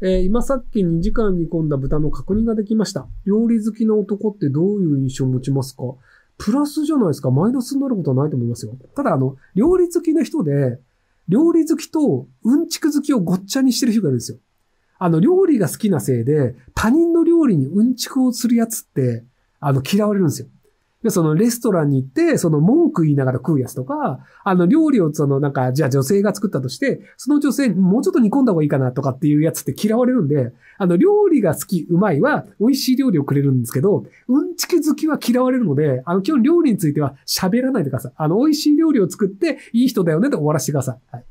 えー、今さっきにじかん煮込んだ豚の角煮ができました。料理好きの男ってどういう印象を持ちますか？プラスじゃないですか。マイナスになることはないと思いますよ。ただ、あの、料理好きの人で、料理好きとうんちく好きをごっちゃにしてる人がいるんですよ。あの、料理が好きなせいで、他人の料理にうんちくをするやつって、あの、嫌われるんですよ。で、そのレストランに行って、その文句言いながら食うやつとか、あの料理をそのなんか、じゃあ女性が作ったとして、その女性もうちょっと煮込んだ方がいいかなとかっていうやつって嫌われるんで、あの料理が好き、うまいは美味しい料理をくれるんですけど、うんちき好きは嫌われるので、あの基本料理については喋らないでください。あの美味しい料理を作っていい人だよねで終わらせてください。はい。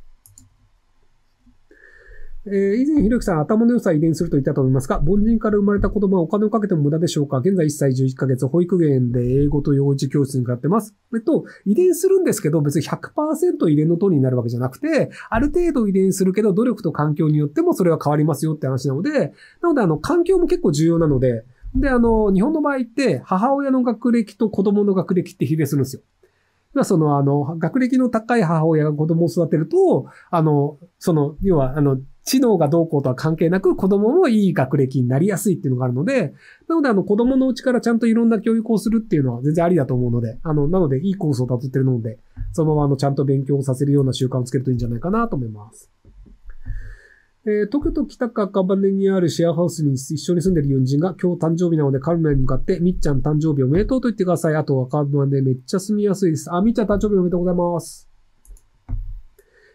えー、以前、ひろきさん、頭の良さを遺伝すると言ったと思いますが、凡人から生まれた子供はお金をかけても無駄でしょうか？現在いっさいじゅういっかげつ、保育園で英語と幼児教室に通ってます。えっと、遺伝するんですけど、別に ひゃくパーセント 遺伝の通りになるわけじゃなくて、ある程度遺伝するけど、努力と環境によってもそれは変わりますよって話なので、なので、あの、環境も結構重要なので、で、あの、日本の場合って、母親の学歴と子供の学歴って比例するんですよ。その、あの、学歴の高い母親が子供を育てると、あの、その、要は、あの、知能がどうこうとは関係なく、子供もいい学歴になりやすいっていうのがあるので、なので、あの、子供のうちからちゃんといろんな教育をするっていうのは全然ありだと思うので、あの、なので、いいコースをたどってるので、そのまま、あの、ちゃんと勉強をさせるような習慣をつけるといいんじゃないかなと思います。えー、東京都北区赤羽にあるシェアハウスに一緒に住んでいる友人が今日誕生日なので彼らに向かってみっちゃん誕生日おめでとうと言ってください。あと赤羽でめっちゃ住みやすいです。あ、みっちゃん誕生日おめでとうございます。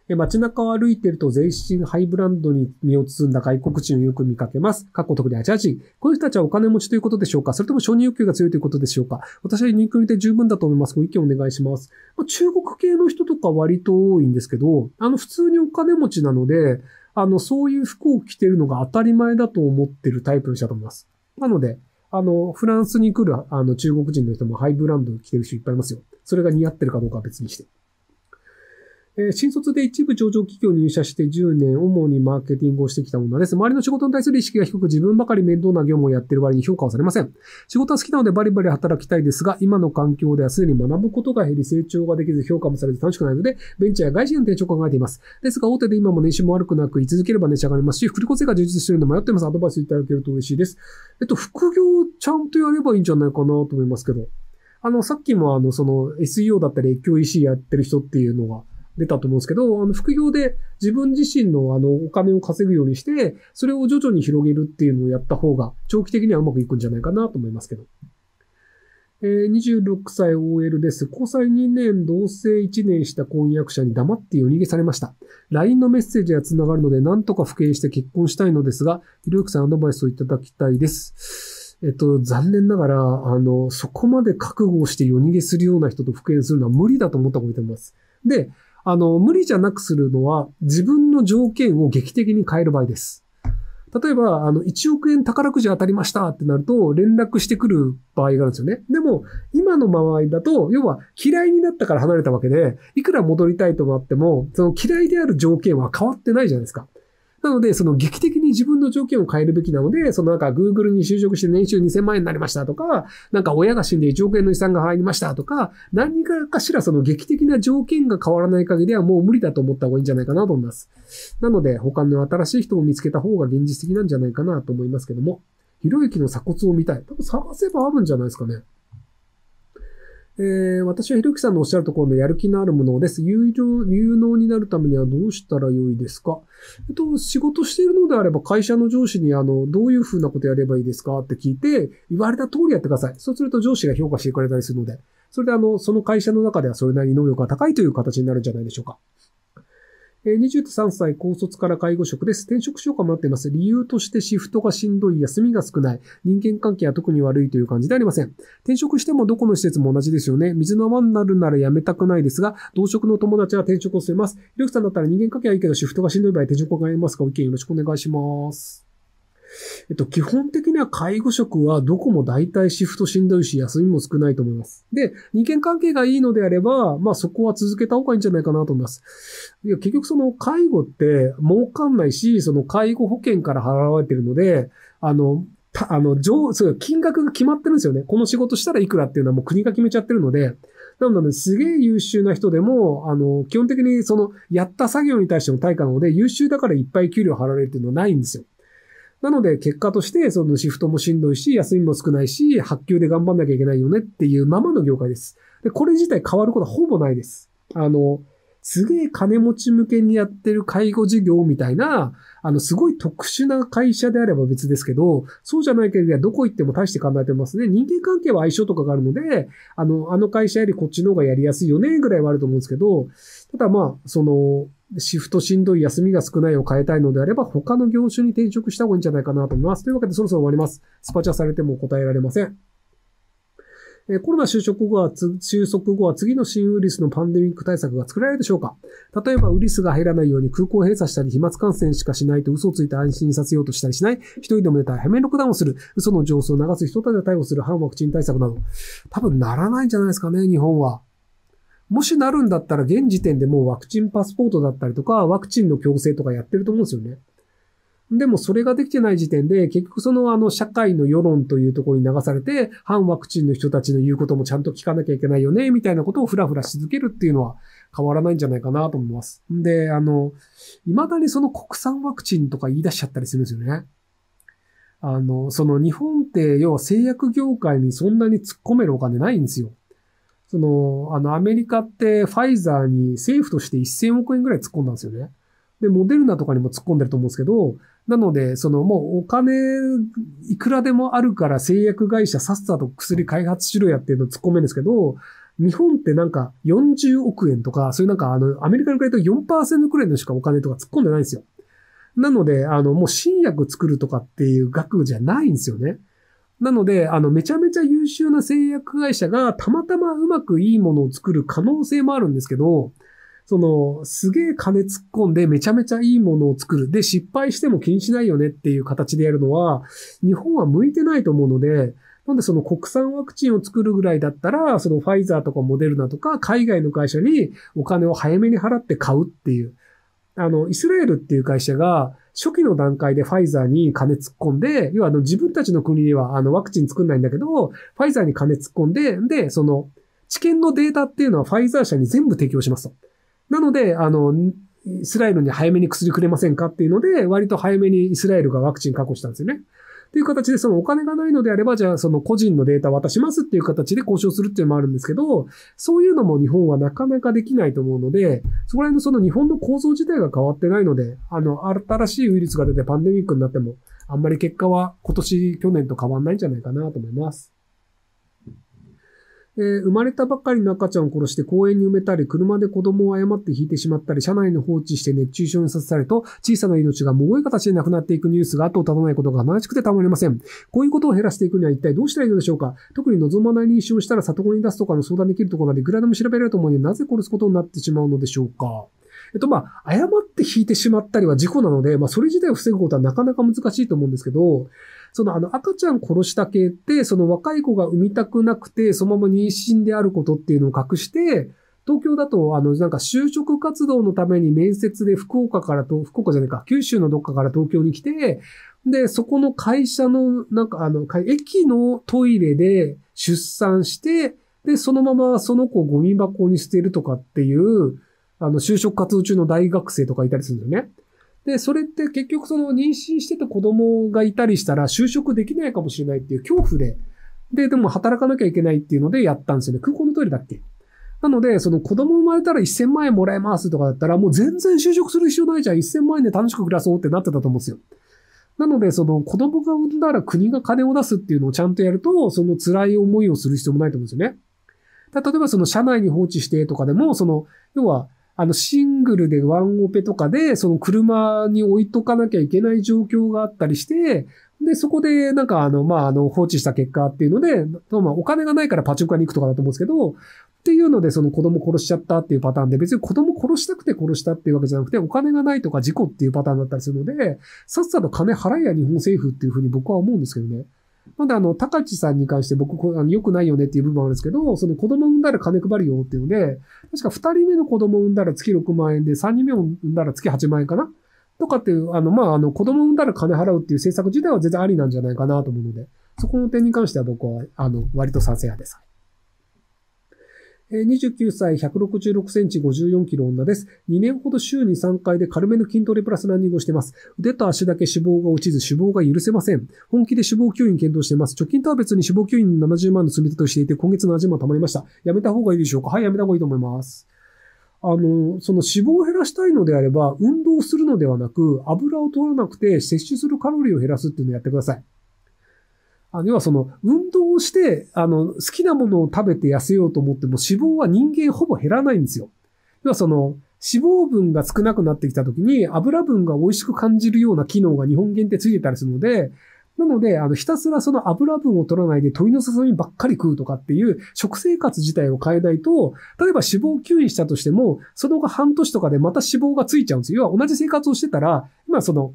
えー、街中を歩いていると全身ハイブランドに身を包んだ外国人をよく見かけます。過去特にアジア人。こういう人たちはお金持ちということでしょうか？それとも承認欲求が強いということでしょうか？私は入居にて十分だと思います。ご意見お願いします。まあ、中国系の人とか割と多いんですけど、あの普通にお金持ちなので、あの、そういう服を着てるのが当たり前だと思ってるタイプの人だと思います。なので、あの、フランスに来る、あの、中国人の人もハイブランドを着てる人いっぱいいますよ。それが似合ってるかどうかは別にして。えー、新卒で一部上場企業に入社してじゅうねん、主にマーケティングをしてきた女です。周りの仕事に対する意識が低く、自分ばかり面倒な業務をやってる割に評価はされません。仕事は好きなのでバリバリ働きたいですが、今の環境ではすでに学ぶことが減り、成長ができず評価もされて楽しくないので、ベンチャーや外資への転職を考えています。ですが、大手で今も年収も悪くなく、居続ければ値下がりますし、福利厚生が充実しているので迷っています。アドバイスいただけると嬉しいです。えっと、副業ちゃんとやればいいんじゃないかなと思いますけど。あの、さっきもあの、その エスイーオー だったり、越境 イーシー やってる人っていうのが、出たと思うんですけど、あの、副業で自分自身のあの、お金を稼ぐようにして、それを徐々に広げるっていうのをやった方が、長期的にはうまくいくんじゃないかなと思いますけど。えー、にじゅうろくさい オーエル です。交際にねん、同棲いちねんした婚約者に黙って夜逃げされました。ライン のメッセージが繋がるので、なんとか復縁して結婚したいのですが、ひろゆきさんアドバイスをいただきたいです。えっと、残念ながら、あの、そこまで覚悟をして夜逃げするような人と復縁するのは無理だと思った方がいいと思います。で、あの、無理じゃなくするのは、自分の条件を劇的に変える場合です。例えば、あの、いちおくえん宝くじ当たりましたってなると、連絡してくる場合があるんですよね。でも、今の場合だと、要は、嫌いになったから離れたわけで、いくら戻りたいとなっても、その嫌いである条件は変わってないじゃないですか。なので、その劇的に自分の条件を変えるべきなので、そのなんか Google に就職して年収にせんまんえんになりましたとか、なんか親が死んでいちおくえんの遺産が入りましたとか、何かしらその劇的な条件が変わらない限りはもう無理だと思った方がいいんじゃないかなと思います。なので、他の新しい人を見つけた方が現実的なんじゃないかなと思いますけども、ひろゆきの鎖骨を見たい。多分探せばあるんじゃないですかね。えー、私はひろゆきさんのおっしゃるところのやる気のあるものです。有料、有能になるためにはどうしたら良いですか？えっと、仕事しているのであれば会社の上司にあの、どういう風なことやればいいですかって聞いて、言われた通りやってください。そうすると上司が評価してくれたりするので、それであの、その会社の中ではそれなりに能力が高いという形になるんじゃないでしょうか。にじゅうさんさい高卒から介護職です。転職しようか迷っています。理由としてシフトがしんどい、休みが少ない、人間関係は特に悪いという感じでありません。転職してもどこの施設も同じですよね。水の泡になるならやめたくないですが、同職の友達は転職を勧めます。ひろゆきさんだったら人間関係はいいけどシフトがしんどい場合転職を考えますか？お意見よろしくお願いします。えっと、基本的には介護職はどこも大体シフトしんどいし、休みも少ないと思います。で、人間関係がいいのであれば、まあそこは続けた方がいいんじゃないかなと思います。いや、結局その介護って儲かんないし、その介護保険から払われてるので、あの、た、あの、上、そう、金額が決まってるんですよね。この仕事したらいくらっていうのはもう国が決めちゃってるので、なので、すげえ優秀な人でも、あの、基本的にその、やった作業に対しての対価なので、優秀だからいっぱい給料払われるっていうのはないんですよ。なので、結果として、そのシフトもしんどいし、休みも少ないし、発給で頑張んなきゃいけないよねっていうままの業界です。で、これ自体変わることはほぼないです。あの、すげえ金持ち向けにやってる介護事業みたいな、あの、すごい特殊な会社であれば別ですけど、そうじゃない限りはどこ行っても大して考えてますね。人間関係は相性とかがあるので、あの、あの会社よりこっちの方がやりやすいよね、ぐらいはあると思うんですけど、ただまあ、その、シフトしんどい休みが少ないを変えたいのであれば、他の業種に転職した方がいいんじゃないかなと思います。というわけでそろそろ終わります。スパチャされても答えられません。えー、コロナ収束後は、収束後は次の新ウイルスのパンデミック対策が作られるでしょうか。例えばウイルスが入らないように空港を閉鎖したり、飛沫感染しかしないと嘘をついて安心させようとしたりしない。一人でも出たら早めにロックダウンをする。嘘の情報を流す人たちを逮捕する反ワクチン対策など。多分ならないんじゃないですかね、日本は。もしなるんだったら現時点でもうワクチンパスポートだったりとか、ワクチンの強制とかやってると思うんですよね。でもそれができてない時点で、結局そのあの社会の世論というところに流されて、反ワクチンの人たちの言うこともちゃんと聞かなきゃいけないよね、みたいなことをフラフラし続けるっていうのは変わらないんじゃないかなと思います。で、あの、未だにその国産ワクチンとか言い出しちゃったりするんですよね。あの、その日本って要は製薬業界にそんなに突っ込めるお金ないんですよ。その、あの、アメリカってファイザーに政府としてせんおくえんぐらい突っ込んだんですよね。で、モデルナとかにも突っ込んでると思うんですけど、なので、そのもうお金いくらでもあるから製薬会社さっさと薬開発しろやっていうのを突っ込めるんですけど、日本ってなんかよんじゅうおくえんとか、そういうなんかあの、アメリカのくらいと よんパーセント くらいのしかお金とか突っ込んでないんですよ。なので、あの、もう新薬作るとかっていう額じゃないんですよね。なので、あの、めちゃめちゃ優秀な製薬会社がたまたまうまくいいものを作る可能性もあるんですけど、その、すげえ金突っ込んでめちゃめちゃいいものを作る。で、失敗しても気にしないよねっていう形でやるのは、日本は向いてないと思うので、なんでその国産ワクチンを作るぐらいだったら、そのファイザーとかモデルナとか海外の会社にお金を早めに払って買うっていう。あの、イスラエルっていう会社が、初期の段階でファイザーに金突っ込んで、要はあの自分たちの国ではあのワクチン作んないんだけど、ファイザーに金突っ込んで、で、その治験のデータっていうのはファイザー社に全部提供しますと。なので、あの、イスラエルに早めに薬くれませんかっていうので、割と早めにイスラエルがワクチン確保したんですよね。っていう形で、そのお金がないのであれば、じゃあその個人のデータ渡しますっていう形で交渉するっていうのもあるんですけど、そういうのも日本はなかなかできないと思うので、そこら辺のその日本の構造自体が変わってないので、あの、新しいウイルスが出てパンデミックになっても、あんまり結果は今年、去年と変わんないんじゃないかなと思います。えー、生まれたばかりの赤ちゃんを殺して公園に埋めたり、車で子供を誤って引いてしまったり、車内に放置して熱中症にさせたりと、小さな命がもろい形でなくなっていくニュースが後を絶たないことが悲しくてたまりません。こういうことを減らしていくには一体どうしたらいいのでしょうか。特に望まない妊娠をしたら里子に出すとかの相談できるところまでいくらでも調べられると思うのに、なぜ殺すことになってしまうのでしょうか。えっと、まあ、誤って引いてしまったりは事故なので、まあ、それ自体を防ぐことはなかなか難しいと思うんですけど、その、あの、赤ちゃん殺した系って、その若い子が産みたくなくて、そのまま妊娠であることっていうのを隠して、東京だと、あの、なんか就職活動のために面接で福岡からと、福岡じゃないか、九州のどっかから東京に来て、で、そこの会社の、なんかあの、駅のトイレで出産して、で、そのままその子をゴミ箱に捨てるとかっていう、あの、就職活動中の大学生とかいたりするんだよね。で、それって結局その妊娠してた子供がいたりしたら就職できないかもしれないっていう恐怖で、で、でも働かなきゃいけないっていうのでやったんですよね。空港のトイレだっけ。なので、その子供生まれたらせんまんえんもらえますとかだったら、もう全然就職する必要ないじゃん。せんまんえんで楽しく暮らそうってなってたと思うんですよ。なので、その子供が産んだら国が金を出すっていうのをちゃんとやると、その辛い思いをする必要もないと思うんですよね。だから例えばその車内に放置してとかでも、その、要は、あの、シングルでワンオペとかで、その車に置いとかなきゃいけない状況があったりして、で、そこで、なんかあの、まあ、あの、放置した結果っていうので、まあ、お金がないからパチンコ屋に行くとかだと思うんですけど、っていうので、その子供殺しちゃったっていうパターンで、別に子供殺したくて殺したっていうわけじゃなくて、お金がないとか事故っていうパターンだったりするので、さっさと金払えや日本政府っていうふうに僕は思うんですけどね。まだあの、高知さんに関して僕、良くないよねっていう部分もあるんですけど、その子供産んだら金配るよっていうので、確かふたりめの子供産んだら月ろくまんえんで、さんにんめを産んだら月はちまんえんかなとかっていう、あの、まあ、あの、子供産んだら金払うっていう政策自体は全然ありなんじゃないかなと思うので、そこの点に関しては僕は、あの、割と賛成派です。にじゅうきゅうさい、ひゃくろくじゅうろくセンチ、ごじゅうよんキロ女です。にねんほど週にさんかいで軽めの筋トレプラスランニングをしています。腕と足だけ脂肪が落ちず脂肪が許せません。本気で脂肪吸引検討しています。貯金とは別に脂肪吸引ななじゅうまんの積み立てをしていて、今月の味も溜まりました。やめた方がいいでしょうか。はい、やめた方がいいと思います。あの、その脂肪を減らしたいのであれば、運動をするのではなく、油を取らなくて摂取するカロリーを減らすっていうのをやってください。あの、要はその、運動をして、あの、好きなものを食べて痩せようと思っても脂肪は人間ほぼ減らないんですよ。要はその、脂肪分が少なくなってきたときに油分が美味しく感じるような機能が日本限定ついてたりするので、なので、あの、ひたすらその油分を取らないで鶏のささみばっかり食うとかっていう食生活自体を変えないと、例えば脂肪を吸引したとしても、その後半年とかでまた脂肪がついちゃうんですよ。要は同じ生活をしてたら、今その、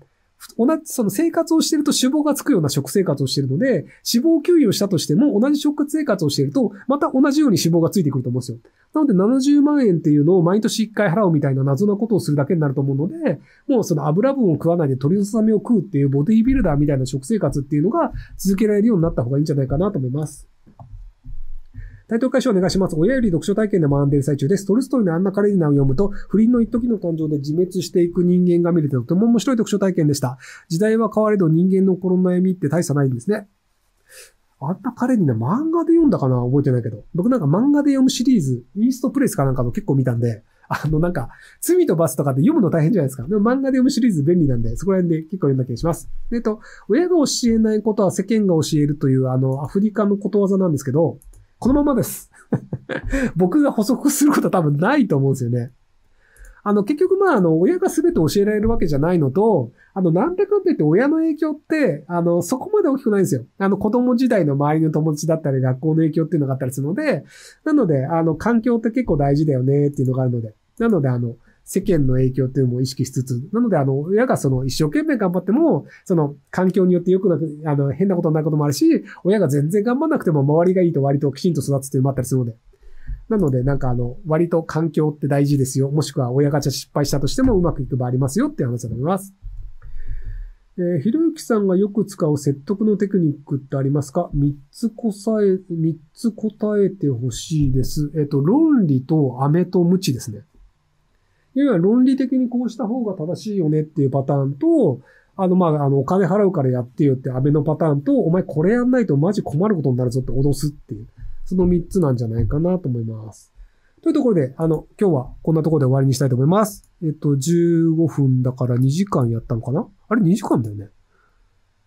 同じ、その生活をしてると脂肪がつくような食生活をしてるので、脂肪吸引をしたとしても同じ食生活をしてると、また同じように脂肪がついてくると思うんですよ。なのでななじゅうまんえんっていうのを毎年いっかい払うみたいな謎なことをするだけになると思うので、もうその油分を食わないで鶏のささみを食うっていうボディビルダーみたいな食生活っていうのが続けられるようになった方がいいんじゃないかなと思います。タイトル解消お願いします。親より読書体験で学んでいる最中です。トルストイのアンナ・カレーニナを読むと、不倫の一時の誕生で自滅していく人間が見れてとても面白い読書体験でした。時代は変われど人間の心の悩みって大差ないんですね。アンナ・カレーニナ漫画で読んだかな覚えてないけど。僕なんか漫画で読むシリーズ、イーストプレスかなんかの結構見たんで、あのなんか、罪と罰とかで読むの大変じゃないですか。でも漫画で読むシリーズ便利なんで、そこら辺で結構読んだ気がします。えっと、親が教えないことは世間が教えるというあの、アフリカのことわざなんですけど、このままです。僕が補足することは多分ないと思うんですよね。あの、結局まあ、あの、親が全て教えられるわけじゃないのと、あの、なんだかんだ言って親の影響って、あの、そこまで大きくないんですよ。あの、子供時代の周りの友達だったり、学校の影響っていうのがあったりするので、なので、あの、環境って結構大事だよねっていうのがあるので、なので、あの、世間の影響っていうのも意識しつつ、なので、あの、親がその一生懸命頑張っても、その環境によって良くなく、あの、変なことになることもあるし、親が全然頑張んなくても周りがいいと割ときちんと育つっていうのもあったりするので。なので、なんかあの、割と環境って大事ですよ。もしくは親が失敗したとしてもうまくいく場合ありますよって話だと思います。えー、ひろゆきさんがよく使う説得のテクニックってありますか？三つ答え、三つ答えてほしいです。えっと、論理と飴と鞭ですね。いわゆる論理的にこうした方が正しいよねっていうパターンと、あの、まあ、あの、お金払うからやってよって安倍のパターンと、お前これやんないとマジ困ることになるぞって脅すっていう、その三つなんじゃないかなと思います。というところで、あの、今日はこんなところで終わりにしたいと思います。えっと、じゅうごふんだからにじかんやったのかな？あれにじかんだよね。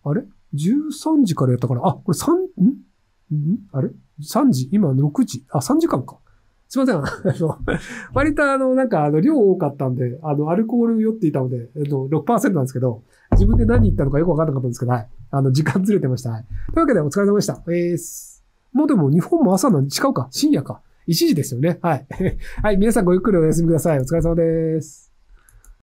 あれ？ じゅうさん 時からやったから、あ、これさん、ん？ん？あれ？ さん 時？今ろくじ？あ、さんじかんか。すいません。あの、割とあの、なんか、あの、量多かったんで、あの、アルコール酔っていたので、えっと、ろくパーセント なんですけど、自分で何言ったのかよくわからなかったんですけど、はい。あの、時間ずれてました。はい。というわけで、お疲れ様でした。えー、もうでも、日本も朝なんで、違うか、深夜か。いちじですよね。はい。はい、皆さんごゆっくりお休みください。お疲れ様です。